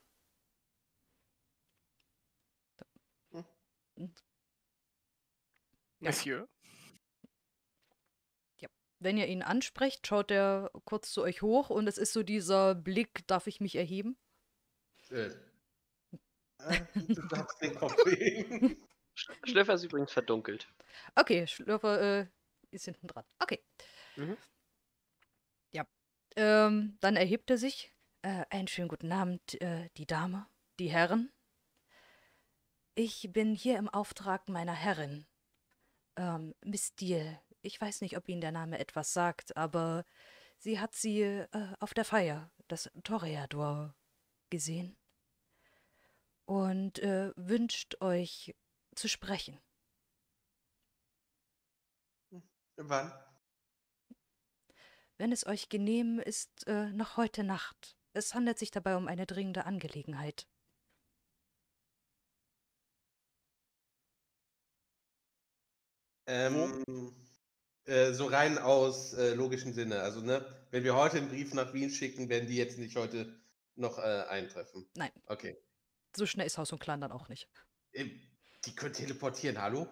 Monsieur? Ja. Wenn ihr ihn ansprecht, schaut er kurz zu euch hoch und es ist so dieser Blick, darf ich mich erheben? Äh. Du darfst den Kopf heben. Schlürfer ist übrigens verdunkelt. Okay, Schlürfer äh, ist hinten dran. Okay. Mhm. Ähm, dann erhebt er sich. Äh, einen schönen guten Abend, äh, die Dame, die Herren. Ich bin hier im Auftrag meiner Herrin. Ähm, Miss Steel, ich weiß nicht, ob Ihnen der Name etwas sagt, aber sie hat sie äh, auf der Feier, das Toreador, gesehen. Und äh, wünscht euch zu sprechen. Wann? Wenn es euch genehm ist, äh, noch heute Nacht. Es handelt sich dabei um eine dringende Angelegenheit. Ähm, äh, so rein aus äh, logischem Sinne. Also, ne, wenn wir heute einen Brief nach Wien schicken, werden die jetzt nicht heute noch äh, eintreffen. Nein. Okay. So schnell ist Haus und Clan dann auch nicht. Ähm. Die können teleportieren, hallo?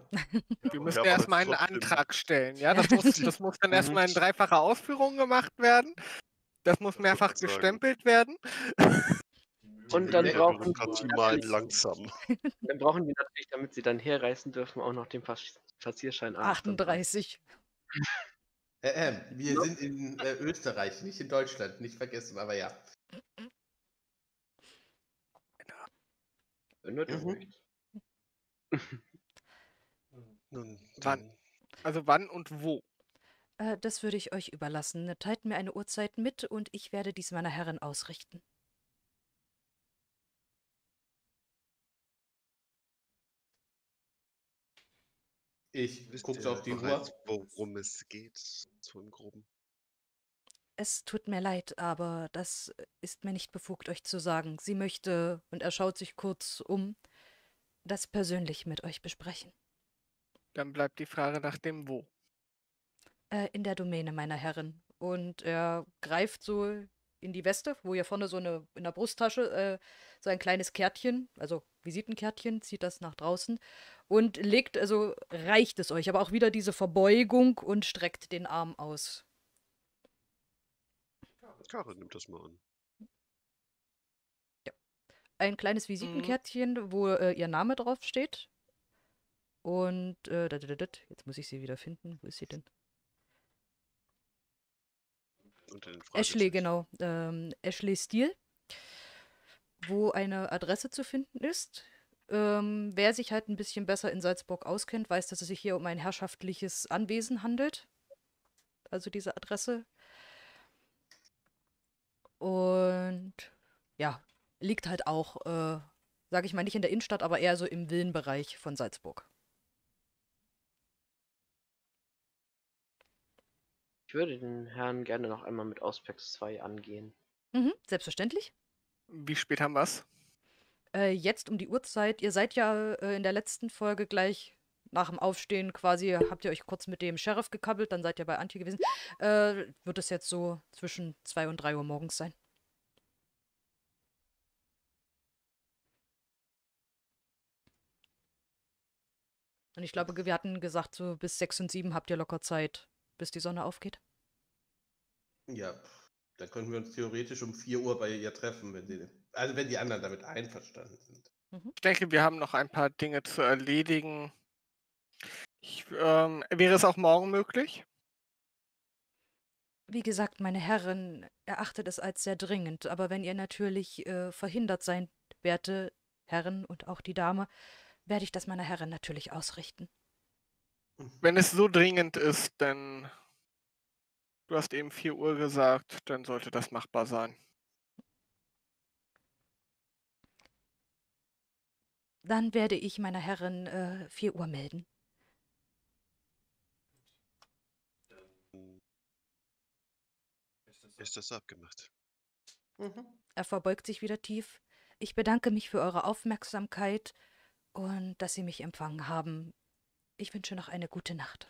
Wir müssen ja, erstmal einen Antrag stellen. Ja, das muss, das muss dann erstmal in dreifacher Ausführung gemacht werden. Das muss das mehrfach gestempelt werden. Und dann, ja, brauchen wir mal langsam. Dann brauchen die natürlich, damit sie dann herreißen dürfen, auch noch den Passierschein achtunddreißig. Äh, äh, wir no. sind in äh, Österreich, nicht in Deutschland. Nicht vergessen, aber ja. Wenn du das möchtest. Nun, wann? Also wann und wo? Äh, das würde ich euch überlassen. Teilt mir eine Uhrzeit mit und ich werde dies meiner Herrin ausrichten. Ich gucke auf die Uhr, worum es geht, so im Groben. Es tut mir leid, aber das ist mir nicht befugt, euch zu sagen. Sie möchte, und er schaut sich kurz um, das persönlich mit euch besprechen. Dann bleibt die Frage nach dem Wo. Äh, in der Domäne meiner Herren. Und er greift so in die Weste, wo hier vorne so eine, in der Brusttasche, äh, so ein kleines Kärtchen, also Visitenkärtchen, zieht das nach draußen und legt, also reicht es euch, aber auch wieder diese Verbeugung und streckt den Arm aus. Karin nimmt das mal an. Ein kleines Visitenkärtchen, mhm. wo äh, ihr Name drauf steht. Und äh, jetzt muss ich sie wieder finden. Wo ist sie denn? Ashley, genau. Ähm, Ashley Steel, wo eine Adresse zu finden ist. Ähm, wer sich halt ein bisschen besser in Salzburg auskennt, weiß, dass es sich hier um ein herrschaftliches Anwesen handelt. Also diese Adresse. Und ja. Liegt halt auch, äh, sage ich mal, nicht in der Innenstadt, aber eher so im Villenbereich von Salzburg. Ich würde den Herrn gerne noch einmal mit Auspex zwei angehen. Mhm, selbstverständlich. Wie spät haben wir es? Äh, jetzt um die Uhrzeit. Ihr seid ja äh, in der letzten Folge gleich nach dem Aufstehen quasi, habt ihr euch kurz mit dem Sheriff gekabbelt, dann seid ihr bei Antje gewesen. Äh, wird es jetzt so zwischen zwei und drei Uhr morgens sein. Und ich glaube, wir hatten gesagt, so bis sechs und sieben habt ihr locker Zeit, bis die Sonne aufgeht. Ja, dann können wir uns theoretisch um vier Uhr bei ihr treffen, wenn die, also wenn die anderen damit einverstanden sind. Mhm. Ich denke, wir haben noch ein paar Dinge zu erledigen. Ich, ähm, wäre es auch morgen möglich? Wie gesagt, meine Herren, erachtet es als sehr dringend, aber wenn ihr natürlich äh, verhindert seid, werte Herren und auch die Dame, werde ich das meiner Herren natürlich ausrichten. Wenn es so dringend ist, dann... Du hast eben vier Uhr gesagt, dann sollte das machbar sein. Dann werde ich meiner Herren äh, vier Uhr melden. Ist das abgemacht? Mhm. Er verbeugt sich wieder tief. Ich bedanke mich für eure Aufmerksamkeit und dass Sie mich empfangen haben. Ich wünsche noch eine gute Nacht.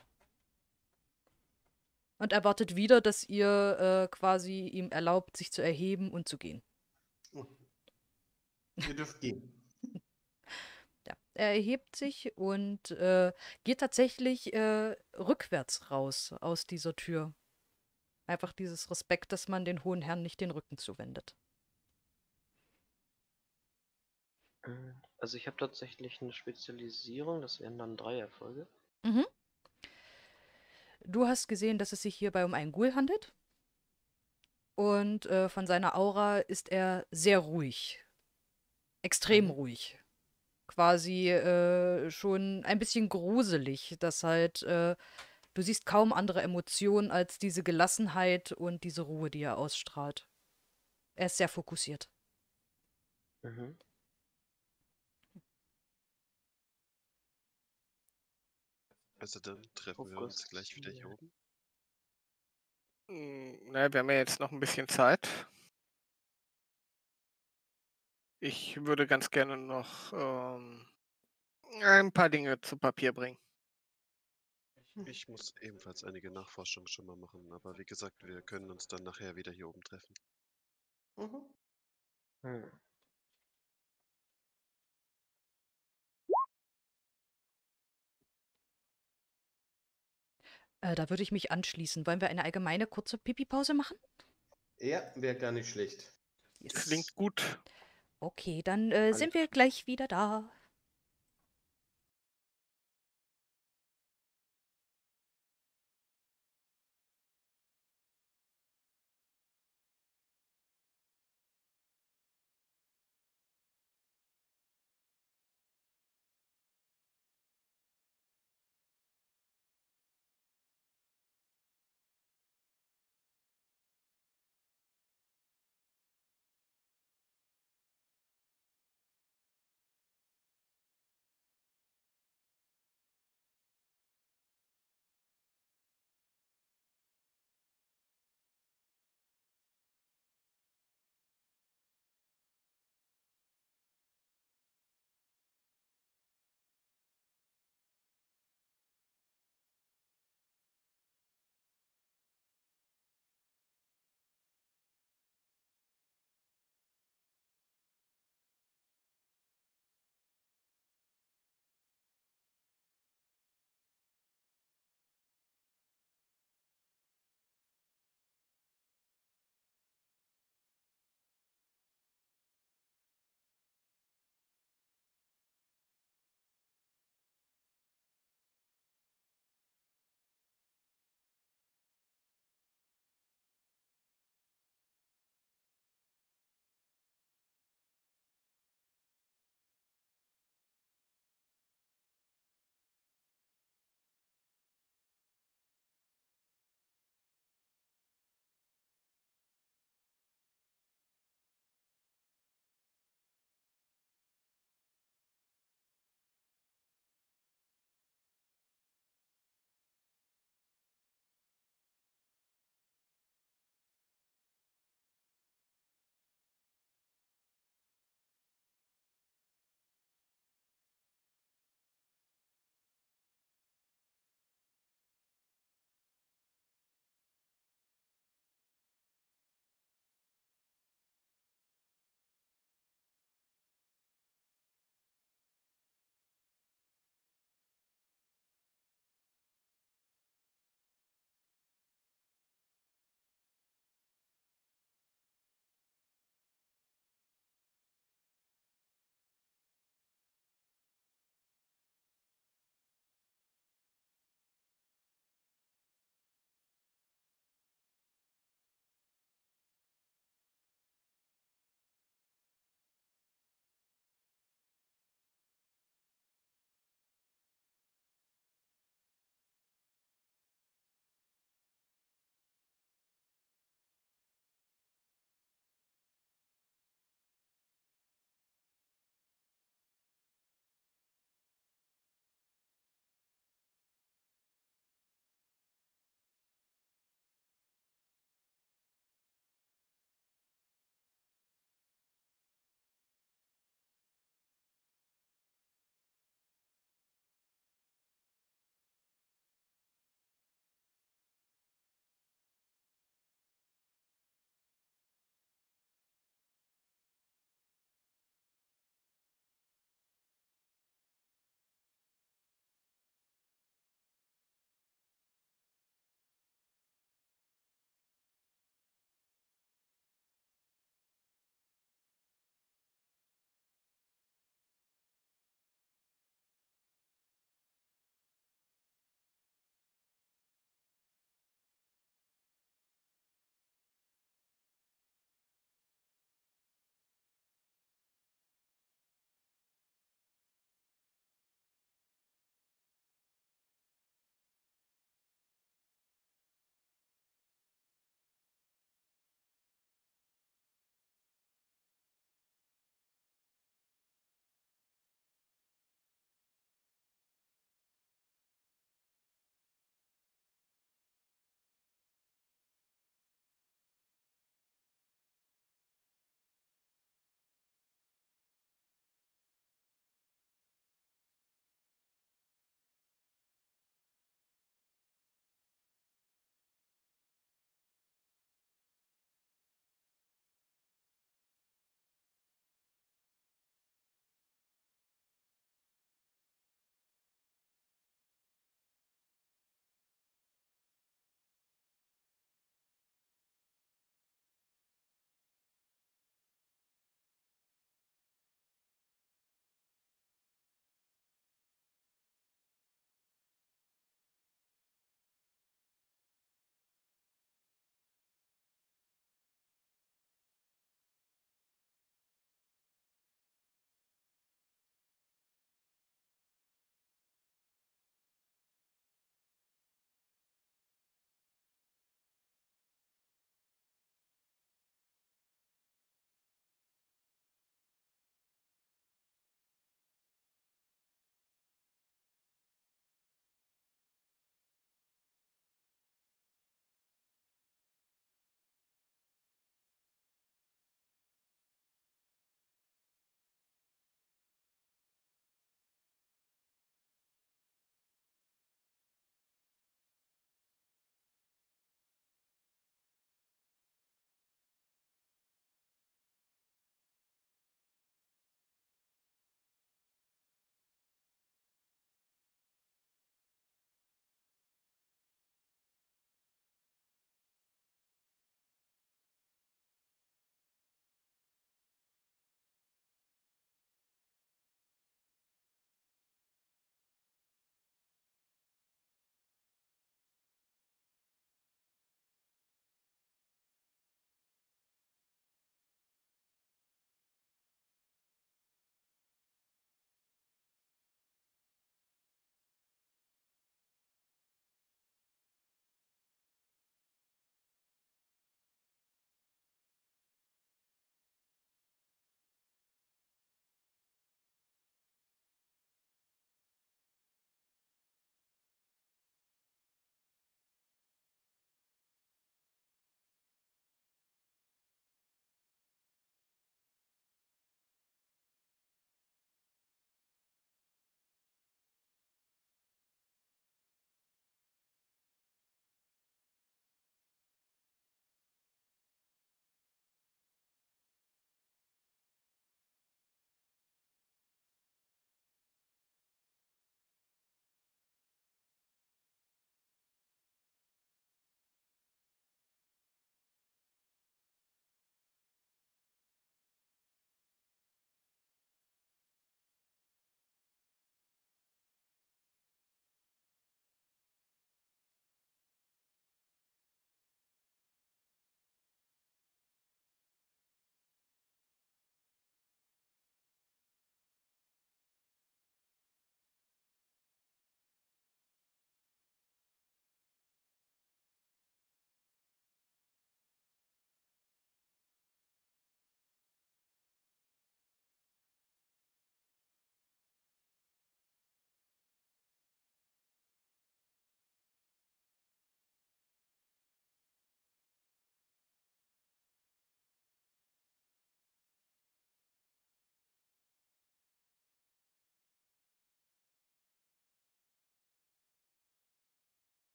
Und er wartet wieder, dass ihr äh, quasi ihm erlaubt, sich zu erheben und zu gehen. Oh. Ihr dürft gehen. Ja, er erhebt sich und äh, geht tatsächlich äh, rückwärts raus aus dieser Tür. Einfach dieses Respekt, dass man den hohen Herrn nicht den Rücken zuwendet. Also ich habe tatsächlich eine Spezialisierung, das wären dann drei Erfolge. Mhm. Du hast gesehen, dass es sich hierbei um einen Ghoul handelt. Und äh, von seiner Aura ist er sehr ruhig. Extrem mhm. ruhig. Quasi äh, schon ein bisschen gruselig, dass halt... Äh, Du siehst kaum andere Emotionen als diese Gelassenheit und diese Ruhe, die er ausstrahlt. Er ist sehr fokussiert. Mhm. Also dann treffen wir uns gleich wieder hier oben. Naja, wir haben ja jetzt noch ein bisschen Zeit. Ich würde ganz gerne noch ähm, ein paar Dinge zu Papier bringen. Ich muss ebenfalls einige Nachforschungen schon mal machen, aber wie gesagt, wir können uns dann nachher wieder hier oben treffen. Mhm. Hm. Äh, da würde ich mich anschließen. Wollen wir eine allgemeine kurze Pipi-Pause machen? Ja, wäre gar nicht schlecht. Yes. Klingt gut. Okay, dann äh, sind wir gleich wieder da.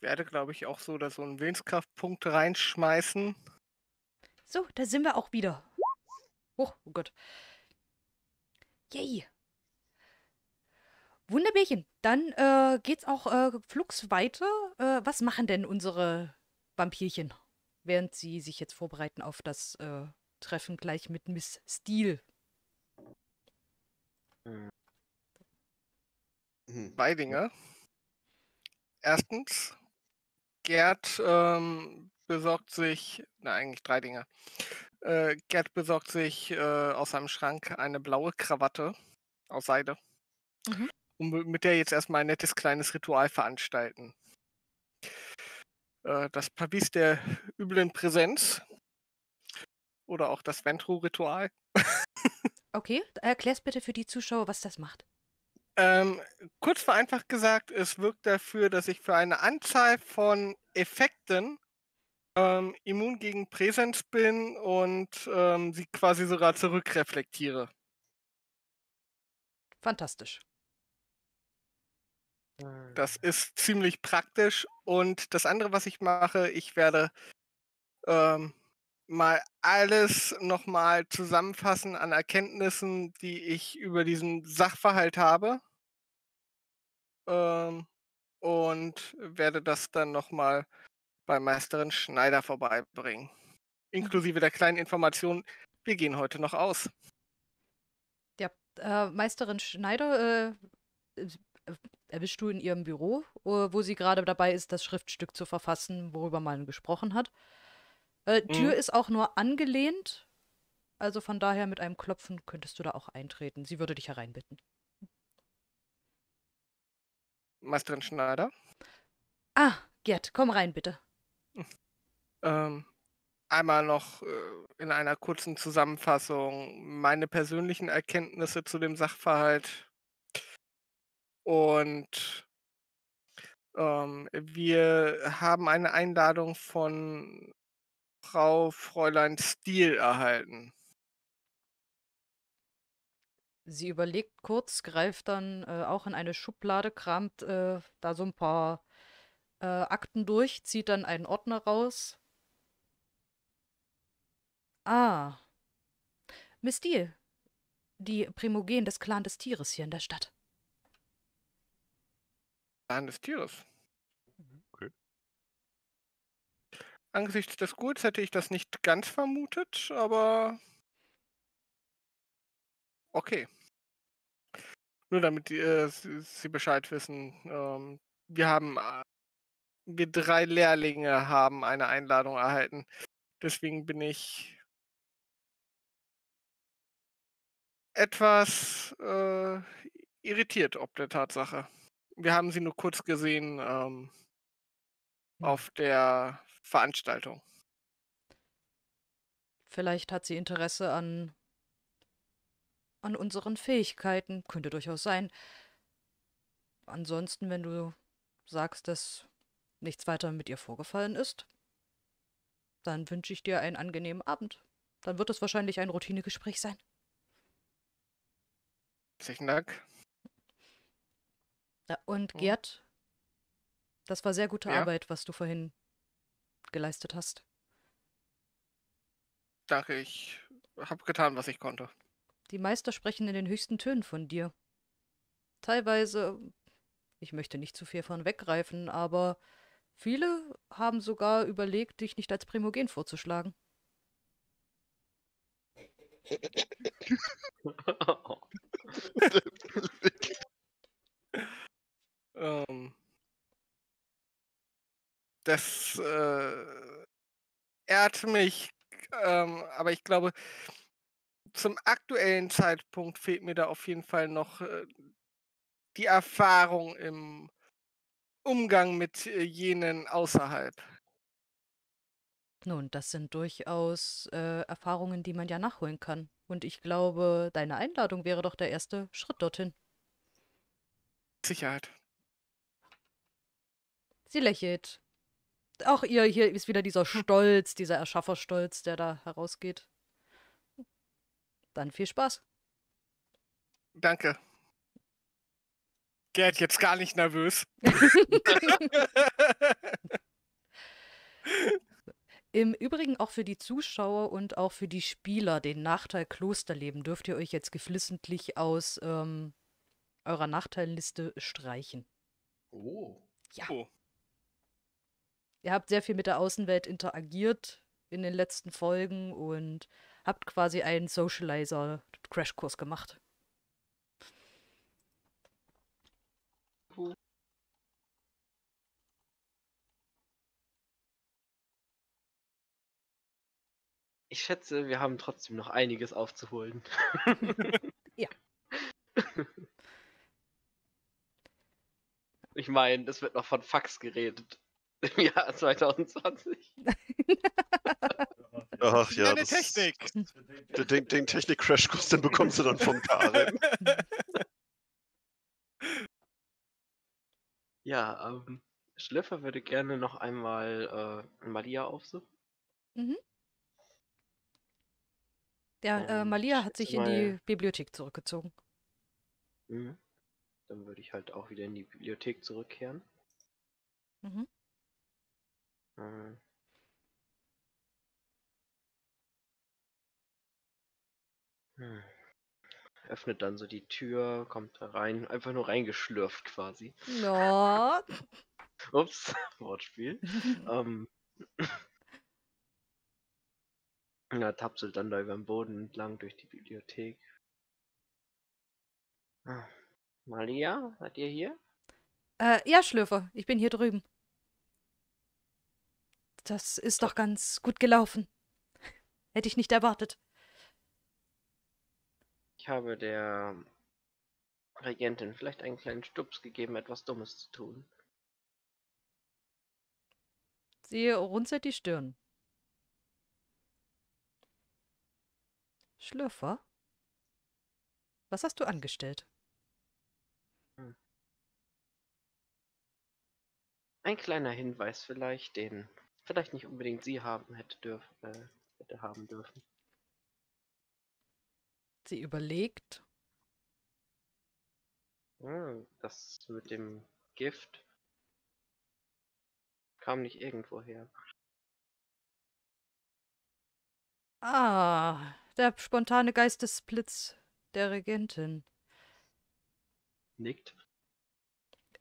werde, glaube ich, auch so oder so einen Willenskraftpunkt reinschmeißen. So, da sind wir auch wieder. Oh, oh Gott. Yay. Wunderbärchen. Dann äh, geht's auch äh, flugs weiter. Äh, was machen denn unsere Vampirchen, während sie sich jetzt vorbereiten auf das äh, Treffen gleich mit Miss Steel? Zwei Dinge. Erstens, Gerd ähm, besorgt sich, na eigentlich drei Dinge. Äh, Gerd besorgt sich äh, aus seinem Schrank eine blaue Krawatte aus Seide. Mhm. Und mit der jetzt erstmal ein nettes kleines Ritual veranstalten. Äh, das Pavis der üblen Präsenz. Oder auch das Ventrue-Ritual. Okay, erklär's bitte für die Zuschauer, was das macht. Ähm, kurz vereinfacht gesagt, es wirkt dafür, dass ich für eine Anzahl von Effekten ähm, immun gegen Präsenz bin und ähm, sie quasi sogar zurückreflektiere. Fantastisch. Das ist ziemlich praktisch. Und das andere, was ich mache, ich werde ähm, mal alles nochmal zusammenfassen an Erkenntnissen, die ich über diesen Sachverhalt habe. Ähm, und werde das dann nochmal bei Meisterin Schneider vorbeibringen. Inklusive der kleinen Information, wir gehen heute noch aus. Ja, äh, Meisterin Schneider äh, erwischst du in ihrem Büro, wo sie gerade dabei ist, das Schriftstück zu verfassen, worüber man gesprochen hat. Äh, Tür mhm. ist auch nur angelehnt, also von daher mit einem Klopfen könntest du da auch eintreten. Sie würde dich hereinbitten. Meisterin Schneider? Ah, Gerd, komm rein, bitte. Ähm, einmal noch äh, in einer kurzen Zusammenfassung meine persönlichen Erkenntnisse zu dem Sachverhalt und... Ähm, wir haben eine Einladung von Frau Fräulein Steel erhalten. Sie überlegt kurz, greift dann äh, auch in eine Schublade, kramt äh, da so ein paar äh, Akten durch, zieht dann einen Ordner raus. Ah. Miss Steel, die Primogen des Clan des Tieres hier in der Stadt. Clan des Tieres? Angesichts des Guts hätte ich das nicht ganz vermutet, aber okay. Nur damit äh, Sie, Sie Bescheid wissen, ähm, wir haben, wir drei Lehrlinge haben eine Einladung erhalten. Deswegen bin ich etwas äh, irritiert ob der Tatsache. Wir haben sie nur kurz gesehen ähm, auf der Veranstaltung. Vielleicht hat sie Interesse an, an unseren Fähigkeiten. Könnte durchaus sein. Ansonsten, wenn du sagst, dass nichts weiter mit ihr vorgefallen ist, dann wünsche ich dir einen angenehmen Abend. Dann wird es wahrscheinlich ein Routinegespräch sein. Herzlichen Dank. Ja, und Gerd, das war sehr gute ja. Arbeit, was du vorhin geleistet hast. Danke, ich habe getan, was ich konnte. Die Meister sprechen in den höchsten Tönen von dir. Teilweise, ich möchte nicht zu viel von weggreifen, aber viele haben sogar überlegt, dich nicht als Primogen vorzuschlagen. ähm... Das äh, ehrt mich, ähm, aber ich glaube, zum aktuellen Zeitpunkt fehlt mir da auf jeden Fall noch äh, die Erfahrung im Umgang mit äh, jenen außerhalb. Nun, das sind durchaus äh, Erfahrungen, die man ja nachholen kann. Und ich glaube, deine Einladung wäre doch der erste Schritt dorthin. Sicherheit. Sie lächelt. Auch ihr, hier ist wieder dieser Stolz, dieser Erschafferstolz, der da herausgeht. Dann viel Spaß. Danke. Gerd, jetzt gar nicht nervös. Im Übrigen auch für die Zuschauer und auch für die Spieler den Nachteil Klosterleben dürft ihr euch jetzt geflissentlich aus ähm, eurer Nachteilliste streichen. Oh. Ja. Oh. Ihr habt sehr viel mit der Außenwelt interagiert in den letzten Folgen und habt quasi einen Socializer-Crashkurs gemacht. Cool. Ich schätze, wir haben trotzdem noch einiges aufzuholen. Ja. Ich meine, es wird noch von Fax geredet. Im Jahr zwanzig zwanzig. Ach ja, das, Technik. Den, den Technik-Crashkurs, den bekommst du dann von Karin. Ja, ähm, Schlürfer würde gerne noch einmal äh, Malia aufsuchen. Mhm. Der äh, Malia hat sich in die Bibliothek zurückgezogen. Mhm. Dann würde ich halt auch wieder in die Bibliothek zurückkehren. Mhm. Hm. Öffnet dann so die Tür, kommt da rein, einfach nur reingeschlürft quasi. No. Ups, Wortspiel. ähm. Ja, tapselt dann da über den Boden entlang durch die Bibliothek. Ah. Malia, seid ihr hier? Äh, ja, Schlürfer, ich bin hier drüben. Das ist doch ganz gut gelaufen. Hätte ich nicht erwartet. Ich habe der Regentin vielleicht einen kleinen Stups gegeben, etwas Dummes zu tun. Sie runzelt die Stirn. Schlürfer? Was hast du angestellt? Ein kleiner Hinweis vielleicht, den vielleicht nicht unbedingt sie haben hätte, dürf, äh, hätte haben dürfen. Sie überlegt. Hm, das mit dem Gift kam nicht irgendwo her. Ah, der spontane Geistesblitz der Regentin. Nickt.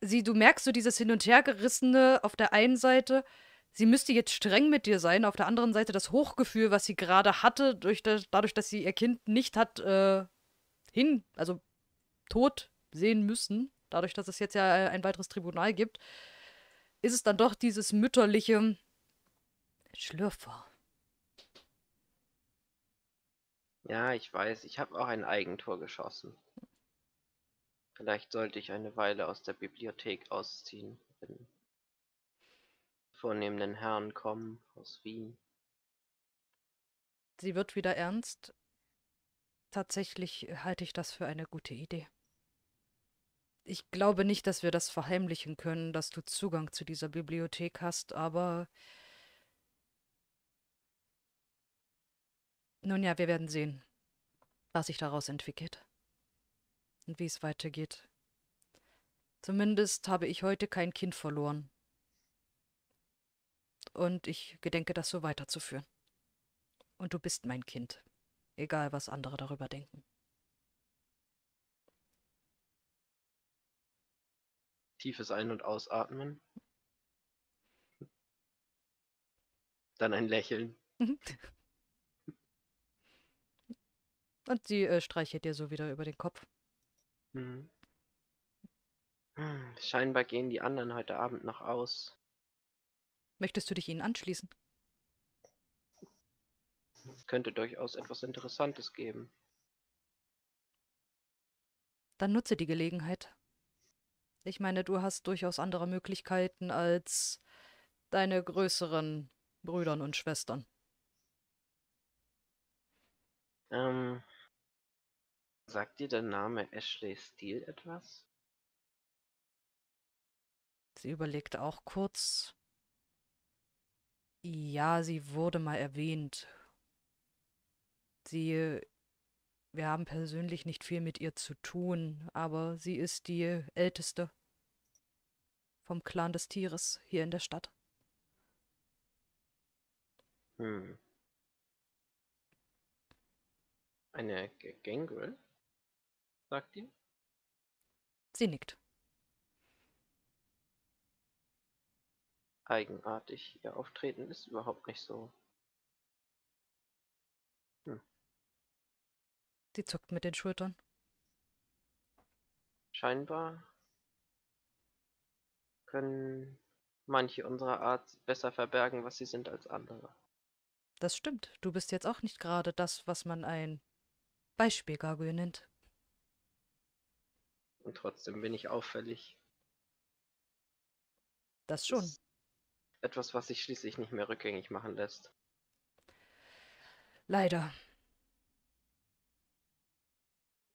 Sie, du merkst so dieses Hin- und Hergerissene auf der einen Seite. Sie müsste jetzt streng mit dir sein. Auf der anderen Seite das Hochgefühl, was sie gerade hatte, durch das, dadurch, dass sie ihr Kind nicht hat äh, hin, also tot sehen müssen, dadurch, dass es jetzt ja ein weiteres Tribunal gibt, ist es dann doch dieses mütterliche Schlürfer. Ja, ich weiß, ich habe auch ein Eigentor geschossen. Vielleicht sollte ich eine Weile aus der Bibliothek ausziehen, wenn vornehmenden Herren kommen aus Wien. Sie wird wieder ernst. Tatsächlich halte ich das für eine gute Idee. Ich glaube nicht, dass wir das verheimlichen können, dass du Zugang zu dieser Bibliothek hast, aber... Nun ja, wir werden sehen, was sich daraus entwickelt und wie es weitergeht. Zumindest habe ich heute kein Kind verloren. Und ich gedenke, das so weiterzuführen. Und du bist mein Kind. Egal, was andere darüber denken. Tiefes Ein- und Ausatmen. Dann ein Lächeln. Und sie äh, streichelt dir so wieder über den Kopf. Hm. Scheinbar gehen die anderen heute Abend noch aus. Möchtest du dich ihnen anschließen? Es könnte durchaus etwas Interessantes geben. Dann nutze die Gelegenheit. Ich meine, du hast durchaus andere Möglichkeiten als deine größeren Brüdern und Schwestern. Ähm, sagt dir der Name Ashley Steel etwas? Sie überlegt auch kurz. Ja, sie wurde mal erwähnt. Sie Wir haben persönlich nicht viel mit ihr zu tun, aber sie ist die Älteste vom Clan des Tieres hier in der Stadt. Hm. Eine Gangrel? Sagt ihr? Sie nickt. Eigenartig. Ihr Auftreten ist überhaupt nicht so. Hm. Sie zuckt mit den Schultern. Scheinbar können manche unserer Art besser verbergen, was sie sind, als andere. Das stimmt. Du bist jetzt auch nicht gerade das, was man ein Beispielgargoyle nennt. Und trotzdem bin ich auffällig. Das schon. Das etwas, was sich schließlich nicht mehr rückgängig machen lässt. Leider.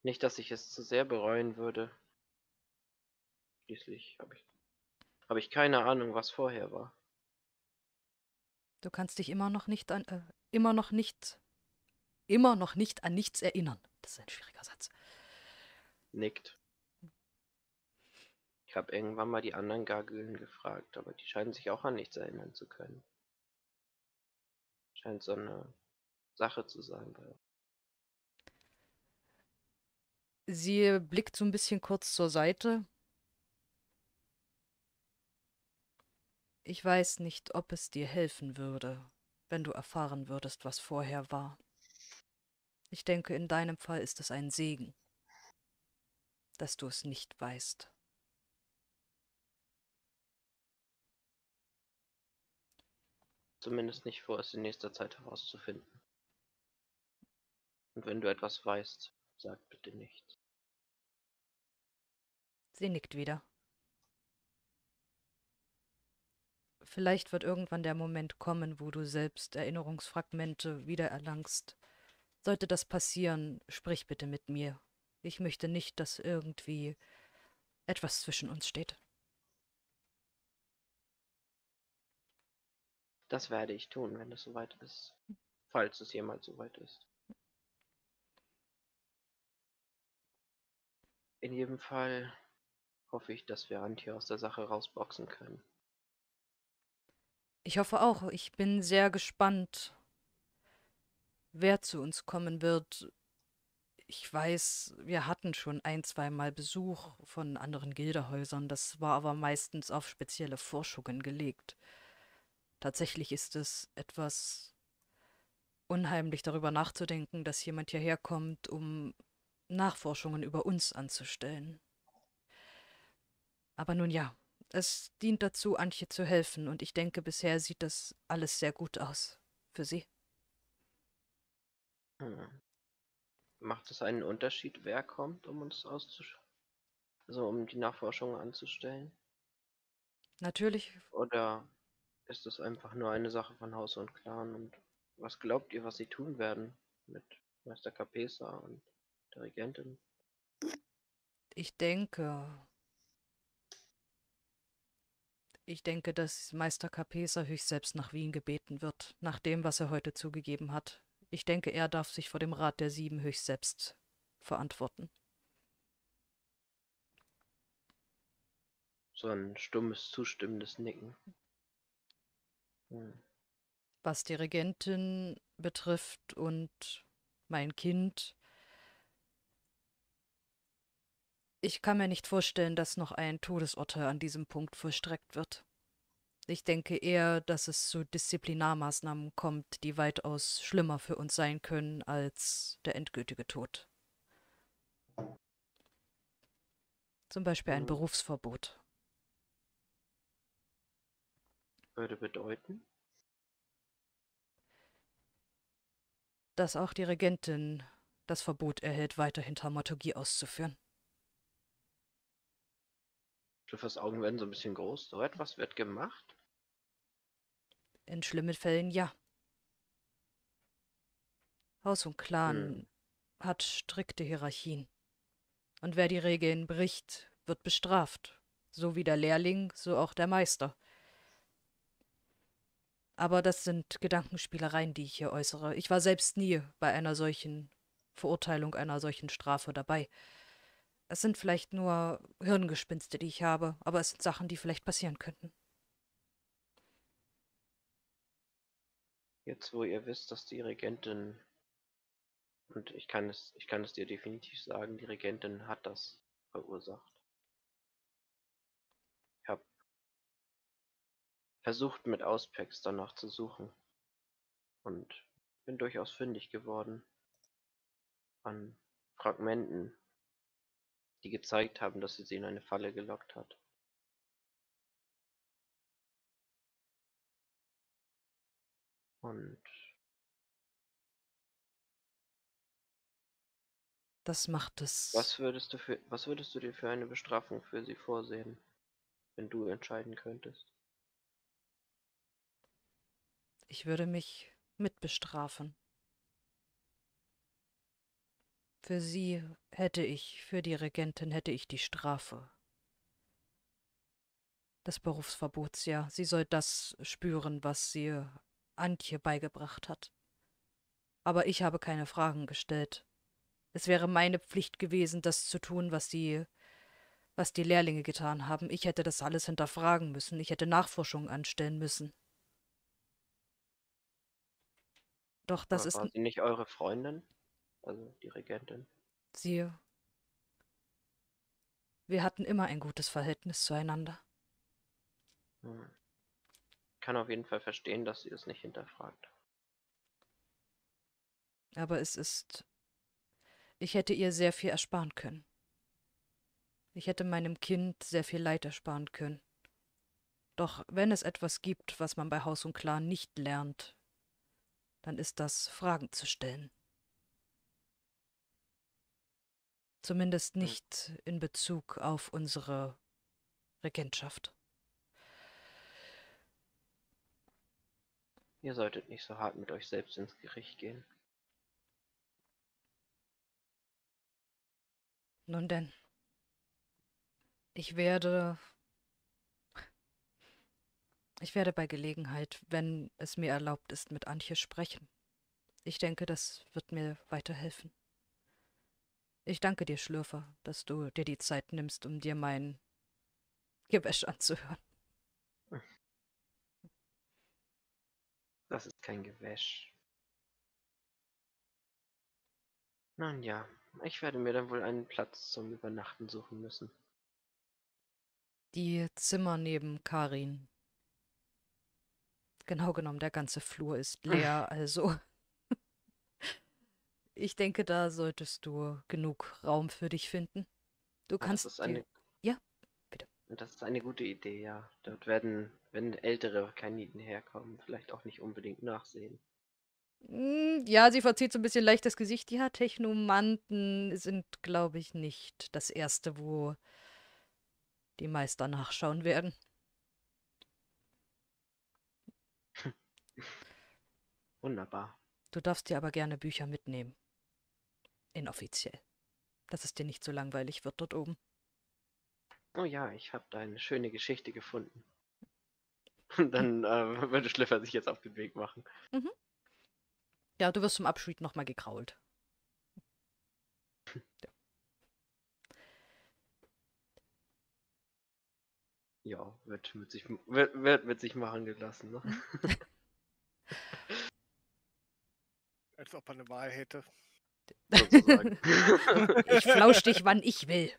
Nicht, dass ich es zu sehr bereuen würde. Schließlich habe ich, hab ich keine Ahnung, was vorher war. Du kannst dich immer noch nicht an... Äh, immer noch nicht... Immer noch nicht an nichts erinnern. Das ist ein schwieriger Satz. Nickt. Ich habe irgendwann mal die anderen Gargoylen gefragt, aber die scheinen sich auch an nichts erinnern zu können. Scheint so eine Sache zu sein bei uns. Sie blickt so ein bisschen kurz zur Seite. Ich weiß nicht, ob es dir helfen würde, wenn du erfahren würdest, was vorher war. Ich denke, in deinem Fall ist es ein Segen, dass du es nicht weißt. Zumindest nicht vor, es in nächster Zeit herauszufinden. Und wenn du etwas weißt, sag bitte nichts. Sie nickt wieder. Vielleicht wird irgendwann der Moment kommen, wo du selbst Erinnerungsfragmente wiedererlangst. Sollte das passieren, sprich bitte mit mir. Ich möchte nicht, dass irgendwie etwas zwischen uns steht. Das werde ich tun, wenn es soweit ist. Falls es jemals soweit ist. In jedem Fall hoffe ich, dass wir Antje aus der Sache rausboxen können. Ich hoffe auch. Ich bin sehr gespannt, wer zu uns kommen wird. Ich weiß, wir hatten schon ein, zweimal Besuch von anderen Gildehäusern. Das war aber meistens auf spezielle Forschungen gelegt. Tatsächlich ist es etwas unheimlich, darüber nachzudenken, dass jemand hierher kommt, um Nachforschungen über uns anzustellen. Aber nun ja, es dient dazu, Antje zu helfen, und ich denke, bisher sieht das alles sehr gut aus für sie. Hm. Macht es einen Unterschied, wer kommt, um uns auszuschauen? Also um die Nachforschungen anzustellen? Natürlich. Oder... ist es einfach nur eine Sache von Haus und Clan? Und was glaubt ihr, was sie tun werden mit Meister Kapesa und der Regentin? Ich denke... Ich denke, dass Meister Kapesa höchst selbst nach Wien gebeten wird, nach dem, was er heute zugegeben hat. Ich denke, er darf sich vor dem Rat der Sieben höchst selbst verantworten. So ein stummes, zustimmendes Nicken. Was die Regentin betrifft und mein Kind, ich kann mir nicht vorstellen, dass noch ein Todesurteil an diesem Punkt vollstreckt wird. Ich denke eher, dass es zu Disziplinarmaßnahmen kommt, die weitaus schlimmer für uns sein können als der endgültige Tod. Zum Beispiel ein Berufsverbot. Würde bedeuten? Dass auch die Regentin das Verbot erhält, weiterhin Thaumaturgie auszuführen. Schlürfers Augen werden so ein bisschen groß. So etwas wird gemacht? In schlimmen Fällen ja. Haus und Clan hm. hat strikte Hierarchien. Und wer die Regeln bricht, wird bestraft. So wie der Lehrling, so auch der Meister. Aber das sind Gedankenspielereien, die ich hier äußere. Ich war selbst nie bei einer solchen Verurteilung einer solchen Strafe dabei. Es sind vielleicht nur Hirngespinste, die ich habe, aber es sind Sachen, die vielleicht passieren könnten. Jetzt, wo ihr wisst, dass die Regentin, und ich kann es, ich kann es dir definitiv sagen, die Regentin hat das verursacht. Ich habe versucht, mit Auspex danach zu suchen und bin durchaus fündig geworden an Fragmenten, die gezeigt haben, dass sie sie in eine Falle gelockt hat. Und das macht es. Was würdest du für, was würdest du dir für eine Bestrafung für sie vorsehen, wenn du entscheiden könntest? Ich würde mich mitbestrafen. Für sie hätte ich, für die Regentin hätte ich die Strafe. Das Berufsverbotsjahr. Sie soll das spüren, was sie Antje beigebracht hat. Aber ich habe keine Fragen gestellt. Es wäre meine Pflicht gewesen, das zu tun, was die, was die Lehrlinge getan haben. Ich hätte das alles hinterfragen müssen. Ich hätte Nachforschungen anstellen müssen. Doch das ist... War sie nicht eure Freundin? Also die Regentin? Sie... Wir hatten immer ein gutes Verhältnis zueinander. Hm. Ich kann auf jeden Fall verstehen, dass sie es nicht hinterfragt. Aber es ist... Ich hätte ihr sehr viel ersparen können. Ich hätte meinem Kind sehr viel Leid ersparen können. Doch wenn es etwas gibt, was man bei Haus und Clan nicht lernt, dann ist das, Fragen zu stellen. Zumindest nicht in Bezug auf unsere Regentschaft. Ihr solltet nicht so hart mit euch selbst ins Gericht gehen. Nun denn. Ich werde... Ich werde bei Gelegenheit, wenn es mir erlaubt ist, mit Antje sprechen. Ich denke, das wird mir weiterhelfen. Ich danke dir, Schlürfer, dass du dir die Zeit nimmst, um dir mein Gewäsch anzuhören. Das ist kein Gewäsch. Nun ja, ich werde mir dann wohl einen Platz zum Übernachten suchen müssen. Die Zimmer neben Karin. Genau genommen, der ganze Flur ist leer, also... Ich denke, da solltest du genug Raum für dich finden. Du kannst... Das ist eine... Ja, bitte. Das ist eine gute Idee, ja. Dort werden... Wenn ältere Kainiten herkommen, vielleicht auch nicht unbedingt nachsehen. Ja, sie verzieht so ein bisschen leicht das Gesicht. Ja, Technomanten sind, glaube ich, nicht das Erste, wo die Meister nachschauen werden. Wunderbar. Du darfst dir aber gerne Bücher mitnehmen. Inoffiziell. Dass es dir nicht so langweilig wird dort oben. Oh ja, ich habe da eine schöne Geschichte gefunden. Und dann äh, würde Schlürfer sich jetzt auf den Weg machen. Mhm. Ja, du wirst zum Abschied nochmal gekrault. Ja. Ja, wird mit sich, wird, wird mit sich machen gelassen. Ne? Als ob man eine Wahl hätte. Sozusagen. Ich flausch dich, wann ich will.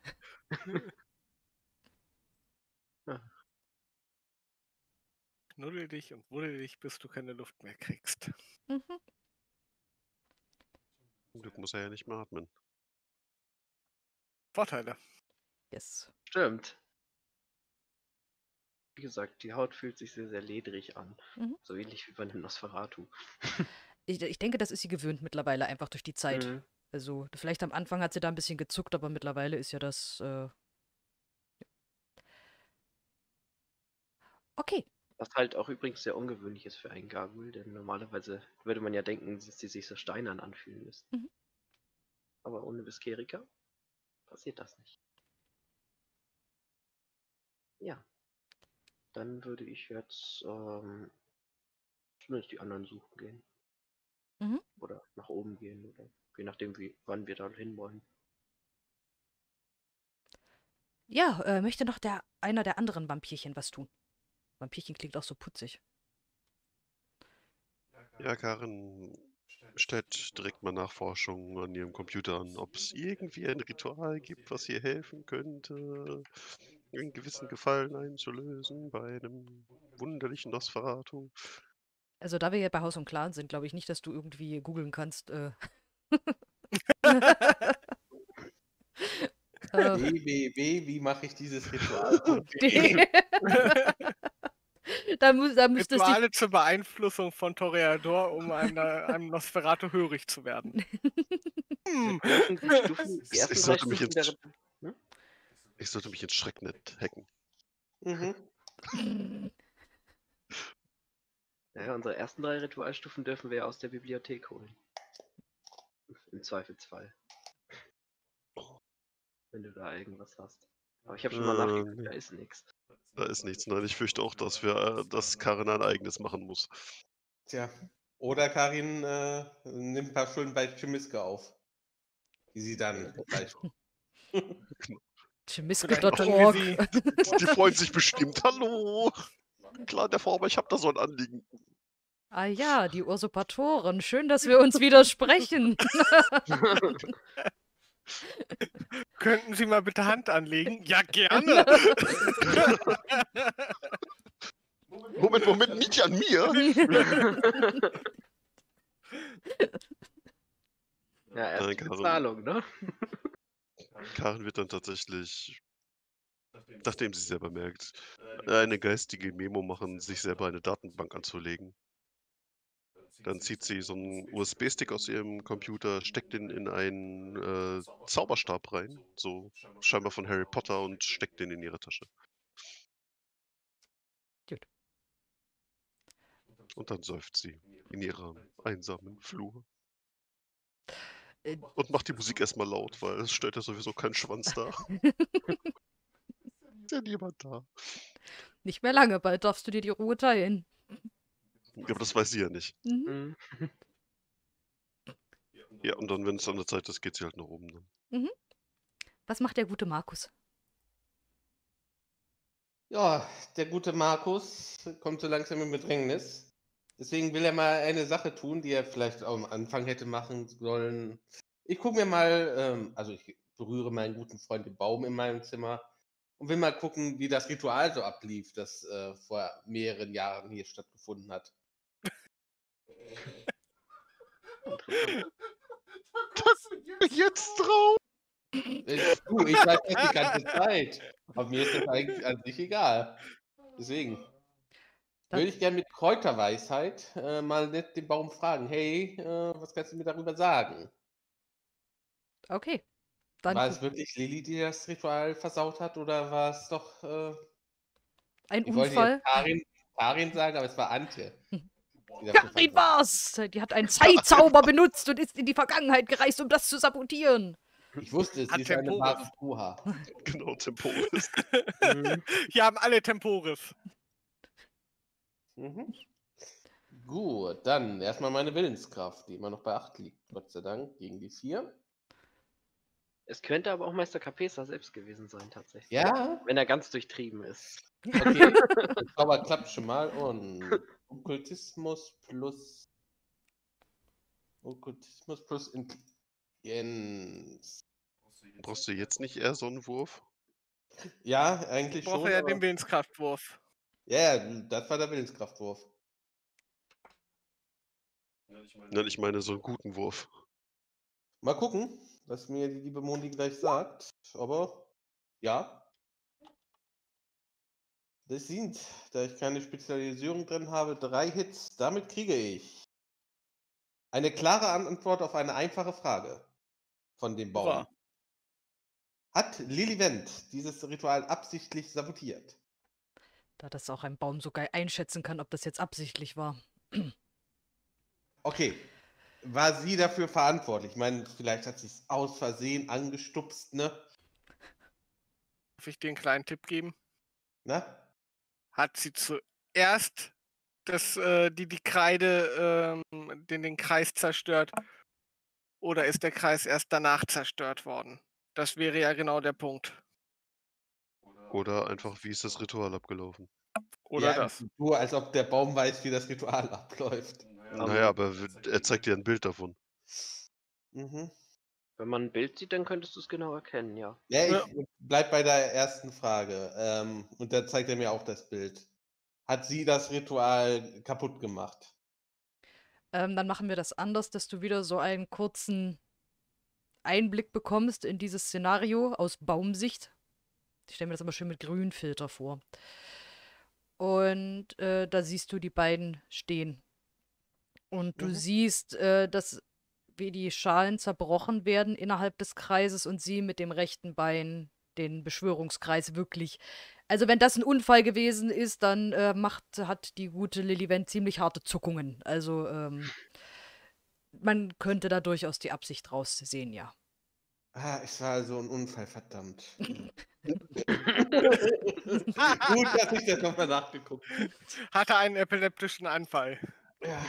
Ja. Knuddel dich und wuddel dich, bis du keine Luft mehr kriegst. Mhm. Zum Glück muss er ja nicht mehr atmen. Vorteile. Yes. Stimmt. Wie gesagt, die Haut fühlt sich sehr, sehr ledrig an. Mhm. So ähnlich wie bei einem Nosferatu. Ich, ich denke, das ist sie gewöhnt mittlerweile, einfach durch die Zeit. Mhm. Also, vielleicht am Anfang hat sie da ein bisschen gezuckt, aber mittlerweile ist ja das... Äh... Okay. Was halt auch übrigens sehr ungewöhnlich ist für einen Gargoyle, denn normalerweise würde man ja denken, dass sie sich so steinern anfühlen müssen. Mhm. Aber ohne Viskerika passiert das nicht. Ja. Dann würde ich jetzt ähm, zumindest die anderen suchen gehen. Mhm. Oder nach oben gehen oder Je nachdem, wie, wann wir da hin wollen. Ja, äh, möchte noch der einer der anderen Vampirchen was tun. Vampirchen klingt auch so putzig. Ja, Karin stellt direkt mal Nachforschungen an ihrem Computer an, ob es irgendwie ein Ritual gibt, was ihr helfen könnte, einen gewissen Gefallen einzulösen bei einem wunderlichen Nosferatu. Also da wir ja bei Haus und Clan sind, glaube ich nicht, dass du irgendwie googeln kannst. Äh. w w w, wie mache ich dieses Ritual? Da, mu da müsstest Rituale zur Beeinflussung von Toreador, um einer, einem Nosferatu hörig zu werden. hm. ich, ich, sollte mich jetzt, hm? ich sollte mich jetzt Schrecknet hacken. Mhm. Naja, unsere ersten drei Ritualstufen dürfen wir aus der Bibliothek holen. Im Zweifelsfall. Wenn du da irgendwas hast. Aber ich habe schon mal ähm, nachgeguckt, da ist nichts. Da ist nichts, nein. Ich fürchte auch, dass, wir, dass Karin ein eigenes machen muss. Tja, oder Karin äh, nimmt ein paar Schulden bei Chemiske auf. Die sie dann gleich. Chemiske Punkt org. Die freuen sich bestimmt. Hallo! Klar, der Frau, aber ich habe da so ein Anliegen. Ah ja, die Usurpatoren. Schön, dass wir uns wieder sprechen. Könnten Sie mal bitte Hand anlegen? Ja, gerne. Moment, Moment, nicht an mir. Ja, erst die Bezahlung, ne? Karin wird dann tatsächlich... Nachdem sie selber merkt, eine geistige Memo machen, sich selber eine Datenbank anzulegen. Dann zieht sie so einen U S B-Stick aus ihrem Computer, steckt den in einen äh, Zauberstab rein, so scheinbar von Harry Potter, und steckt den in ihre Tasche. Gut. Und dann seufzt sie in ihrem einsamen Flur. Äh, und macht die Musik erstmal laut, weil es stört ja sowieso keinen Schwanz da. Ja, niemand da. Nicht mehr lange, bald darfst du dir die Ruhe teilen. Ja, aber das weiß sie ja nicht. Mhm. Ja, und dann, wenn es an der Zeit ist, geht sie halt nach oben. Ne? Mhm. Was macht der gute Markus? Ja, der gute Markus kommt so langsam in Bedrängnis. Deswegen will er mal eine Sache tun, die er vielleicht am Anfang hätte machen sollen. Ich gucke mir mal, ähm, also ich berühre meinen guten Freund den Baum in meinem Zimmer. Und will mal gucken, wie das Ritual so ablief, das äh, vor mehreren Jahren hier stattgefunden hat. Das ist jetzt drauf! Ich, du, ich weiß das die ganze Zeit. Aber mir ist das eigentlich an sich egal. Deswegen würde ich gerne mit Kräuterweisheit äh, mal nett den Baum fragen. Hey, äh, was kannst du mir darüber sagen? Okay. Dann war es wirklich Lili, die das Ritual versaut hat, oder war es doch äh, ein Unfall? Karin, Karin sagen, aber es war Antje. Karin war's! Die hat einen Zeitzauber benutzt und ist in die Vergangenheit gereist, um das zu sabotieren. Ich wusste es, sie ist eine Maracuja. Genau, Temporis. Hier haben alle Temporis. Mhm. Gut, dann erstmal meine Willenskraft, die immer noch bei acht liegt, Gott sei Dank, gegen die vier. Es könnte aber auch Meister Kapesa selbst gewesen sein, tatsächlich. Ja? Wenn er ganz durchtrieben ist. Okay, aber klappt schon mal. Und Okkultismus plus... Okkultismus plus... In... In... Brauchst du jetzt nicht eher so einen Wurf? Ja, eigentlich schon. Ich brauche ja aber... den Willenskraftwurf. Ja, yeah, das war der Willenskraftwurf. Nein, ich meine, ich meine so einen guten Wurf. Mal gucken, was mir die liebe Moni gleich sagt, aber ja. Das sind, da ich keine Spezialisierung drin habe, drei Hits. Damit kriege ich eine klare Antwort auf eine einfache Frage von dem Baum. Ja. Hat Lili Wendt dieses Ritual absichtlich sabotiert? Da das auch ein Baum so geil einschätzen kann, ob das jetzt absichtlich war. Okay. War sie dafür verantwortlich? Ich meine, vielleicht hat sie es aus Versehen angestupst, ne? Darf ich dir einen kleinen Tipp geben? Na? Hat sie zuerst das, äh, die, die Kreide, ähm, den, den Kreis zerstört Oder ist der Kreis erst danach zerstört worden? Das wäre ja genau der Punkt. Oder einfach, wie ist das Ritual abgelaufen? Oder ja, das. Nur als ob der Baum weiß, wie das Ritual abläuft. Naja, aber er zeigt dir ein Bild davon. Mhm. Wenn man ein Bild sieht, dann könntest du es genau erkennen, ja. Ja, ich bleib bei der ersten Frage. Ähm, und dann zeigt er mir auch das Bild. Hat sie das Ritual kaputt gemacht? Ähm, dann machen wir das anders, dass du wieder so einen kurzen Einblick bekommst in dieses Szenario aus Baumsicht. Ich stelle mir das immer schön mit Grünfilter vor. Und äh, da siehst du die beiden stehen. Und du mhm. siehst, äh, dass wie die Schalen zerbrochen werden innerhalb des Kreises und sie mit dem rechten Bein den Beschwörungskreis wirklich... Also wenn das ein Unfall gewesen ist, dann äh, macht, hat die gute Lili Wendt ziemlich harte Zuckungen. Also ähm, man könnte da durchaus die Absicht raussehen, ja. Ah, es war also ein Unfall, verdammt. Gut, dass ich das nochmal nachgeguckt habe. Hatte einen epileptischen Anfall. Ja.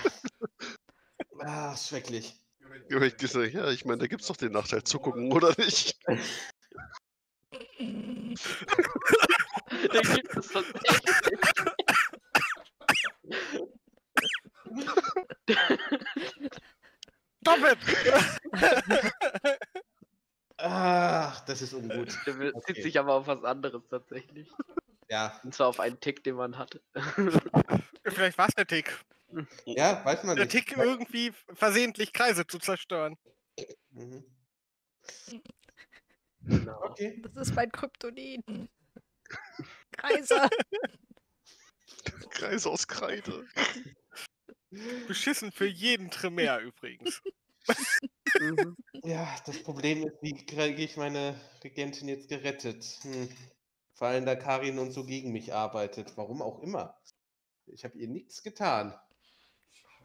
Ah, schrecklich. Ja, ich, ja, ich meine, da gibt es doch den Nachteil Zuckungen, oder nicht? Da gibt es doch Stop it! Ach, das ist ungut. Der bezieht okay. sich aber auf was anderes tatsächlich. Ja. Und zwar auf einen Tick, den man hatte. Vielleicht war es der Tick. Ja, weiß man der nicht. Der Tick, irgendwie versehentlich Kreise zu zerstören. Mhm. Genau. Okay. Das ist mein Kryptonit. Kreise. Kreise aus Kreide. Beschissen für jeden Tremere übrigens. Mhm. Ja, das Problem ist, wie kriege ich meine Regentin jetzt gerettet? Hm. Vor allem, da Karin und so gegen mich arbeitet. Warum auch immer. Ich habe ihr nichts getan.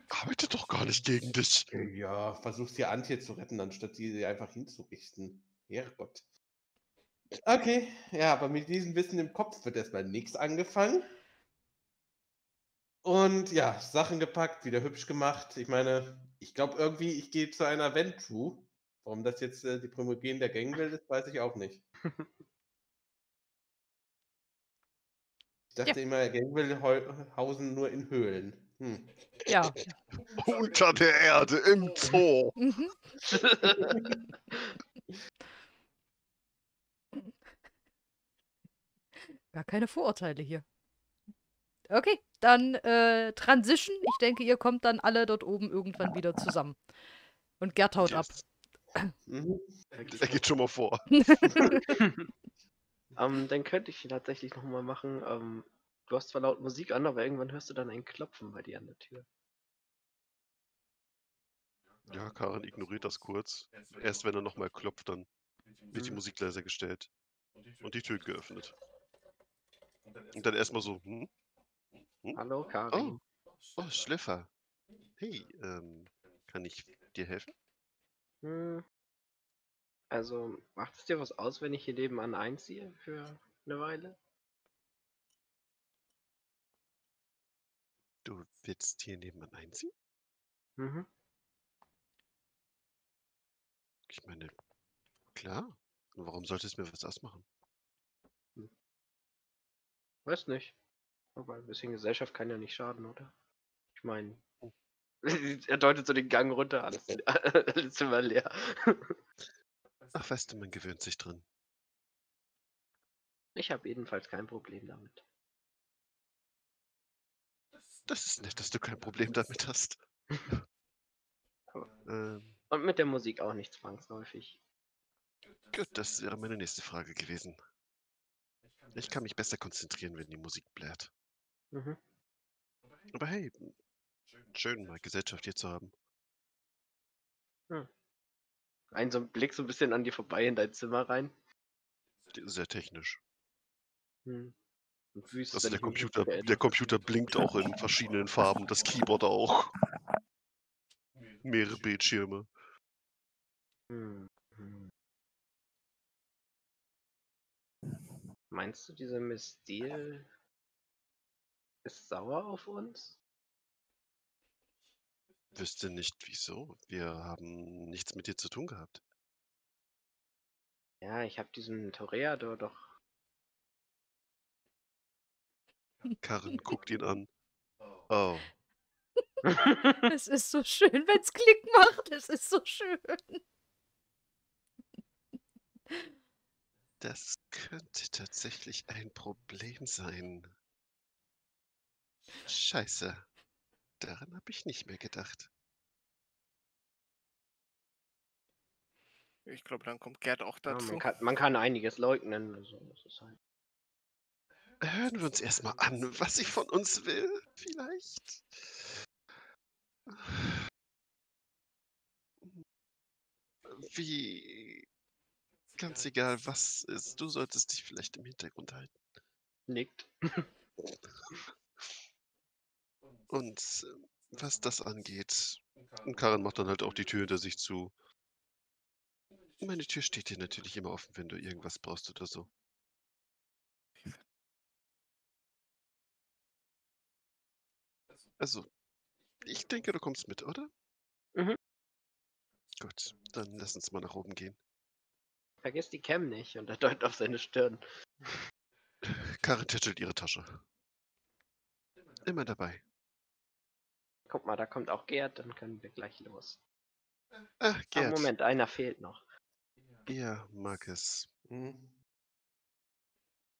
Arbeite doch gar nicht gegen dich. Ja, versuchst die Antje zu retten, anstatt sie einfach hinzurichten. Herrgott. Okay, ja, aber mit diesem Wissen im Kopf wird erstmal nichts angefangen. Und ja, Sachen gepackt, wieder hübsch gemacht. Ich meine, ich glaube irgendwie, ich gehe zu einer Ventrue. Warum das jetzt äh, die Primogen der Gangrel ist, weiß ich auch nicht. Ich dachte ja. immer, Gangrel hausen nur in Höhlen. Hm. Ja. Unter der Erde, im Zoo. Mhm. Gar keine Vorurteile hier. Okay, dann äh, Transition. Ich denke, ihr kommt dann alle dort oben irgendwann wieder zusammen. Und Gerd haut yes. ab. Mhm. Der geht schon mal vor. ähm, dann könnte ich tatsächlich nochmal machen. Ähm, du hast zwar laut Musik an, aber irgendwann hörst du dann ein Klopfen bei dir an der Tür. Ja, Karin ignoriert das kurz. Erst wenn er nochmal klopft, dann wird die Musik leiser gestellt und die Tür geöffnet. Und dann erstmal so, hm? Hm? Hallo, Karin. Oh, oh Schlürfer. Hey, ähm, kann ich dir helfen? Hm. Also, macht es dir was aus, wenn ich hier nebenan einziehe für eine Weile? Du willst hier nebenan einziehen? Mhm. Ich meine, klar. Warum sollte es mir was ausmachen? Weiß nicht. Aber ein bisschen Gesellschaft kann ja nicht schaden, oder? Ich meine, er deutet so den Gang runter, alles, alles immer leer. Ach, weißt du, man gewöhnt sich dran. Ich habe jedenfalls kein Problem damit. Das ist nett, dass du kein Problem damit hast. ähm, Und mit der Musik auch nicht zwangsläufig. Gut, das wäre meine nächste Frage gewesen. Ich kann mich besser konzentrieren, wenn die Musik blärt. Mhm. Aber hey, schön mal Gesellschaft hier zu haben. Hm. Ein so ein Blick so ein bisschen an dir vorbei in dein Zimmer rein. Sehr technisch. Hm. Und wüst, also der Computer, der Computer blinkt auch in verschiedenen Farben, das Keyboard auch. Mehrere Bildschirme. Hm. Hm. Meinst du, dieser Miss Steel ist sauer auf uns? wüsste nicht, wieso. Wir haben nichts mit dir zu tun gehabt. Ja, ich habe diesen Toreador doch. Karin guckt ihn an. Oh. Es ist so schön, wenn es Klick macht. Es ist so schön. Das könnte tatsächlich ein Problem sein. Scheiße. Daran habe ich nicht mehr gedacht. Ich glaube, dann kommt Gerd auch dazu. Ja, man kann, man kann einiges leugnen. Also, das ist halt... Hören wir uns erstmal an, was sie von uns will, vielleicht. Wie? Ganz egal, was ist. Du solltest dich vielleicht im Hintergrund halten. Nickt. Und was das angeht, und Karin macht dann halt auch die Tür hinter sich zu. Meine Tür steht dir natürlich immer offen, wenn du irgendwas brauchst oder so. Also, ich denke, du kommst mit, oder? Mhm. Gut, dann lass uns mal nach oben gehen. Vergiss die Cam nicht, und er deutet auf seine Stirn. Karin tätschelt ihre Tasche. Immer dabei. Guck mal, da kommt auch Gerd, dann können wir gleich los. Ach, Gerd. Oh, Moment, einer fehlt noch. Ja, Markus. Mhm.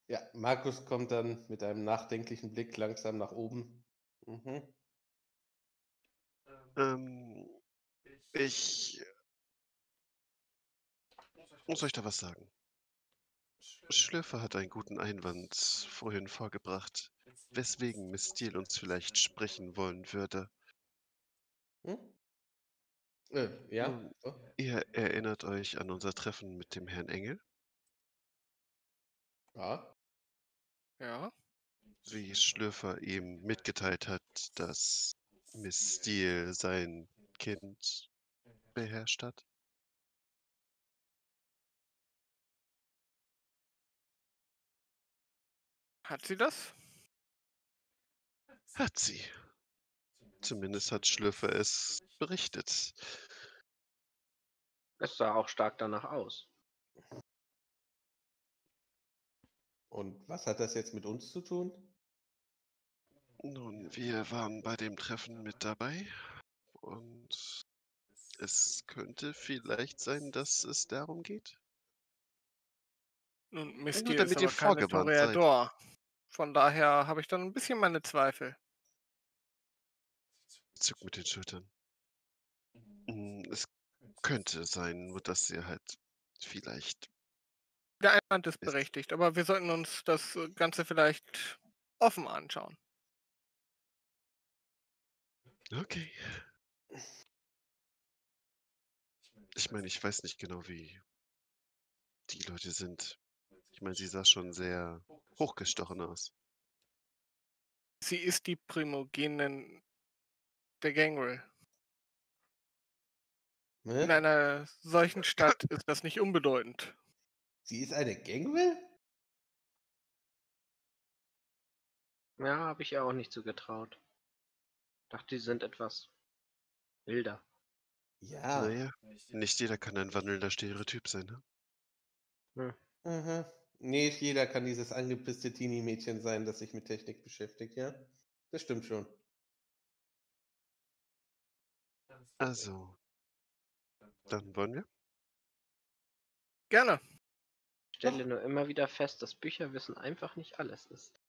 Ja, Markus kommt dann mit einem nachdenklichen Blick langsam nach oben. Mhm. Ähm, ich muss euch da was sagen. Schlürfer hat einen guten Einwand vorhin vorgebracht, weswegen Miss Steel uns vielleicht sprechen wollen würde. Hm? Äh, ja. Oh. Ihr erinnert euch an unser Treffen mit dem Herrn Engel? Ja. Ja. Wie Schlürfer ihm mitgeteilt hat, dass Miss Steel sein Kind beherrscht hat. Hat sie das? Hat sie. Zumindest hat Schlürfer es berichtet. Es sah auch stark danach aus. Und was hat das jetzt mit uns zu tun? Nun, wir waren bei dem Treffen mit dabei und es könnte vielleicht sein, dass es darum geht. Nun, Miss Steel ist aber keine Toreador. Von daher habe ich dann ein bisschen meine Zweifel. Zuck mit den Schultern. Es könnte sein, nur dass ihr halt vielleicht... Der Einwand ist berechtigt, aber wir sollten uns das Ganze vielleicht offen anschauen. Okay. Ich meine, ich weiß nicht genau, wie die Leute sind. Ich meine, sie sah schon sehr hochgestochen aus. Sie ist die Primogenin der Gangrel. Ne? In einer solchen Stadt ist das nicht unbedeutend. Sie ist eine Gangrel? Ja, habe ich ja auch nicht so getraut. Dachte, die sind etwas wilder. Ja. Naja, nicht jeder kann ein wandelnder Stereotyp sein, ne? Hm. Mhm. Nicht jeder kann dieses angepisste Teenie-Mädchen sein, das sich mit Technik beschäftigt, ja? Das stimmt schon. Also, dann wollen wir? Gerne. Ich stelle nur immer wieder fest, dass Bücherwissen einfach nicht alles ist.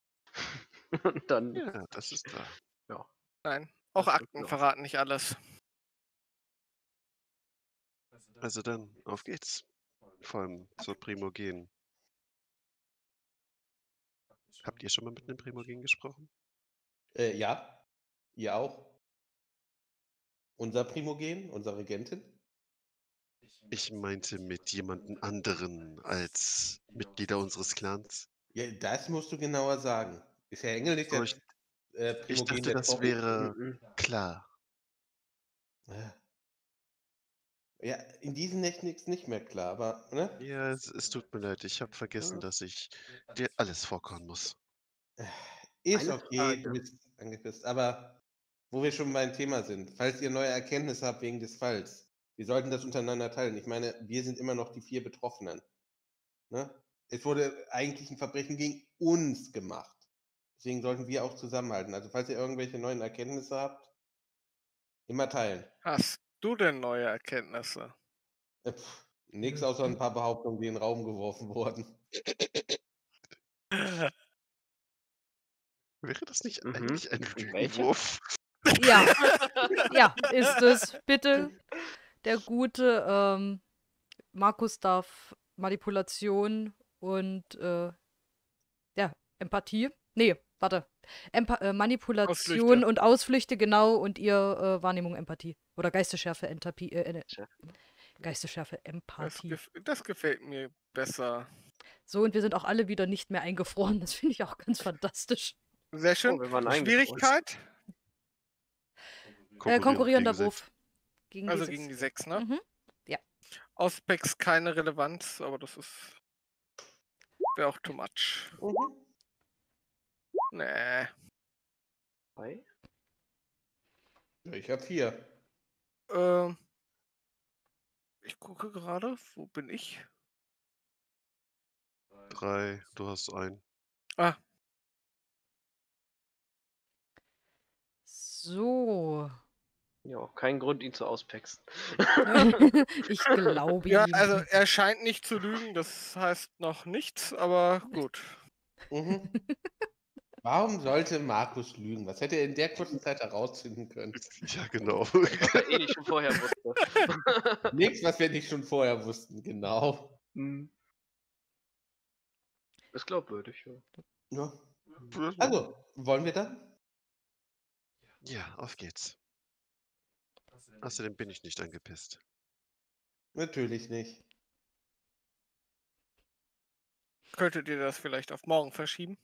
Und dann. Ja, das ist klar. Ja. Nein, auch das Akten verraten nicht alles. Also dann, auf geht's. Vor allem zur Primogen. Habt ihr schon mal mit einem Primogen gesprochen? Äh, ja. Ihr auch. Unser Primogen, unsere Regentin? Ich meinte mit jemandem anderen als Mitglieder unseres Clans. Ja, das musst du genauer sagen. Ist Herr Engel nicht der ich, äh, Primogen? Ich dachte, das wäre klar. Ja. Ja, in diesen Nächten ist nicht mehr klar, aber... Ne? Ja, es, es tut mir leid. Ich habe vergessen, ja. dass ich dir alles vorkauen muss. Ist okay, du bist angepisst, aber... Wo wir schon beim Thema sind, falls ihr neue Erkenntnisse habt wegen des Falls, wir sollten das untereinander teilen. Ich meine, wir sind immer noch die vier Betroffenen. Ne? Es wurde eigentlich ein Verbrechen gegen uns gemacht. Deswegen sollten wir auch zusammenhalten. Also falls ihr irgendwelche neuen Erkenntnisse habt, immer teilen. Hast du denn neue Erkenntnisse? Pff, nix außer ein paar Behauptungen, die in den Raum geworfen wurden. Wäre das nicht mhm. eigentlich ein Wurf? Ja, ja, ist es. Bitte, der gute ähm, Markus darf Manipulation und äh, ja, Empathie. Nee, warte. Empa äh, Manipulation Ausflüchte. und Ausflüchte, genau, und ihr äh, Wahrnehmung Empathie. Oder Geistesschärfe Entapie, äh, äh, Geistesschärfe Empathie. Das, gef das gefällt mir besser. So, und wir sind auch alle wieder nicht mehr eingefroren. Das finde ich auch ganz fantastisch. Sehr schön. Oh, Schwierigkeit? Konkurrieren äh, konkurrierender Wurf. Gegen also die gegen die sechs, ne? Mhm. Ja. Auspex keine Relevanz, aber das ist. Wäre auch too much. Mhm. Nee. Drei? Ich hab vier. Ähm. Ich gucke gerade, wo bin ich? Drei, du hast einen. Ah. So. Ja, kein Grund, ihn zu auspexen. Ich glaube ja. Ihm. Also er scheint nicht zu lügen, das heißt noch nichts, aber gut. Mhm. Warum sollte Markus lügen? Was hätte er in der kurzen Zeit herausfinden können? Ja, genau. Was wir eh nicht schon vorher wussten. Nichts, was wir nicht schon vorher wussten, genau. Hm. Ist glaubwürdig, ja. Ja. Also, wollen wir dann? Ja, auf geht's. Außerdem bin ich nicht angepisst. Natürlich nicht. Könntet ihr das vielleicht auf morgen verschieben?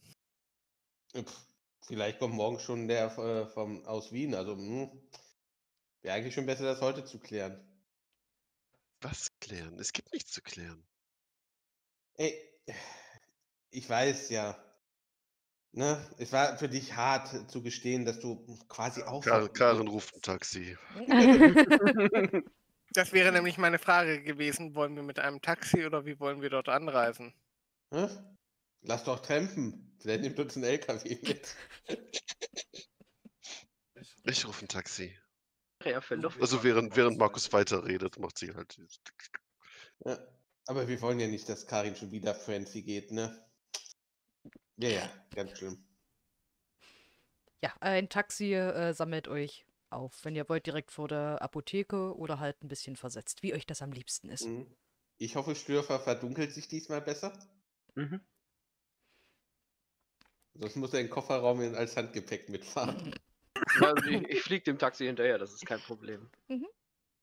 Pff, vielleicht kommt morgen schon der äh, vom, aus Wien. Also wäre eigentlich schon besser, das heute zu klären. Was klären? Es gibt nichts zu klären. Ey, ich weiß ja. Ne? Es war für dich hart zu gestehen, dass du quasi auch... Karin, Karin ruft ein Taxi. Das wäre nämlich meine Frage gewesen, wollen wir mit einem Taxi oder wie wollen wir dort anreisen? Hä? Lass doch trampen, vielleicht nimmt uns ein L K W mit. Ich rufe ein Taxi. Ja, für Luft. Also während, während Markus weiterredet, macht sie halt... Ja, aber wir wollen ja nicht, dass Karin schon wieder fancy geht, ne? Ja, ja, ganz schlimm. Ja, ein Taxi äh, sammelt euch auf, wenn ihr wollt, direkt vor der Apotheke oder halt ein bisschen versetzt, wie euch das am liebsten ist. Ich hoffe, Schlürfer verdunkelt sich diesmal besser. Mhm. Sonst muss er den Kofferraum als Handgepäck mitfahren. Also ich ich fliege dem Taxi hinterher, das ist kein Problem. Mhm.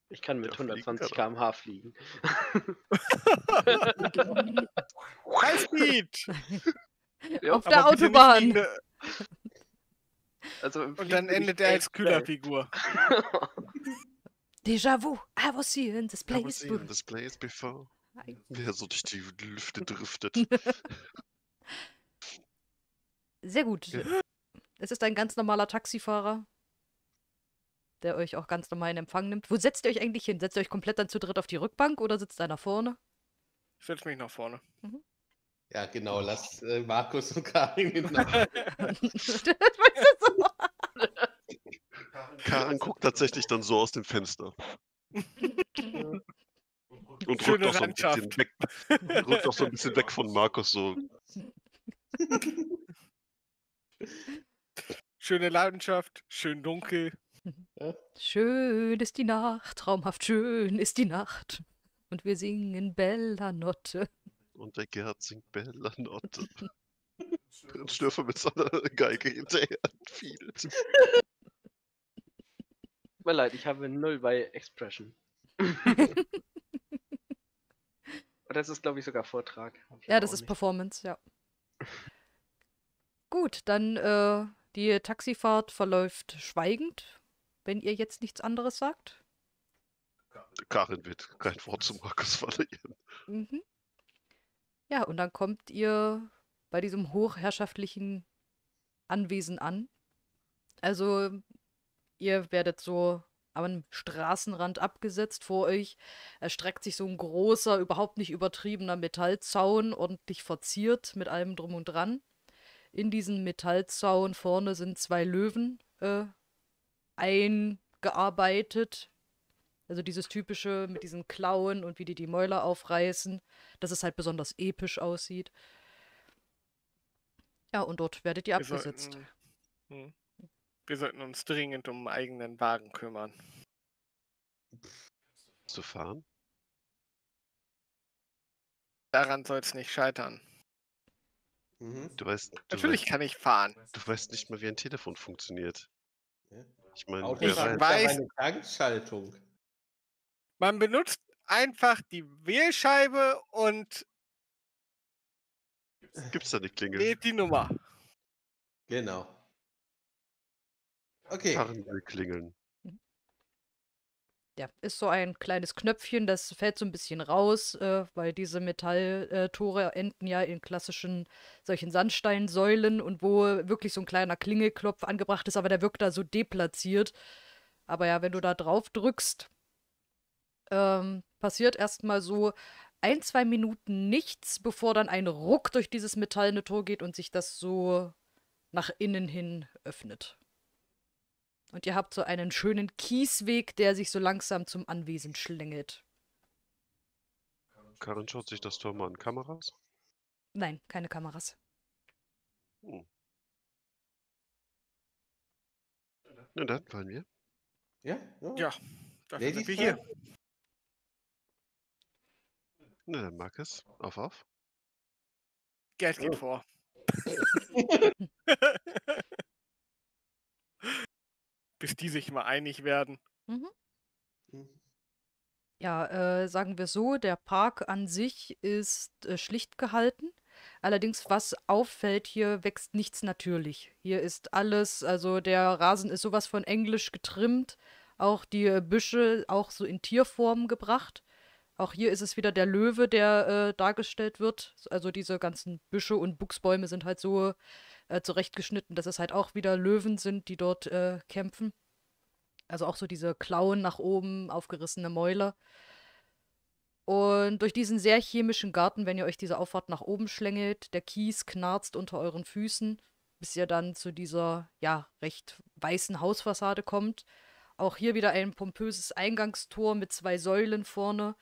Ich kann mit hundertzwanzig Kilometer pro Stunde fliegen. High Speed! Ja, auf der Autobahn. Also und dann endet er als Kühlerfigur. Déjà-vu. I was here in this place. I was here in this place before. Wer so durch die Lüfte driftet. Sehr gut. Ja. Es ist ein ganz normaler Taxifahrer, der euch auch ganz normal in Empfang nimmt. Wo setzt ihr euch eigentlich hin? Setzt ihr euch komplett dann zu dritt auf die Rückbank oder sitzt einer vorne? Ich setze mich nach vorne. Mhm. Ja, genau, lasst äh, Markus und Karin hinterher. Karin guckt tatsächlich dann so aus dem Fenster. Und rückt auch, so ein bisschen weg, rückt auch so ein bisschen weg von Markus. So. Schöne Landschaft, schön dunkel. Schön ist die Nacht, traumhaft schön ist die Nacht. Und wir singen Bella Notte. Und der Gerd singt Bella Notte. Und Schlürfer mit seiner Geige hinterher fiedelt. Tut mir leid, ich habe null bei Expression. Das ist, glaube ich, sogar Vortrag. Ja, das ist nicht. Performance, ja. Gut, dann äh, die Taxifahrt verläuft schweigend, wenn ihr jetzt nichts anderes sagt. Karin wird kein Wort zu Markus verlieren. Mhm. Ja, und dann kommt ihr bei diesem hochherrschaftlichen Anwesen an. Also Ihr werdet so am Straßenrand abgesetzt. Vor euch erstreckt sich so ein großer, überhaupt nicht übertriebener Metallzaun, ordentlich verziert mit allem drum und dran. In diesem Metallzaun vorne sind zwei Löwen äh, eingearbeitet. Also dieses typische mit diesen Klauen und wie die die Mäuler aufreißen, dass es halt besonders episch aussieht. Ja, und dort werdet ihr wir abgesetzt. Sollten, hm. Wir sollten uns dringend um eigenen Wagen kümmern. Zu fahren? Daran soll es nicht scheitern. Mhm. Du weißt, du Natürlich weißt, kann ich fahren. Du weißt nicht mal, wie ein Telefon funktioniert. Ich meine, ich weiß eine Tankschaltung. Man benutzt einfach die Wählscheibe und gibt's da eine Klingel? Geht die Nummer. Genau. Okay. Karren will klingeln. Ja, ist so ein kleines Knöpfchen, das fällt so ein bisschen raus, äh, weil diese Metalltore enden ja in klassischen solchen Sandsteinsäulen und wo wirklich so ein kleiner Klingelklopf angebracht ist, aber der wirkt da so deplatziert. Aber ja, wenn du da drauf drückst, ähm, passiert erstmal so ein, zwei Minuten nichts, bevor dann ein Ruck durch dieses metallene Tor geht und sich das so nach innen hin öffnet. Und ihr habt so einen schönen Kiesweg, der sich so langsam zum Anwesen schlängelt. Karin schaut sich das Tor mal an. Kameras? Nein, keine Kameras. Hm. Na dann, wollen wir? Ja? Ja, ja, dafür sind wir hier. Na dann, Markus, auf, auf. Geld geht oh. vor. Bis die sich mal einig werden. Mhm. Ja, äh, sagen wir so, der Park an sich ist äh, schlicht gehalten. Allerdings, was auffällt, hier wächst nichts natürlich. Hier ist alles, also der Rasen ist sowas von englisch getrimmt, auch die Büsche auch so in Tierformen gebracht. Auch hier ist es wieder der Löwe, der äh, dargestellt wird. Also diese ganzen Büsche und Buchsbäume sind halt so äh, zurechtgeschnitten, dass es halt auch wieder Löwen sind, die dort äh, kämpfen. Also auch so diese Klauen nach oben, aufgerissene Mäuler. Und durch diesen sehr chemischen Garten, wenn ihr euch diese Auffahrt nach oben schlängelt, der Kies knarzt unter euren Füßen, bis ihr dann zu dieser, ja, recht weißen Hausfassade kommt. Auch hier wieder ein pompöses Eingangstor mit zwei Säulen vorne.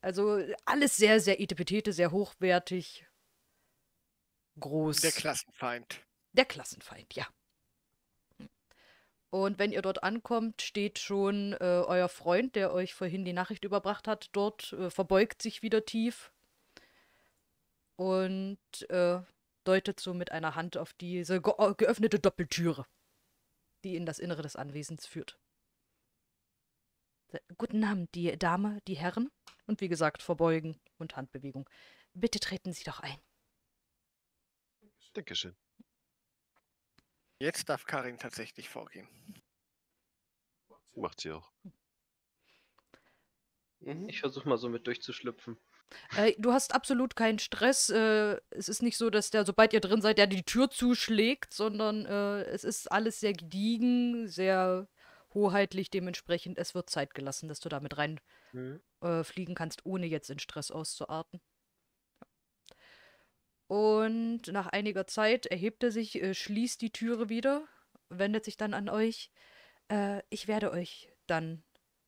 Also alles sehr, sehr etepetete, sehr hochwertig, groß. Der Klassenfeind. Der Klassenfeind, ja. Und wenn ihr dort ankommt, steht schon äh, euer Freund, der euch vorhin die Nachricht überbracht hat, dort, äh, verbeugt sich wieder tief und äh, deutet so mit einer Hand auf diese ge geöffnete Doppeltüre, die in das Innere des Anwesens führt. Guten Abend, die Dame, die Herren. Und wie gesagt, verbeugen und Handbewegung. Bitte treten Sie doch ein. Dankeschön. Jetzt darf Karin tatsächlich vorgehen. Macht sie auch. Ich versuche mal so mit durchzuschlüpfen. Äh, du hast absolut keinen Stress. Äh, es ist nicht so, dass der, sobald ihr drin seid, der die Tür zuschlägt, sondern äh, es ist alles sehr gediegen, sehr hoheitlich dementsprechend. Es wird Zeit gelassen, dass du damit rein mhm. äh, fliegen kannst, ohne jetzt in Stress auszuarten. Und nach einiger Zeit erhebt er sich, äh, schließt die Türe wieder, wendet sich dann an euch. Äh, ich werde euch dann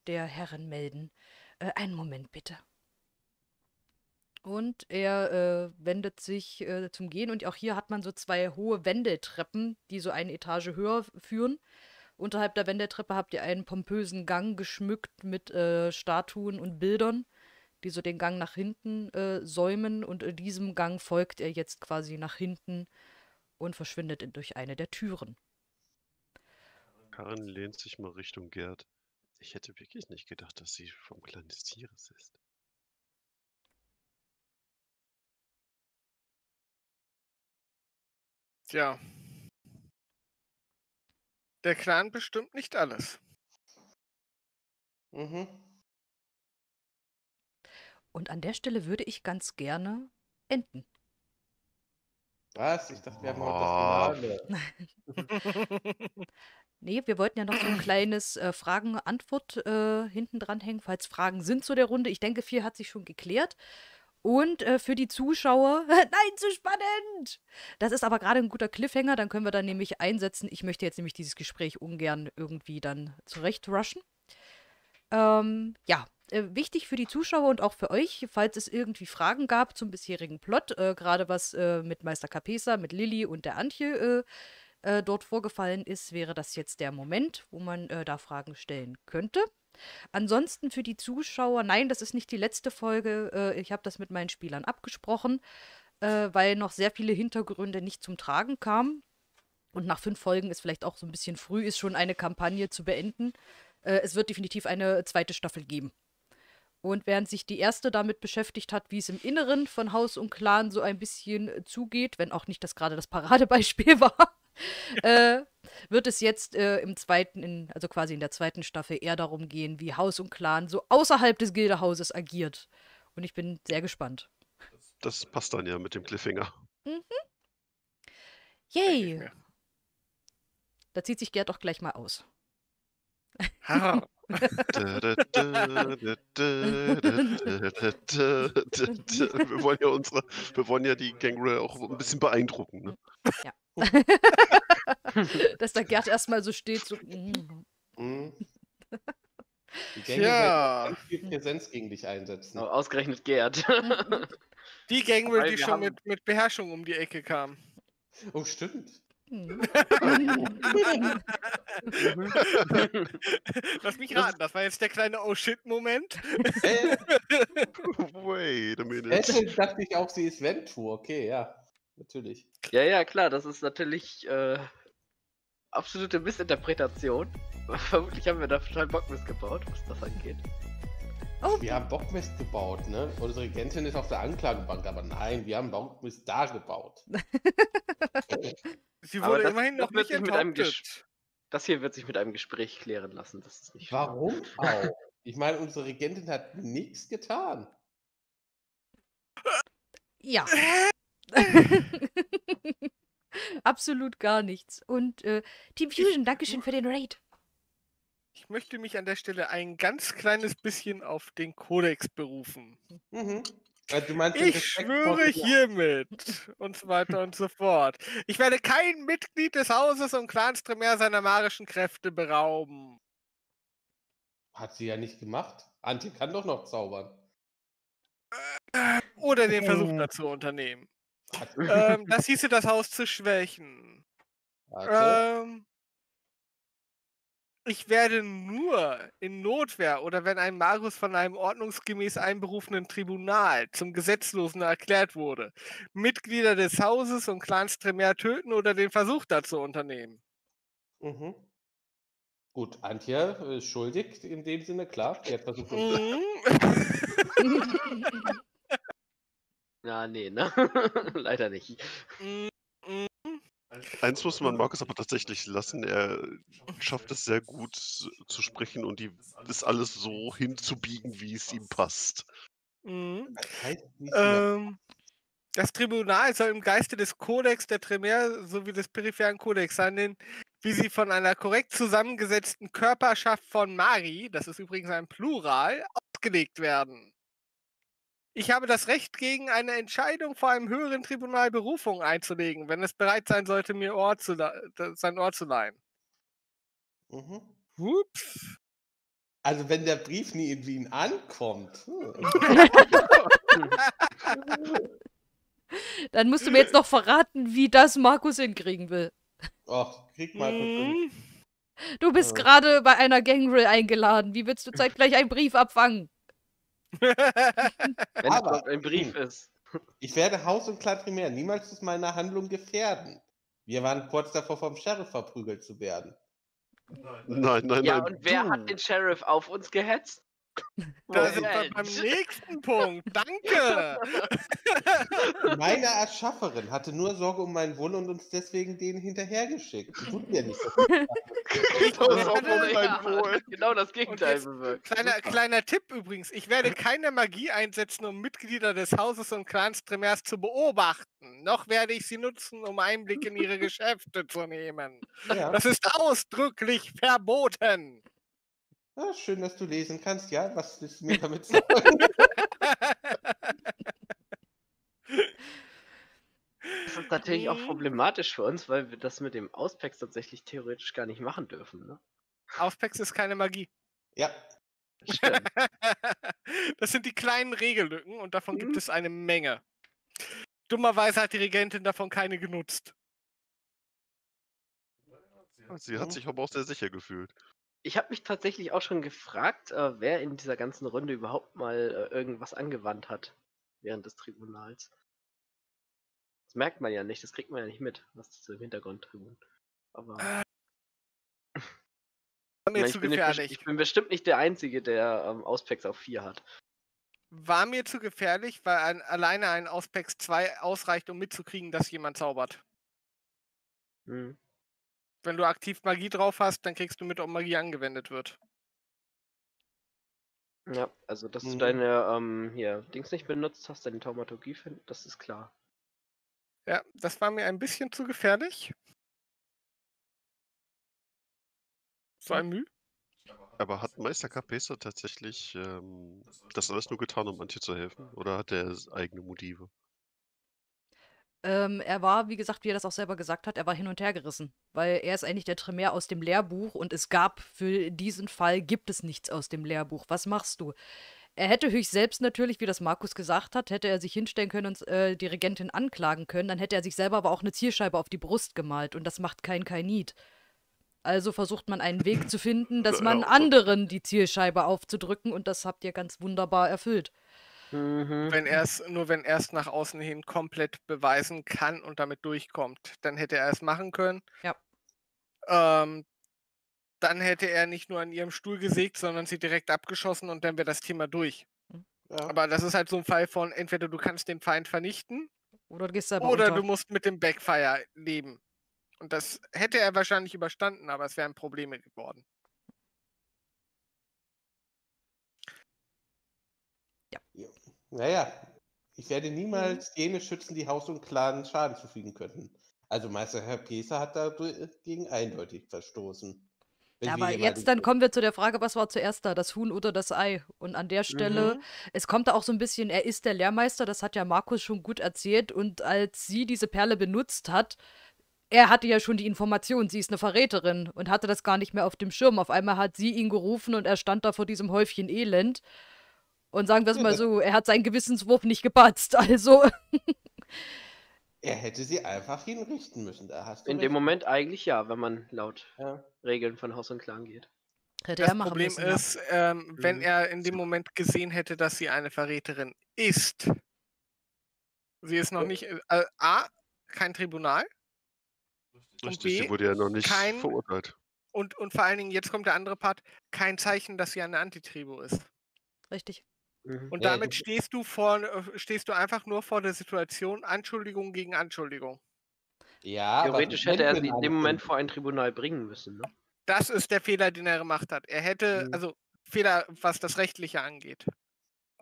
der Herren melden. Äh, einen Moment bitte. Und er äh, wendet sich äh, zum Gehen. Und auch hier hat man so zwei hohe Wendeltreppen, die so eine Etage höher führen. Unterhalb der Wendeltreppe habt ihr einen pompösen Gang geschmückt mit äh, Statuen und Bildern, die so den Gang nach hinten äh, säumen. Und in diesem Gang folgt er jetzt quasi nach hinten und verschwindet in, durch eine der Türen. Karin lehnt sich mal Richtung Gerd. Ich hätte wirklich nicht gedacht, dass sie vom Clan des Tieres ist. Tja. Der Clan bestimmt nicht alles. Mhm. Und an der Stelle würde ich ganz gerne enden. Was? Ich dachte, wir haben oh. auch das Finale. Nee, wir wollten ja noch so ein kleines äh, Fragen-Antwort äh, hinten dranhängen, falls Fragen sind zu der Runde. Ich denke, viel hat sich schon geklärt. Und äh, für die Zuschauer, nein, zu spannend! Das ist aber gerade ein guter Cliffhanger, dann können wir dann nämlich einsetzen. Ich möchte jetzt nämlich dieses Gespräch ungern irgendwie dann zurecht rushen. Ähm, ja, äh, wichtig für die Zuschauer und auch für euch, falls es irgendwie Fragen gab zum bisherigen Plot, äh, gerade was äh, mit Meister Kapesa, mit Lili und der Antje äh, äh, dort vorgefallen ist, wäre das jetzt der Moment, wo man äh, da Fragen stellen könnte. Ansonsten für die Zuschauer, nein, das ist nicht die letzte Folge, ich habe das mit meinen Spielern abgesprochen, weil noch sehr viele Hintergründe nicht zum Tragen kamen und nach fünf Folgen ist vielleicht auch so ein bisschen früh, ist schon eine Kampagne zu beenden. Es wird definitiv eine zweite Staffel geben. Und während sich die erste damit beschäftigt hat, wie es im Inneren von Haus und Clan so ein bisschen zugeht, wenn auch nicht das gerade das Paradebeispiel war, äh, wird es jetzt äh, im zweiten, in, also quasi in der zweiten Staffel eher darum gehen, wie Haus und Clan so außerhalb des Gildehauses agiert. Und ich bin sehr gespannt. Das passt dann ja mit dem Cliffhanger. Mhm. Yay! Da zieht sich Gerd auch gleich mal aus. Ha! Wir wollen ja unsere, wir wollen ja die Gangrel auch ein bisschen beeindrucken. Ne? Ja. Dass der Gerd erstmal so steht, so. Die Gangrel ja. Wird ganz viel Präsenz gegen dich einsetzen. Oh, ausgerechnet Gerd. Die Gangrel, die schon haben... mit, mit Beherrschung um die Ecke kam. Oh, stimmt. Lass mich raten, das war jetzt der kleine Oh-Shit-Moment. Äh, wait a minute. Deswegen dachte ich auch, sie ist Ventrue. Okay, ja, natürlich. Ja, ja, klar, das ist natürlich äh, absolute Missinterpretation. Vermutlich haben wir da total Bockmist gebaut, was das angeht. Oh. Wir haben Bockmist gebaut, ne? Unsere Regentin ist auf der Anklagebank, aber nein, wir haben Bockmist da gebaut. Sie wurde das, immerhin noch das nicht enthauptet. Das hier wird sich mit einem Gespräch klären lassen. Das ist nicht warum auch? Ich meine, unsere Regentin hat nichts getan. Ja. Absolut gar nichts. Und äh, Team Fusion, Dankeschön für den Raid. Ich möchte mich an der Stelle ein ganz kleines bisschen auf den Kodex berufen. Mhm. Du meinst, ich schwöre hiermit und so weiter und so fort. Ich werde kein Mitglied des Hauses und Clans Tremere seiner magischen Kräfte berauben. Hat sie ja nicht gemacht. Antje kann doch noch zaubern. Oder den Versuch dazu unternehmen. ähm, das hieße, das Haus zu schwächen. Also. Ähm, Ich werde nur in Notwehr oder wenn ein Magus von einem ordnungsgemäß einberufenen Tribunal zum Gesetzlosen erklärt wurde, Mitglieder des Hauses und Clans Tremere töten oder den Versuch dazu unternehmen. Mhm. Gut, Antje ist schuldig in dem Sinne, klar. Die hat versucht, mhm. Na, nee, ne? Leider nicht. Mhm. Eins muss man Markus aber tatsächlich lassen, er schafft es sehr gut zu sprechen und die, das alles so hinzubiegen, wie es ihm passt. Mhm. Ähm, das Tribunal soll im Geiste des Kodex der Tremere sowie des peripheren Kodex handeln, wie sie von einer korrekt zusammengesetzten Körperschaft von Mari, das ist übrigens ein Plural, ausgelegt werden. Ich habe das Recht, gegen eine Entscheidung vor einem höheren Tribunal Berufung einzulegen, wenn es bereit sein sollte, mir Ohr zu sein Ohr zu leihen. Mhm. Ups. Also wenn der Brief nie in Wien ankommt. Dann musst du mir jetzt noch verraten, wie das Markus hinkriegen will. Ach, krieg Markus hin. Du bist ja gerade bei einer Gangrel eingeladen. Wie willst du zeitgleich einen Brief abfangen? Wenn aber ein Brief ist. Ich werde Haus und Clan Tremere niemals durch meine Handlung gefährden. Wir waren kurz davor, vom Sheriff verprügelt zu werden. Nein, nein, nein. Ja, nein, und wer hat den Sheriff auf uns gehetzt? Da sind wir beim nächsten Punkt. Danke. Meine Erschafferin hatte nur Sorge um mein Wohl und uns deswegen den hinterhergeschickt. Tut mir nicht so viel. Genau, Sorge um mein Wohl. Genau das Gegenteil bewirkt. Kleiner, kleiner Tipp übrigens. Ich werde keine Magie einsetzen, um Mitglieder des Hauses und Clans Tremers zu beobachten. Noch werde ich sie nutzen, um Einblick in ihre Geschäfte zu nehmen. Ja. Das ist ausdrücklich verboten. Ah, schön, dass du lesen kannst. Ja, was ist mir damit zu sagen? Das ist natürlich auch problematisch für uns, weil wir das mit dem Auspex tatsächlich theoretisch gar nicht machen dürfen. Ne? Auspex ist keine Magie. Ja. Stimmt. Das sind die kleinen Regellücken und davon mhm. gibt es eine Menge. Dummerweise hat die Regentin davon keine genutzt. Sie hat sich aber auch sehr sicher gefühlt. Ich habe mich tatsächlich auch schon gefragt, äh, wer in dieser ganzen Runde überhaupt mal äh, irgendwas angewandt hat während des Tribunals. Das merkt man ja nicht, das kriegt man ja nicht mit, was das im Hintergrund Tribun. Aber äh, war mir ich, zu bin gefährlich. Ich bin bestimmt nicht der Einzige, der ähm, Auspex auf vier hat. War mir zu gefährlich, weil ein, alleine ein Auspex zwei ausreicht, um mitzukriegen, dass jemand zaubert. Hm. Wenn du aktiv Magie drauf hast, dann kriegst du mit, ob Magie angewendet wird. Ja, also dass mhm. du deine ähm, hier, Dings nicht benutzt hast, deine Thaumaturgie, das ist klar. Ja, das war mir ein bisschen zu gefährlich. So ein Mühe. Aber hat Meister Kapesa tatsächlich ähm, das alles nur getan, um Antje zu helfen? Oder hat er eigene Motive? Ähm, er war, wie gesagt, wie er das auch selber gesagt hat, er war hin und her gerissen, weil er ist eigentlich der Tremere aus dem Lehrbuch und es gab für diesen Fall, gibt es nichts aus dem Lehrbuch, was machst du? Er hätte höchst selbst natürlich, wie das Markus gesagt hat, hätte er sich hinstellen können und äh, die Regentin anklagen können, dann hätte er sich selber aber auch eine Zielscheibe auf die Brust gemalt und das macht kein Kainit. Also versucht man einen Weg zu finden, dass man anderen die Zielscheibe aufzudrücken und das habt ihr ganz wunderbar erfüllt. Wenn er's, nur wenn er es nach außen hin komplett beweisen kann und damit durchkommt, dann hätte er es machen können. Ja. Ähm, dann hätte er nicht nur an ihrem Stuhl gesägt, sondern sie direkt abgeschossen und dann wäre das Thema durch. Ja. Aber das ist halt so ein Fall von, entweder du kannst den Feind vernichten oder du, gehst oder du musst mit dem Backfire leben. Und das hätte er wahrscheinlich überstanden, aber es wären Probleme geworden. Ja. Naja, ich werde niemals jene schützen, die Haus und Clan Schaden zufügen könnten. Also Meister Herr Peser hat dagegen eindeutig verstoßen. Ja, aber jetzt dann kommen wir zu der Frage, was war zuerst da, das Huhn oder das Ei? Und an der Stelle, mhm. es kommt da auch so ein bisschen, er ist der Lehrmeister, das hat ja Markus schon gut erzählt. Und als sie diese Perle benutzt hat, er hatte ja schon die Information, sie ist eine Verräterin und hatte das gar nicht mehr auf dem Schirm. Auf einmal hat sie ihn gerufen und er stand da vor diesem Häufchen Elend. Und sagen wir es mal so, er hat seinen Gewissenswurf nicht gepatzt, also... Er hätte sie einfach hinrichten müssen. Da hast du in recht. Dem Moment eigentlich ja, wenn man laut ja. Regeln von Haus und Clan geht. Hätte das er machen Problem müssen, ist, ja. ähm, wenn mhm. er in dem Moment gesehen hätte, dass sie eine Verräterin ist. Sie ist noch nicht... Äh, A, kein Tribunal. Richtig, B, sie wurde ja noch nicht kein, verurteilt. Und, und vor allen Dingen, jetzt kommt der andere Part, kein Zeichen, dass sie eine Antitribu ist. Richtig. Und damit stehst du vor, stehst du einfach nur vor der Situation Anschuldigung gegen Anschuldigung. Ja, theoretisch hätte er sie in dem Moment vor ein Tribunal bringen müssen. Ne? Das ist der Fehler, den er gemacht hat. Er hätte, mhm. also Fehler, was das Rechtliche angeht.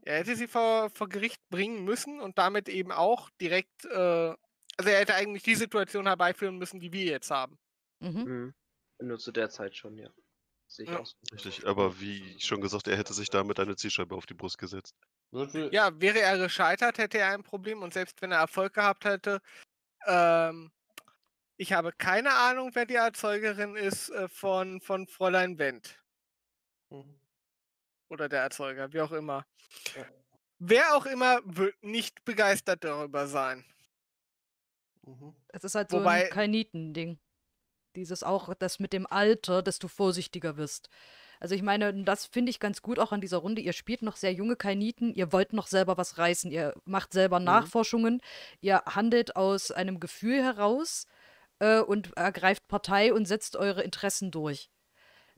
Er hätte sie vor, vor Gericht bringen müssen und damit eben auch direkt, äh, also er hätte eigentlich die Situation herbeiführen müssen, die wir jetzt haben. Mhm. Mhm. Nur zu der Zeit schon, ja. Sich ja. Richtig, aber wie schon gesagt, er hätte sich damit eine Zielscheibe auf die Brust gesetzt. Ja, wäre er gescheitert, hätte er ein Problem und selbst wenn er Erfolg gehabt hätte, ähm, ich habe keine Ahnung, wer die Erzeugerin ist äh, von, von Fräulein Wendt. Mhm. Oder der Erzeuger, wie auch immer. Ja. Wer auch immer wird nicht begeistert darüber sein. Mhm. Es ist halt so Wobei, ein Kainiten-Ding. Dieses auch, das mit dem Alter, dass du vorsichtiger wirst. Also ich meine, das finde ich ganz gut auch an dieser Runde. Ihr spielt noch sehr junge Kainiten, ihr wollt noch selber was reißen, ihr macht selber mhm. Nachforschungen, ihr handelt aus einem Gefühl heraus äh, und ergreift Partei und setzt eure Interessen durch.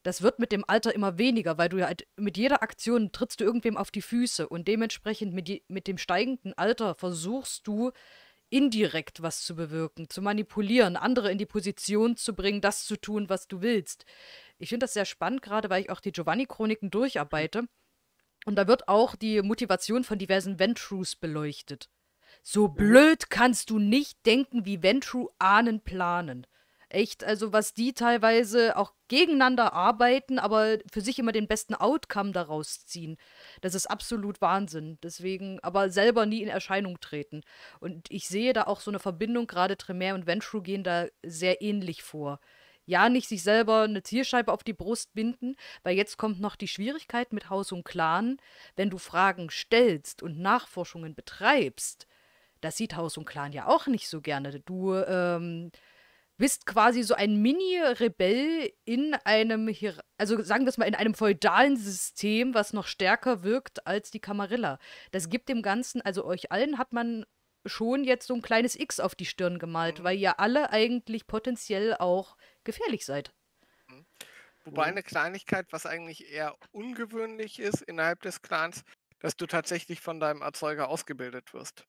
das wird mit dem Alter immer weniger, weil du ja halt mit jeder Aktion trittst du irgendwem auf die Füße und dementsprechend mit, die, mit dem steigenden Alter versuchst du indirekt was zu bewirken, zu manipulieren, andere in die Position zu bringen, das zu tun, was du willst. Ich finde das sehr spannend, gerade weil ich auch die Giovanni-Chroniken durcharbeite. Und da wird auch die Motivation von diversen Ventrues beleuchtet. So blöd kannst du nicht denken, wie Ventrue ahnen planen. Echt, also was die teilweise auch gegeneinander arbeiten, aber für sich immer den besten Outcome daraus ziehen. Das ist absolut Wahnsinn. Deswegen, aber selber nie in Erscheinung treten. Und ich sehe da auch so eine Verbindung, gerade Tremere und Ventrue gehen da sehr ähnlich vor. Ja, nicht sich selber eine Zielscheibe auf die Brust binden, weil jetzt kommt noch die Schwierigkeit mit Haus und Clan. Wenn du Fragen stellst und Nachforschungen betreibst, das sieht Haus und Clan ja auch nicht so gerne. Du ähm, bist quasi so ein Mini-Rebell in einem, Hier also sagen wir es mal, in einem feudalen System, was noch stärker wirkt als die Camarilla. Das gibt dem Ganzen, also euch allen hat man schon jetzt so ein kleines X auf die Stirn gemalt, mhm. weil ihr alle eigentlich potenziell auch gefährlich seid. Mhm. Wobei eine Kleinigkeit, was eigentlich eher ungewöhnlich ist innerhalb des Clans, dass du tatsächlich von deinem Erzeuger ausgebildet wirst.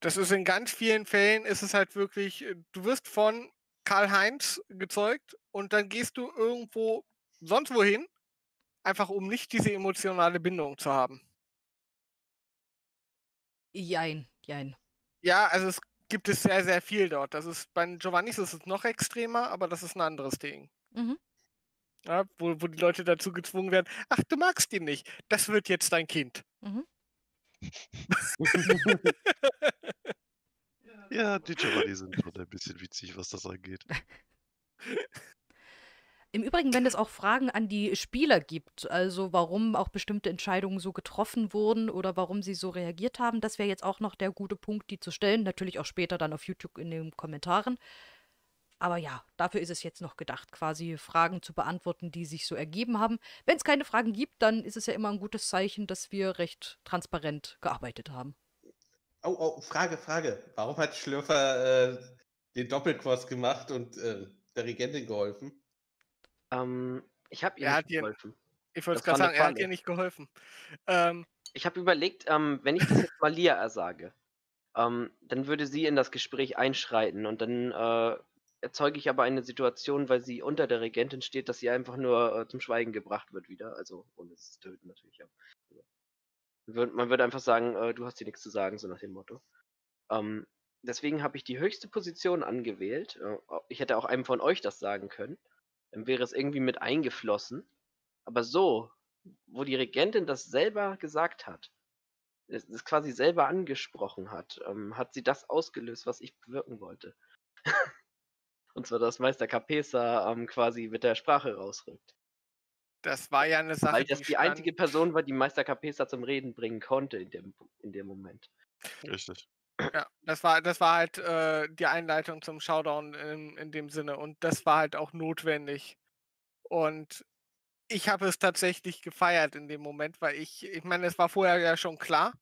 Das ist in ganz vielen Fällen, ist es halt wirklich, du wirst von Karl-Heinz gezeugt und dann gehst du irgendwo sonst wohin, einfach um nicht diese emotionale Bindung zu haben. Jein, jein. Ja, also es gibt es sehr, sehr viel dort. Das ist, bei Giovannis ist es noch extremer, aber das ist ein anderes Ding. Mhm. Ja, wo, wo die Leute dazu gezwungen werden, ach, du magst ihn nicht, das wird jetzt dein Kind. Mhm. Ja, die Giovanni sind schon ein bisschen witzig, was das angeht. Im Übrigen, wenn es auch Fragen an die Spieler gibt, also warum auch bestimmte Entscheidungen so getroffen wurden oder warum sie so reagiert haben, das wäre jetzt auch noch der gute Punkt, die zu stellen. Natürlich auch später dann auf YouTube in den Kommentaren. Aber ja, dafür ist es jetzt noch gedacht, quasi Fragen zu beantworten, die sich so ergeben haben. Wenn es keine Fragen gibt, dann ist es ja immer ein gutes Zeichen, dass wir recht transparent gearbeitet haben. Oh, oh, Frage, Frage. Warum hat Schlürfer äh, den Doppelkurs gemacht und äh, der Regentin geholfen? Ähm, ich habe ihr nicht geholfen. Ich wollte gerade sagen, er hat ihr nicht geholfen. Ähm, ich habe überlegt, ähm, wenn ich das jetzt Malia sage, ähm, dann würde sie in das Gespräch einschreiten und dann äh, erzeuge ich aber eine Situation, weil sie unter der Regentin steht, dass sie einfach nur äh, zum Schweigen gebracht wird wieder. Also, ohne es zu töten natürlich. Ja. Man würde einfach sagen, äh, du hast hier nichts zu sagen, so nach dem Motto. Ähm, deswegen habe ich die höchste Position angewählt. Äh, ich hätte auch einem von euch das sagen können. Dann wäre es irgendwie mit eingeflossen. Aber so, wo die Regentin das selber gesagt hat, es, es quasi selber angesprochen hat, ähm, hat sie das ausgelöst, was ich bewirken wollte. Und zwar, dass Meister Kapesa ähm, quasi mit der Sprache rausrückt. Das war ja eine Sache. Weil das die, die einzige Person war, die Meister Kapesa zum Reden bringen konnte in dem, in dem Moment. Richtig. Ja, das war, das war halt äh, die Einleitung zum Showdown in, in dem Sinne. Und das war halt auch notwendig. Und ich habe es tatsächlich gefeiert in dem Moment, weil ich, ich meine, es war vorher ja schon klar.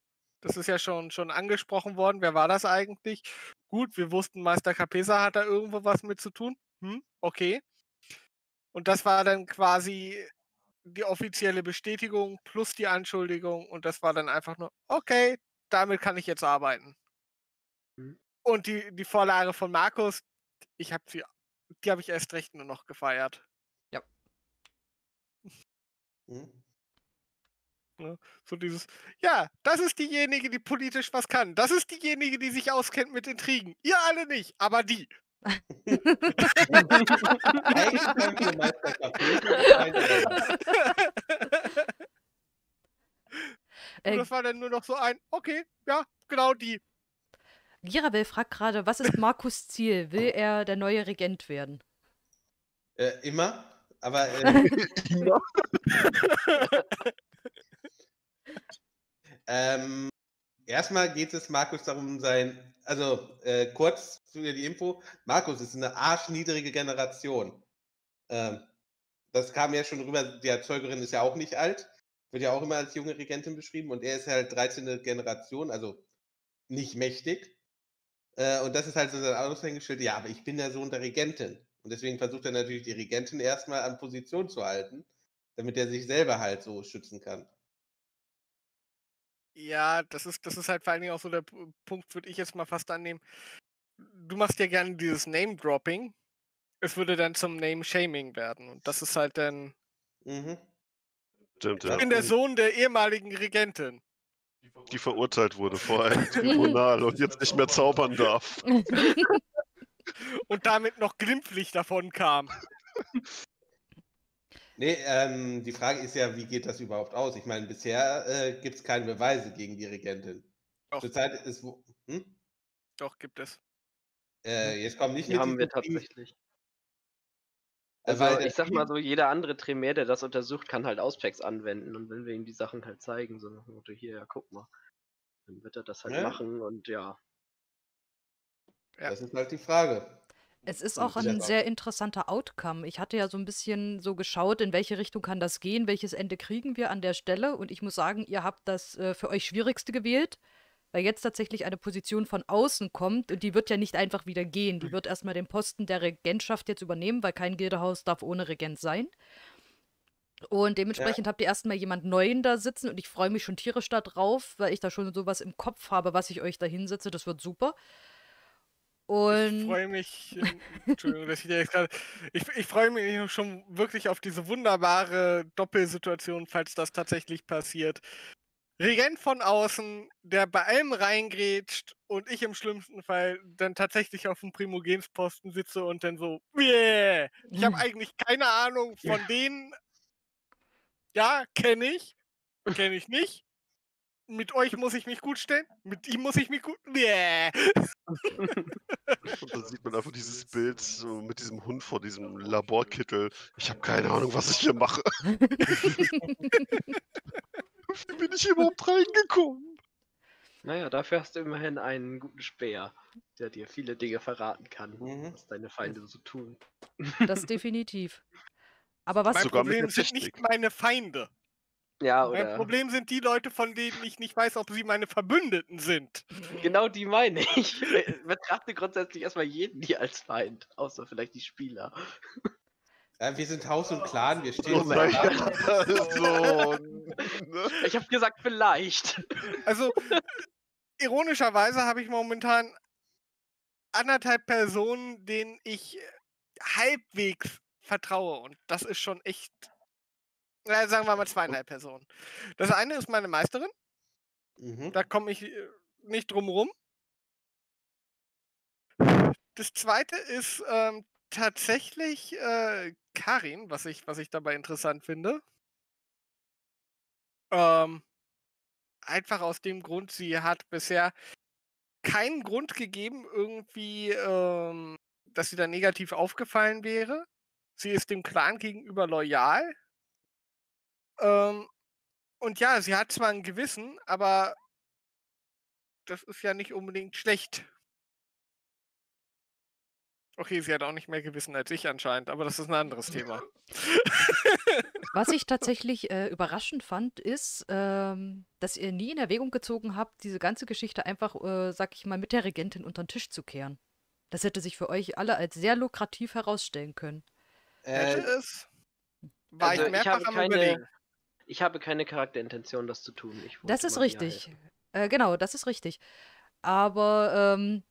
Das ist ja schon, schon angesprochen worden. Wer war das eigentlich? Gut, wir wussten, Meister Kapesa hat da irgendwo was mit zu tun. Hm, okay. Und das war dann quasi die offizielle Bestätigung plus die Anschuldigung. Und das war dann einfach nur, okay, damit kann ich jetzt arbeiten. Mhm. Und die, die Vorlage von Markus, ich hab sie, die habe ich erst recht nur noch gefeiert. Ja. Mhm. So dieses, ja, das ist diejenige, die politisch was kann. Das ist diejenige, die sich auskennt mit Intrigen. Ihr alle nicht, aber die. Und das war dann nur noch so ein, okay, ja, genau die. Girabel fragt gerade, was ist Markus' Ziel? Will er der neue Regent werden? Äh, immer, aber äh, Ähm, erstmal geht es Markus darum, sein, also äh, kurz für die Info, Markus ist eine arschniedrige Generation. Ähm, das kam ja schon rüber, die Erzeugerin ist ja auch nicht alt, wird ja auch immer als junge Regentin beschrieben und er ist halt dreizehnte Generation, also nicht mächtig. Äh, und das ist halt so sein Aushängeschild, ja, aber ich bin der Sohn der Regentin. Und deswegen versucht er natürlich die Regentin erstmal an Position zu halten, damit er sich selber halt so schützen kann. Ja, das ist, das ist halt vor allen Dingen auch so der Punkt, würde ich jetzt mal fast annehmen. Du machst ja gerne dieses Name-Dropping. Es würde dann zum Name-Shaming werden. Und das ist halt dann... Mhm. Stimmt, ja. Ich bin der Sohn der ehemaligen Regentin. Die verurteilt wurde vor einem Tribunal und jetzt nicht mehr zaubern darf. Und damit noch glimpflich davon kam. Nee, ähm, die Frage ist ja, wie geht das überhaupt aus? Ich meine, bisher äh, gibt es keine Beweise gegen die Regentin. Doch. Zurzeit ist wo. Hm? Doch, gibt es. Äh, jetzt kommen nicht die mit haben wir tatsächlich. Also, also ich sag mal so, jeder andere Tremere, der das untersucht, kann halt Auspex anwenden. Und wenn wir ihm die Sachen halt zeigen, so nach dem Motto, hier, ja, guck mal, dann wird er das halt ja. machen und ja. Das ist halt die Frage. Es ist auch ein sehr interessanter Outcome. Ich hatte ja so ein bisschen so geschaut, in welche Richtung kann das gehen, welches Ende kriegen wir an der Stelle. Und ich muss sagen, ihr habt das äh, für euch Schwierigste gewählt, weil jetzt tatsächlich eine Position von außen kommt und die wird ja nicht einfach wieder gehen. Die wird erstmal den Posten der Regentschaft jetzt übernehmen, weil kein Gildehaus darf ohne Regent sein. Und dementsprechend ja. habt ihr erstmal jemand Neuen da sitzen und ich freue mich schon tierisch da drauf, weil ich da schon sowas im Kopf habe, was ich euch da hinsetze. Das wird super. Und ich freue mich, Entschuldigung, dass ich da jetzt gerade, ich, ich freue mich schon wirklich auf diese wunderbare Doppelsituation, falls das tatsächlich passiert. Regent von außen, der bei allem reingrätscht und ich im schlimmsten Fall dann tatsächlich auf dem Primogensposten sitze und dann so, yeah, ich habe eigentlich keine Ahnung von denen, ja, kenne ich, kenne ich nicht. Mit euch muss ich mich gut stellen, mit ihm muss ich mich gut... Yeah. Und dann sieht man einfach dieses Bild so mit diesem Hund vor diesem Laborkittel. Ich habe keine Ahnung, was ich hier mache. Wie bin ich überhaupt reingekommen? Naja, dafür hast du immerhin einen guten Speer, der dir viele Dinge verraten kann, mhm. was deine Feinde so tun. Das definitiv. Aber was mein Problem sind nicht meine Feinde. Ja, oder mein Problem sind die Leute, von denen ich nicht weiß, ob sie meine Verbündeten sind. Genau die meine ich. Ich betrachte grundsätzlich erstmal jeden hier als Feind, außer vielleicht die Spieler. Ja, wir sind Haus und Clan, wir stehen oh mein so. Ich habe gesagt, vielleicht. Also, ironischerweise habe ich momentan anderthalb Personen, denen ich halbwegs vertraue. Und das ist schon echt... Na, sagen wir mal zweieinhalb Personen. Das eine ist meine Meisterin. Mhm. Da komme ich nicht drum rum. Das zweite ist ähm, tatsächlich äh, Karin, was ich, was ich dabei interessant finde. Ähm, einfach aus dem Grund, sie hat bisher keinen Grund gegeben, irgendwie, ähm, dass sie da negativ aufgefallen wäre. Sie ist dem Clan gegenüber loyal. Und ja, sie hat zwar ein Gewissen, aber das ist ja nicht unbedingt schlecht. Okay, sie hat auch nicht mehr Gewissen als ich anscheinend, aber das ist ein anderes Thema. Was ich tatsächlich äh, überraschend fand, ist, ähm, dass ihr nie in Erwägung gezogen habt, diese ganze Geschichte einfach, äh, sag ich mal, mit der Regentin unter den Tisch zu kehren. Das hätte sich für euch alle als sehr lukrativ herausstellen können. Äh, ist, war also ich mehrfach ich habe am Überlegen. Ich habe keine Charakterintention, das zu tun. Ich das ist richtig. Äh, genau, das ist richtig. Aber ähm,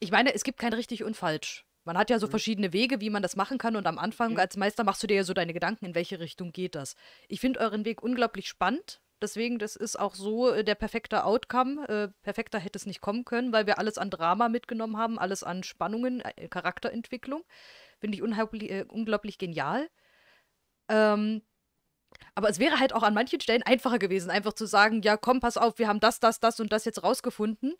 ich meine, es gibt kein richtig und falsch. Man hat ja so mhm. verschiedene Wege, wie man das machen kann. Und am Anfang mhm. als Meister machst du dir ja so deine Gedanken, in welche Richtung geht das. Ich finde euren Weg unglaublich spannend. Deswegen, das ist auch so äh, der perfekte Outcome. Äh, perfekter hätte es nicht kommen können, weil wir alles an Drama mitgenommen haben, alles an Spannungen, äh, Charakterentwicklung. Finde ich äh, unglaublich genial. Ähm... Aber es wäre halt auch an manchen Stellen einfacher gewesen, einfach zu sagen, ja komm, pass auf, wir haben das, das, das und das jetzt rausgefunden.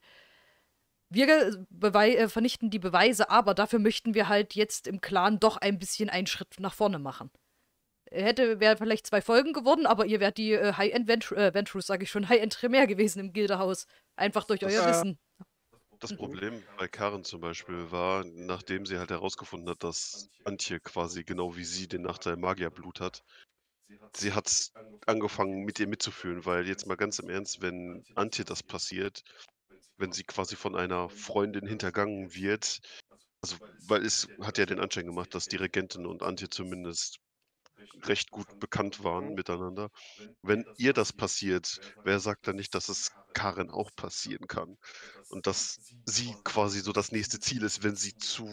Wir äh, vernichten die Beweise, aber dafür möchten wir halt jetzt im Clan doch ein bisschen einen Schritt nach vorne machen. Hätte, wäre vielleicht zwei Folgen geworden, aber ihr wärt die äh, High-End Ventrue, äh, Ventrue, sage ich schon, High-End Tremere gewesen im Gildehaus. Einfach durch das, euer äh, Wissen. Das Problem bei Karin zum Beispiel war, nachdem sie halt herausgefunden hat, dass Antje quasi genau wie sie den Nachteil Magierblut hat, sie hat angefangen, mit ihr mitzufühlen, weil jetzt mal ganz im Ernst, wenn Antje das passiert, wenn sie quasi von einer Freundin hintergangen wird, Also, weil es hat ja den Anschein gemacht, dass die Regentin und Antje zumindest recht gut bekannt waren miteinander. Wenn ihr das passiert, wer sagt dann nicht, dass es Karin auch passieren kann? Und dass sie quasi so das nächste Ziel ist, wenn sie zu,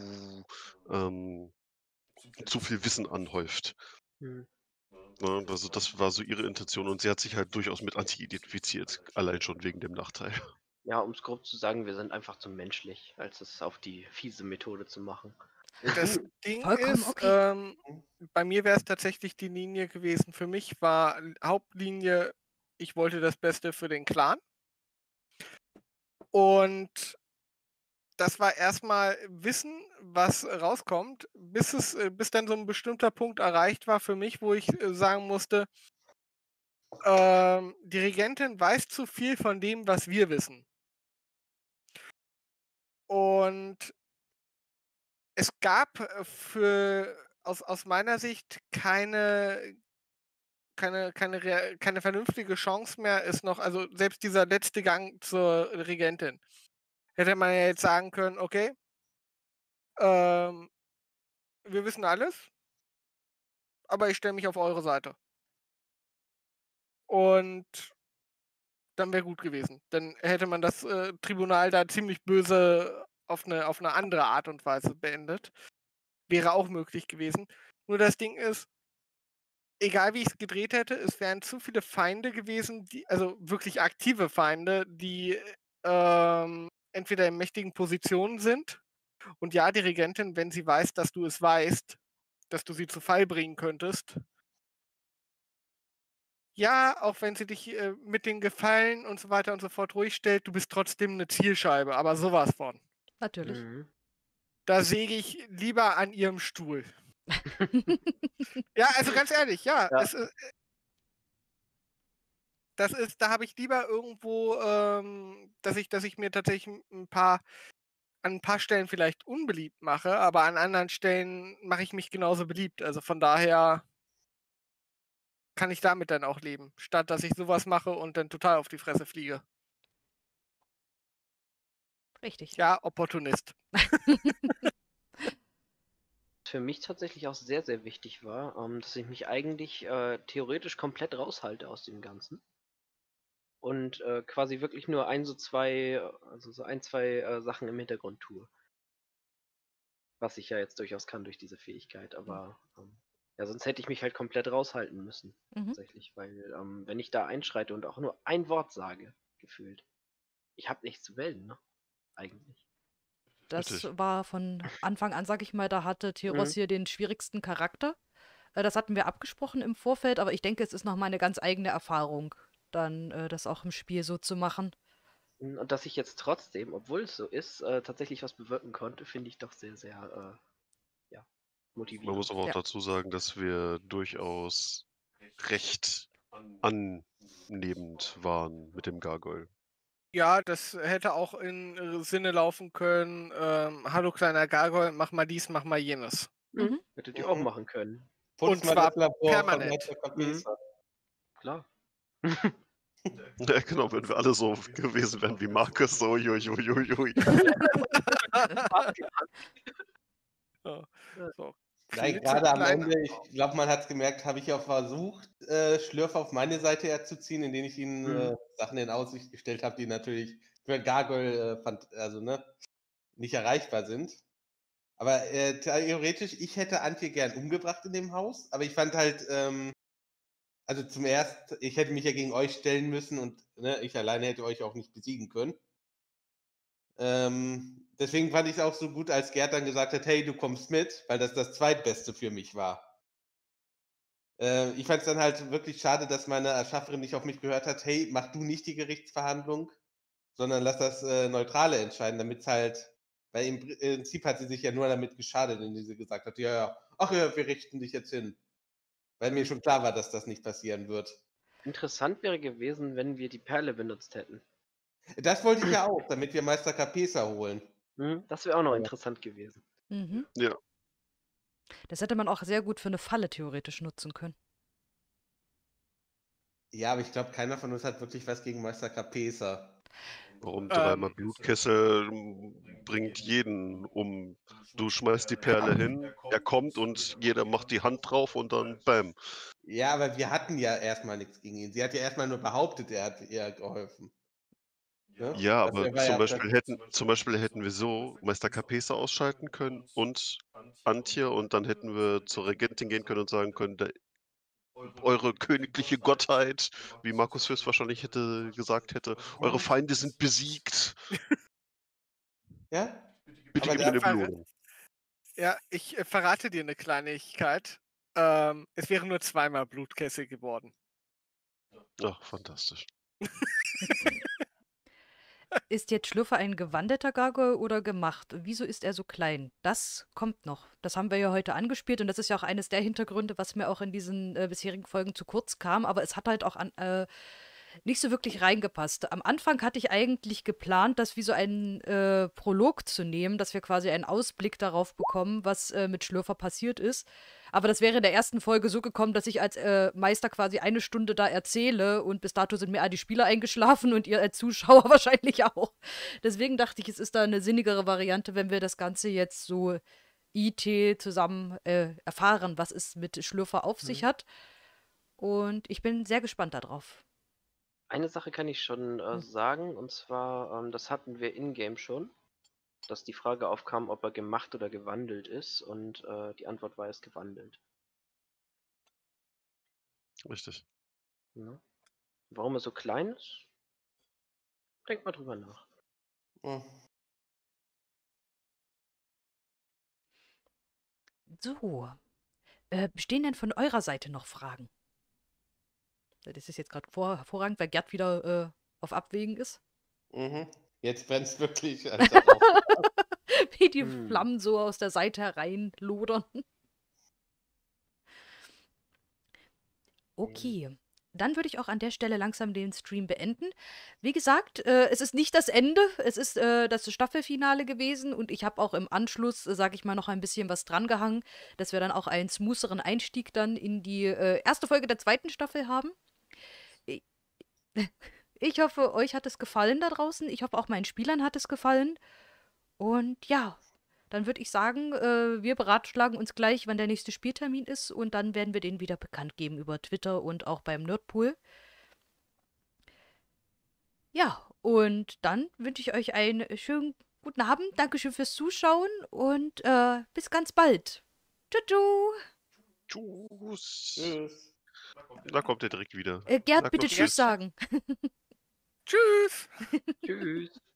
ähm, zu viel Wissen anhäuft. Mhm. Ja, also das war so ihre Intention und sie hat sich halt durchaus mit Antje identifiziert, allein schon wegen dem Nachteil. Ja, um es grob zu sagen, wir sind einfach zu menschlich, als es auf die fiese Methode zu machen. Das Ding Vollkommen ist, okay. ähm, bei mir wäre es tatsächlich die Linie gewesen. Für mich war Hauptlinie, ich wollte das Beste für den Clan. Und das war erstmal Wissen, was rauskommt, bis es, bis dann so ein bestimmter Punkt erreicht war für mich, wo ich sagen musste, ähm, die Regentin weiß zu viel von dem, was wir wissen. Und es gab für, aus, aus meiner Sicht keine, keine, keine, keine vernünftige Chance mehr, ist noch, also selbst dieser letzte Gang zur Regentin. Hätte man ja jetzt sagen können, okay, ähm, wir wissen alles, aber ich stelle mich auf eure Seite. Und dann wäre gut gewesen. Dann hätte man das äh, Tribunal da ziemlich böse auf eine, auf eine andere Art und Weise beendet. Wäre auch möglich gewesen. Nur das Ding ist, egal wie ich es gedreht hätte, es wären zu viele Feinde gewesen, die, also wirklich aktive Feinde, die ähm, entweder in mächtigen Positionen sind und ja, die Regentin, wenn sie weiß, dass du es weißt, dass du sie zu Fall bringen könntest, ja, auch wenn sie dich äh, mit den Gefallen und so weiter und so fort ruhig stellt, du bist trotzdem eine Zielscheibe, aber sowas von. Natürlich. Mhm. Da säge ich lieber an ihrem Stuhl. Ja, also ganz ehrlich, ja. ja. Es ist, das ist, da habe ich lieber irgendwo, ähm, dass ich, dass ich mir tatsächlich ein paar, an ein paar Stellen vielleicht unbeliebt mache, aber an anderen Stellen mache ich mich genauso beliebt. Also von daher kann ich damit dann auch leben, statt dass ich sowas mache und dann total auf die Fresse fliege. Richtig. Ja, Opportunist. Für mich tatsächlich auch sehr, sehr wichtig war, ähm, dass ich mich eigentlich äh, theoretisch komplett raushalte aus dem Ganzen. Und äh, quasi wirklich nur ein, so zwei, also so ein, zwei äh, Sachen im Hintergrund tue. Was ich ja jetzt durchaus kann durch diese Fähigkeit, aber ähm, ja, sonst hätte ich mich halt komplett raushalten müssen, mhm. tatsächlich, weil ähm, wenn ich da einschreite und auch nur ein Wort sage, gefühlt, ich habe nichts zu melden, ne? Eigentlich. Das Natürlich. war von Anfang an, sag ich mal, da hatte Theros mhm. hier den schwierigsten Charakter. Das hatten wir abgesprochen im Vorfeld, aber ich denke, es ist nochmal eine ganz eigene Erfahrung, dann das auch im Spiel so zu machen. Und dass ich jetzt trotzdem, obwohl es so ist, tatsächlich was bewirken konnte, finde ich doch sehr, sehr äh, ja, motivierend. Man muss aber auch ja. dazu sagen, dass wir durchaus recht annehmend waren mit dem Gargoyle. Ja, das hätte auch in Sinne laufen können, ähm, hallo kleiner Gargoyle, mach mal dies, mach mal jenes. Mhm. Hättet ihr auch machen können. Putz Und zwar permanent. Mhm. Klar. Ja, genau, wenn wir alle so gewesen wären wie Markus, so jui, jui, jui, jui. so. so. Nein, gerade am Ende, ich glaube, man hat es gemerkt, habe ich ja versucht, äh, Schlürfer auf meine Seite herzuziehen, indem ich ihnen mhm. äh, Sachen in Aussicht gestellt habe, die natürlich für Gargoyle äh, fand, also, ne, nicht erreichbar sind. Aber äh, theoretisch, ich hätte Antje gern umgebracht in dem Haus, aber ich fand halt, ähm, also zum Ersten, ich hätte mich ja gegen euch stellen müssen und ne, ich alleine hätte euch auch nicht besiegen können. Ähm, deswegen fand ich es auch so gut, als Gerd dann gesagt hat, hey, du kommst mit, weil das das Zweitbeste für mich war. Äh, ich fand es dann halt wirklich schade, dass meine Erschafferin nicht auf mich gehört hat, hey, mach du nicht die Gerichtsverhandlung, sondern lass das äh, Neutrale entscheiden, damit es halt, weil im Prinzip hat sie sich ja nur damit geschadet, indem sie gesagt hat, ja, ja, ach ja, wir richten dich jetzt hin. Weil mir schon klar war, dass das nicht passieren wird. Interessant wäre gewesen, wenn wir die Perle benutzt hätten. Das wollte ich ja auch, damit wir Meister Kapesa holen. Das wäre auch noch interessant gewesen. Mhm. Ja. Das hätte man auch sehr gut für eine Falle theoretisch nutzen können. Ja, aber ich glaube, keiner von uns hat wirklich was gegen Meister Kapesa. Warum dreimal ähm, Blutkessel bringt jeden um? Du schmeißt die Perle hin, er kommt und jeder macht die Hand drauf und dann bam. Ja, aber wir hatten ja erstmal nichts gegen ihn. Sie hat ja erstmal nur behauptet, er hat ihr geholfen. Ja, ja, also aber zum Beispiel, hätten, zum Beispiel hätten wir so Meister Kapesa ausschalten können und Antje und dann hätten wir zur Regentin gehen können und sagen können, da, eure königliche Gottheit, wie Markus Fürst wahrscheinlich hätte, gesagt hätte, eure Feinde sind besiegt. Ja? Bitte gib mir eine Belohnung. Ja, ich äh, verrate dir eine Kleinigkeit. Ähm, es wären nur zweimal Blutkessel geworden. Ach, fantastisch. Ist jetzt Schlürfer ein gewandeter Gargoyle oder gemacht? Wieso ist er so klein? Das kommt noch. Das haben wir ja heute angespielt und das ist ja auch eines der Hintergründe, was mir auch in diesen äh, bisherigen Folgen zu kurz kam, aber es hat halt auch an, äh, nicht so wirklich reingepasst. Am Anfang hatte ich eigentlich geplant, das wie so einen äh, Prolog zu nehmen, dass wir quasi einen Ausblick darauf bekommen, was äh, mit Schlürfer passiert ist. Aber das wäre in der ersten Folge so gekommen, dass ich als äh, Meister quasi eine Stunde da erzähle und bis dato sind mir all die Spieler eingeschlafen und ihr als Zuschauer wahrscheinlich auch. Deswegen dachte ich, es ist da eine sinnigere Variante, wenn wir das Ganze jetzt so I T zusammen äh, erfahren, was es mit Schlürfer auf sich mhm. hat. Und ich bin sehr gespannt darauf. Eine Sache kann ich schon äh, sagen, und zwar, ähm, das hatten wir in-game schon, dass die Frage aufkam, ob er gemacht oder gewandelt ist, und äh, die Antwort war, er ist gewandelt. Richtig. Ja. Warum er so klein ist? Denkt mal drüber nach. Ja. So. Äh, bestehen denn von eurer Seite noch Fragen? Das ist jetzt gerade vor, hervorragend, weil Gerd wieder äh, auf Abwägen ist. Mhm. Jetzt brennt es wirklich. Wie die hm. Flammen so aus der Seite hereinlodern. Okay. Dann würde ich auch an der Stelle langsam den Stream beenden. Wie gesagt, äh, es ist nicht das Ende. Es ist äh, das Staffelfinale gewesen. Und ich habe auch im Anschluss, äh, sage ich mal, noch ein bisschen was drangehangen, dass wir dann auch einen smootheren Einstieg dann in die äh, erste Folge der zweiten Staffel haben. Ich hoffe, euch hat es gefallen da draußen. Ich hoffe, auch meinen Spielern hat es gefallen. Und ja, dann würde ich sagen, äh, wir beratschlagen uns gleich, wann der nächste Spieltermin ist. Und dann werden wir den wieder bekannt geben über Twitter und auch beim Nerdpool. Ja, und dann wünsche ich euch einen schönen guten Abend. Dankeschön fürs Zuschauen und äh, bis ganz bald. Tschüss. Tschüss. Tschüss. Da kommt er direkt wieder. Äh, Gerd, bitte Tschüss sagen. Tschüss. Tschüss.